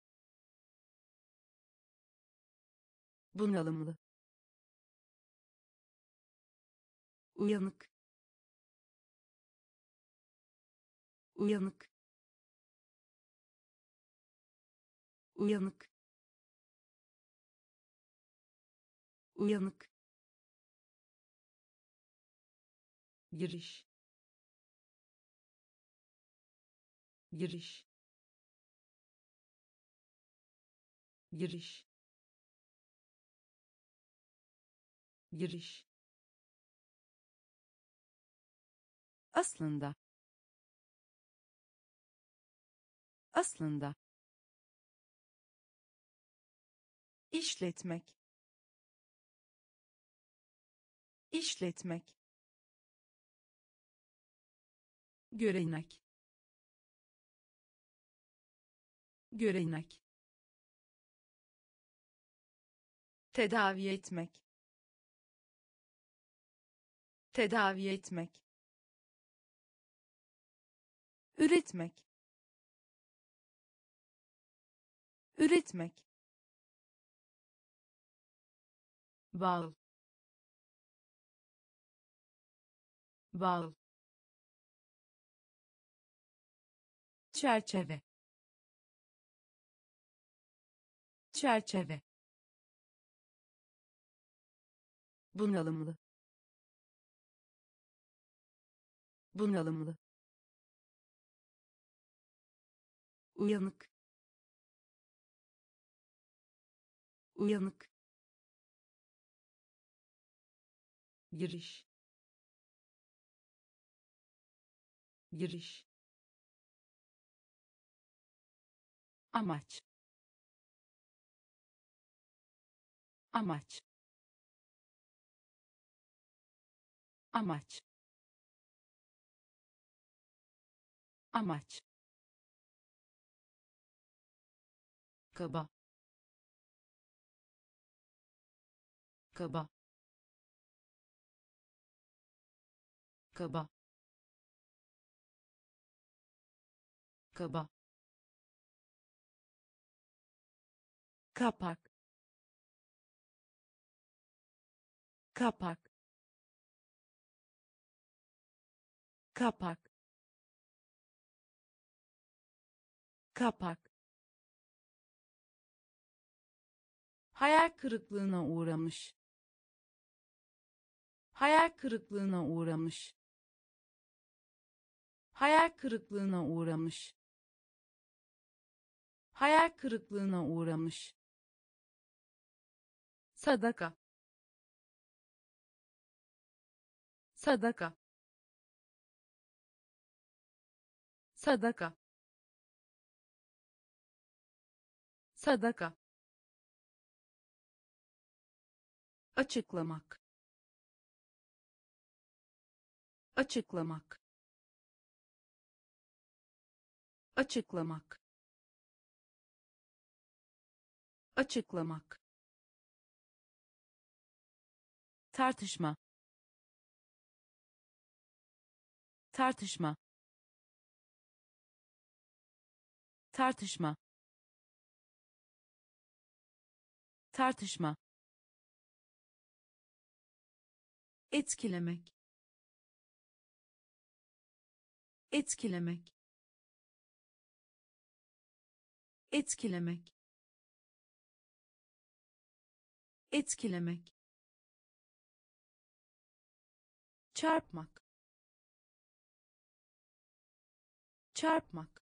bunalımlı, uyanık, uyanık, uyanık, uyanık, giriş, giriş, giriş, giriş, aslında, aslında, işletmek, işletmek, görenek, görenek, tedavi etmek, tedavi etmek, üretmek, üretmek, bal, bal, çerçeve, çerçeve, bunalımlı, bunalımlı, uyanık, uyanık, giriş, giriş, amaç, amaç, amaç, amaç, kaba, kaba, kaba, kaba, kapak, kapak, kapak, kapak, hayal kırıklığına uğramış, hayal kırıklığına uğramış, hayal kırıklığına uğramış, hayal kırıklığına uğramış. Sadaka. Sadaka. Sadaka. Sadaka. Açıklamak. Açıklamak. Açıklamak. Açıklamak. Tartışma. Tartışma. Tartışma. Tartışma. Etkilemek. Etkilemek. Etkilemek. Etkilemek. Çarpmak. Çarpmak.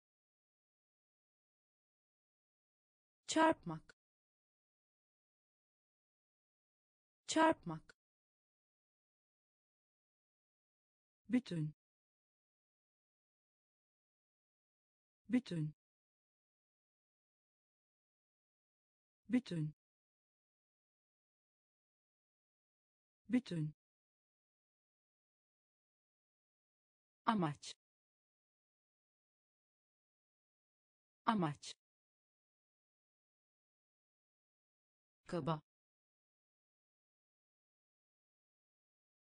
Çarpmak. Çarpmak. Bütün. Bütün. Bütün. Bütün. Amaç. Amaç. Kaba.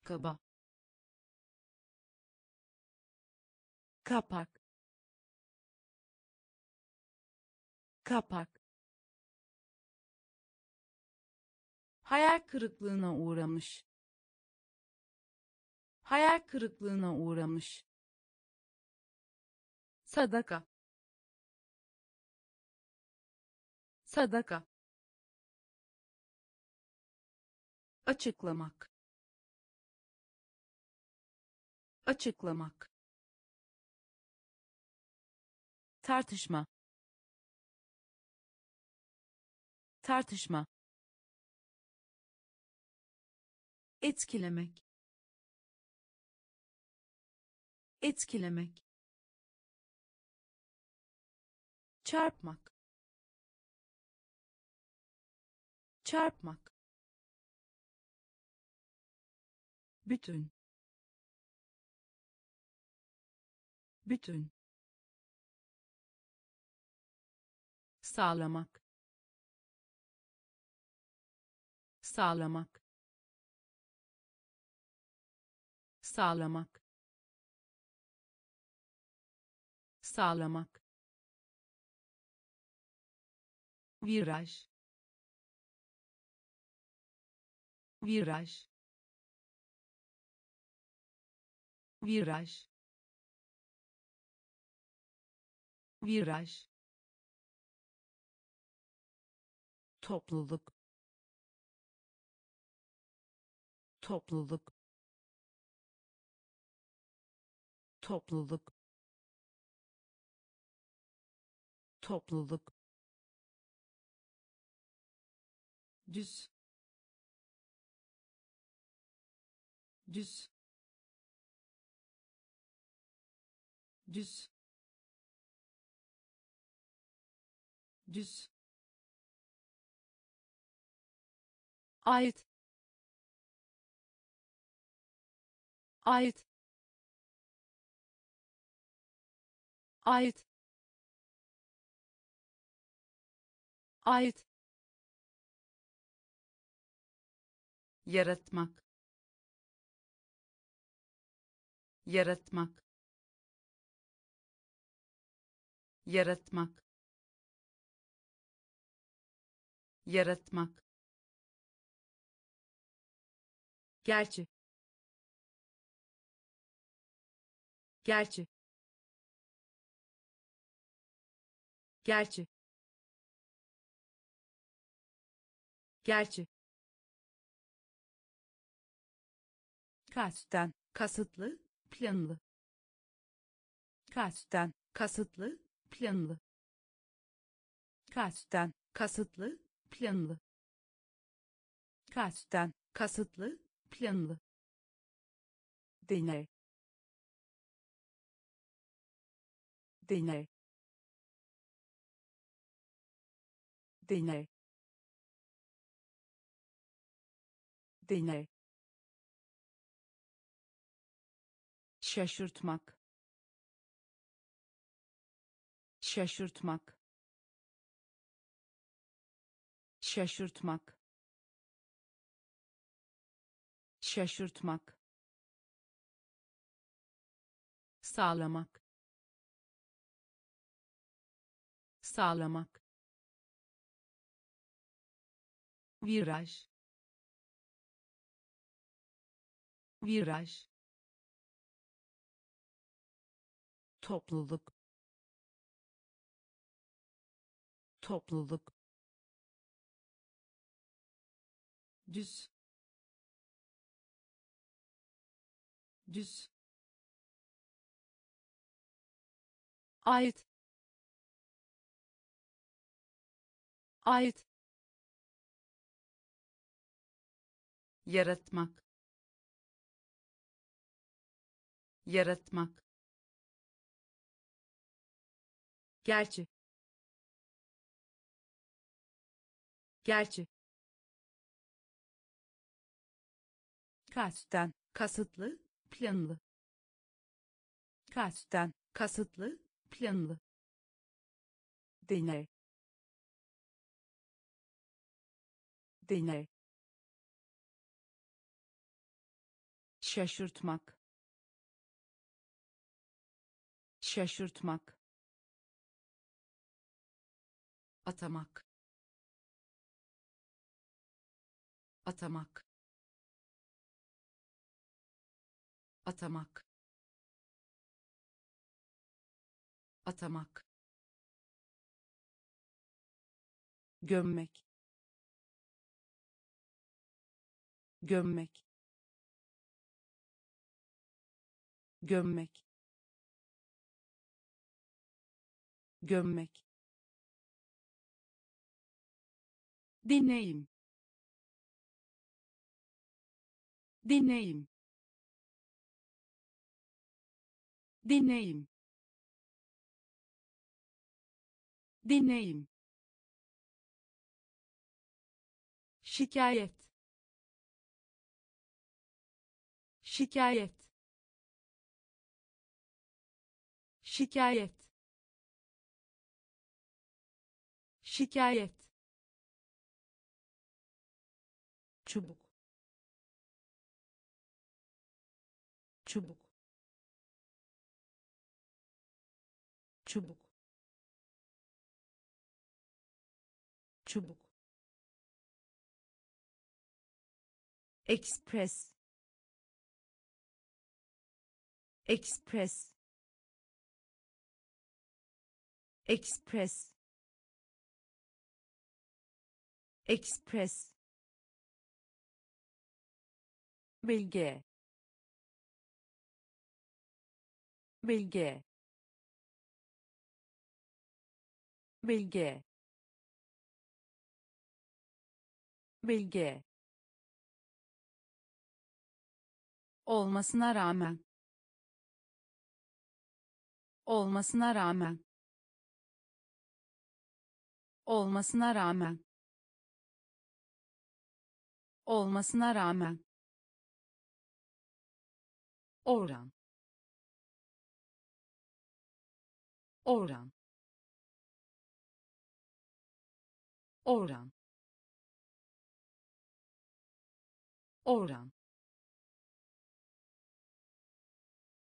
Kaba. Kapak. Kapak. Hayal kırıklığına uğramış. Hayal kırıklığına uğramış. Sadaka. Sadaka. Açıklamak. Açıklamak. Tartışma. Tartışma. Etkilemek. Etkilemek. Çarpmak. Çarpmak. Bütün. Bütün. Sağlamak. Sağlamak. Sağlamak. Sağlamak. Viraj. Viraj. Viraj. Viraj. Topluluk. Topluluk. Topluluk. Topluluk. Düz. Düz. Düz. Düz. Ait. Ait. Ait. Ait. Yaratmak. Yaratmak. Yaratmak. Yaratmak. Gerçi. Gerçi. Gerçi. Gerçi. Kasten, kasıtlı, planlı. Kasten, kasıtlı, planlı. kasten, kasıtlı, planlı. Kasten, kasıtlı, planlı. Deney. Deney. Deney. Deney. Şaşırtmak. Şaşırtmak. Şaşırtmak. Şaşırtmak. Sağlamak. Sağlamak. Viraj. Viraj. Topluluk. Topluluk. Düz. Düz. Ait. Ait. Yaratmak. Yaratmak. Gerçi. Gerçi. Kasten, kasıtlı, planlı. Kasten, kasıtlı, planlı. Deney. Deney. Şaşırtmak. Şaşırtmak. Atamak. Atamak. Atamak. Atamak. Gömmek. Gömmek. Gömmek. Gömmek. Deneyim. Deneyim. Deneyim. Deneyim. Şikayet. Şikayet. Şikayet. Şikayet. Çubuk. Çubuk. Çubuk. Çubuk. Express. Express. Express. Express. Bilge. Bilge. Bilge. Bilge. Olmasına rağmen. Olmasına rağmen. Olmasına rağmen. Olmasına rağmen. Oran. Oran. Oran. Oran.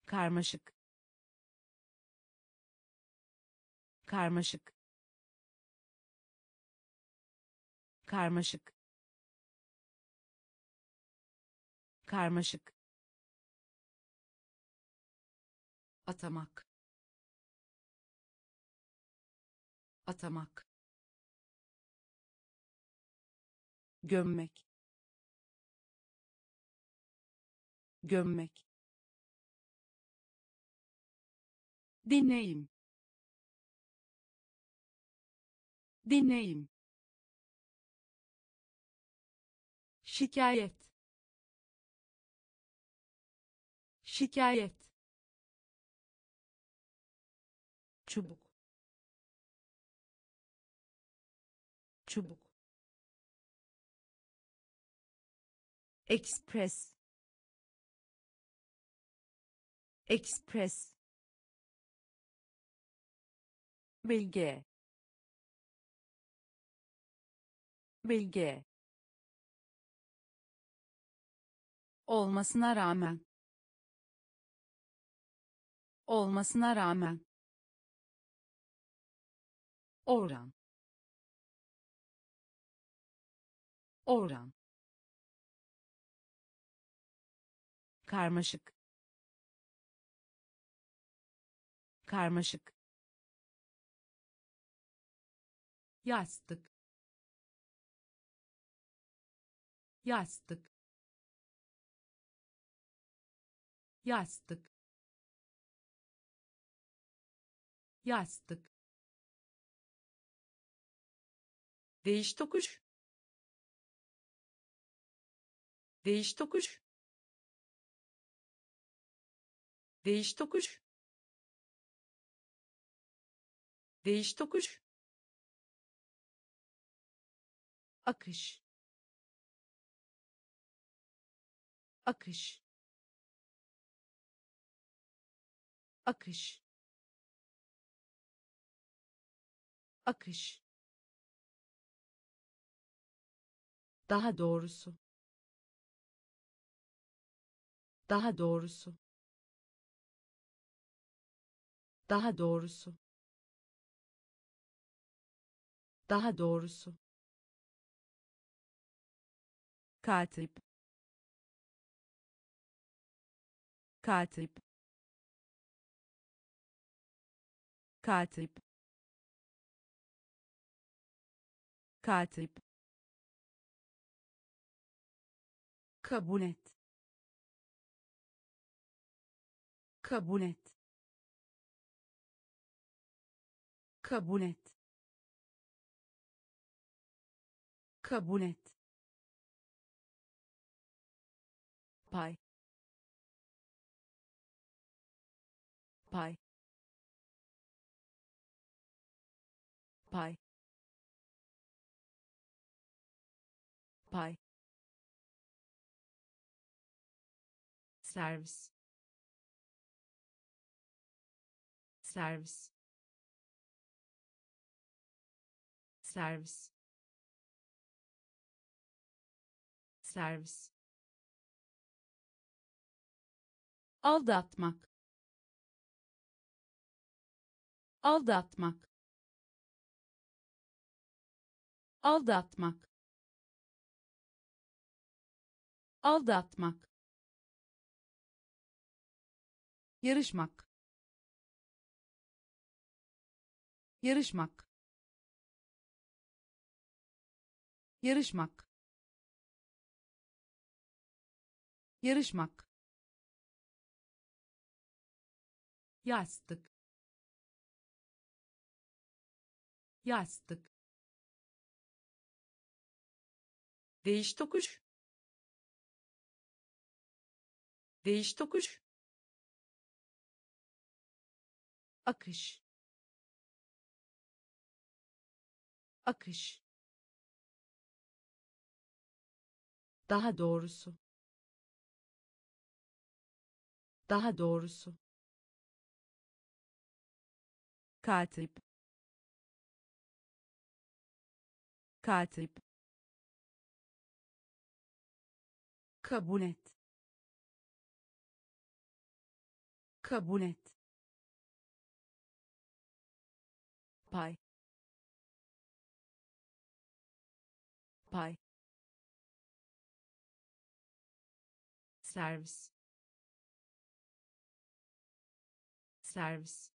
Karmaşık. Karmaşık. Karmaşık. Karmaşık. Atamak. Atamak. Gömmek. Gömmek. Deneyim. Deneyim. Şikayet. Şikayet. Çubuk. Çubuk. Express. Express. Belge. Belge. Olmasına rağmen. Olmasına rağmen. Oran. Oran. Karmaşık. Karmaşık. Yastık. Yastık. Yastık. Yastık. Değiş tokuş. Değiş tokuş. Değiş tokuş. Değiş tokuş. Akış. Akış. Akış. Akış. Daha doğrusu. Daha doğrusu. Daha doğrusu. Daha doğrusu. Katip. Katip. Katip. Katip. Kabul et. Kabul et. Kabul et. Kabul et. Pay. Pay. Pay. Pay. Servis. Servis. Servis. Servis. Aldatmak. Aldatmak. Aldatmak. Aldatmak. Yarışmak. Yarışmak. Yarışmak. Yarışmak. Yastık. Yastık. Değiş tokuş. Değiş tokuş. Akış. Akış. Daha doğrusu. Daha doğrusu. Katip. Katip. Kabul et. Kabul et. Pay. Pay. Servis. Servis.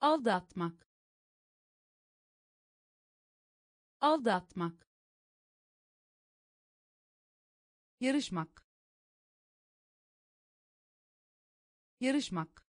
Aldatmak. Aldatmak. Yarışmak. Yarışmak.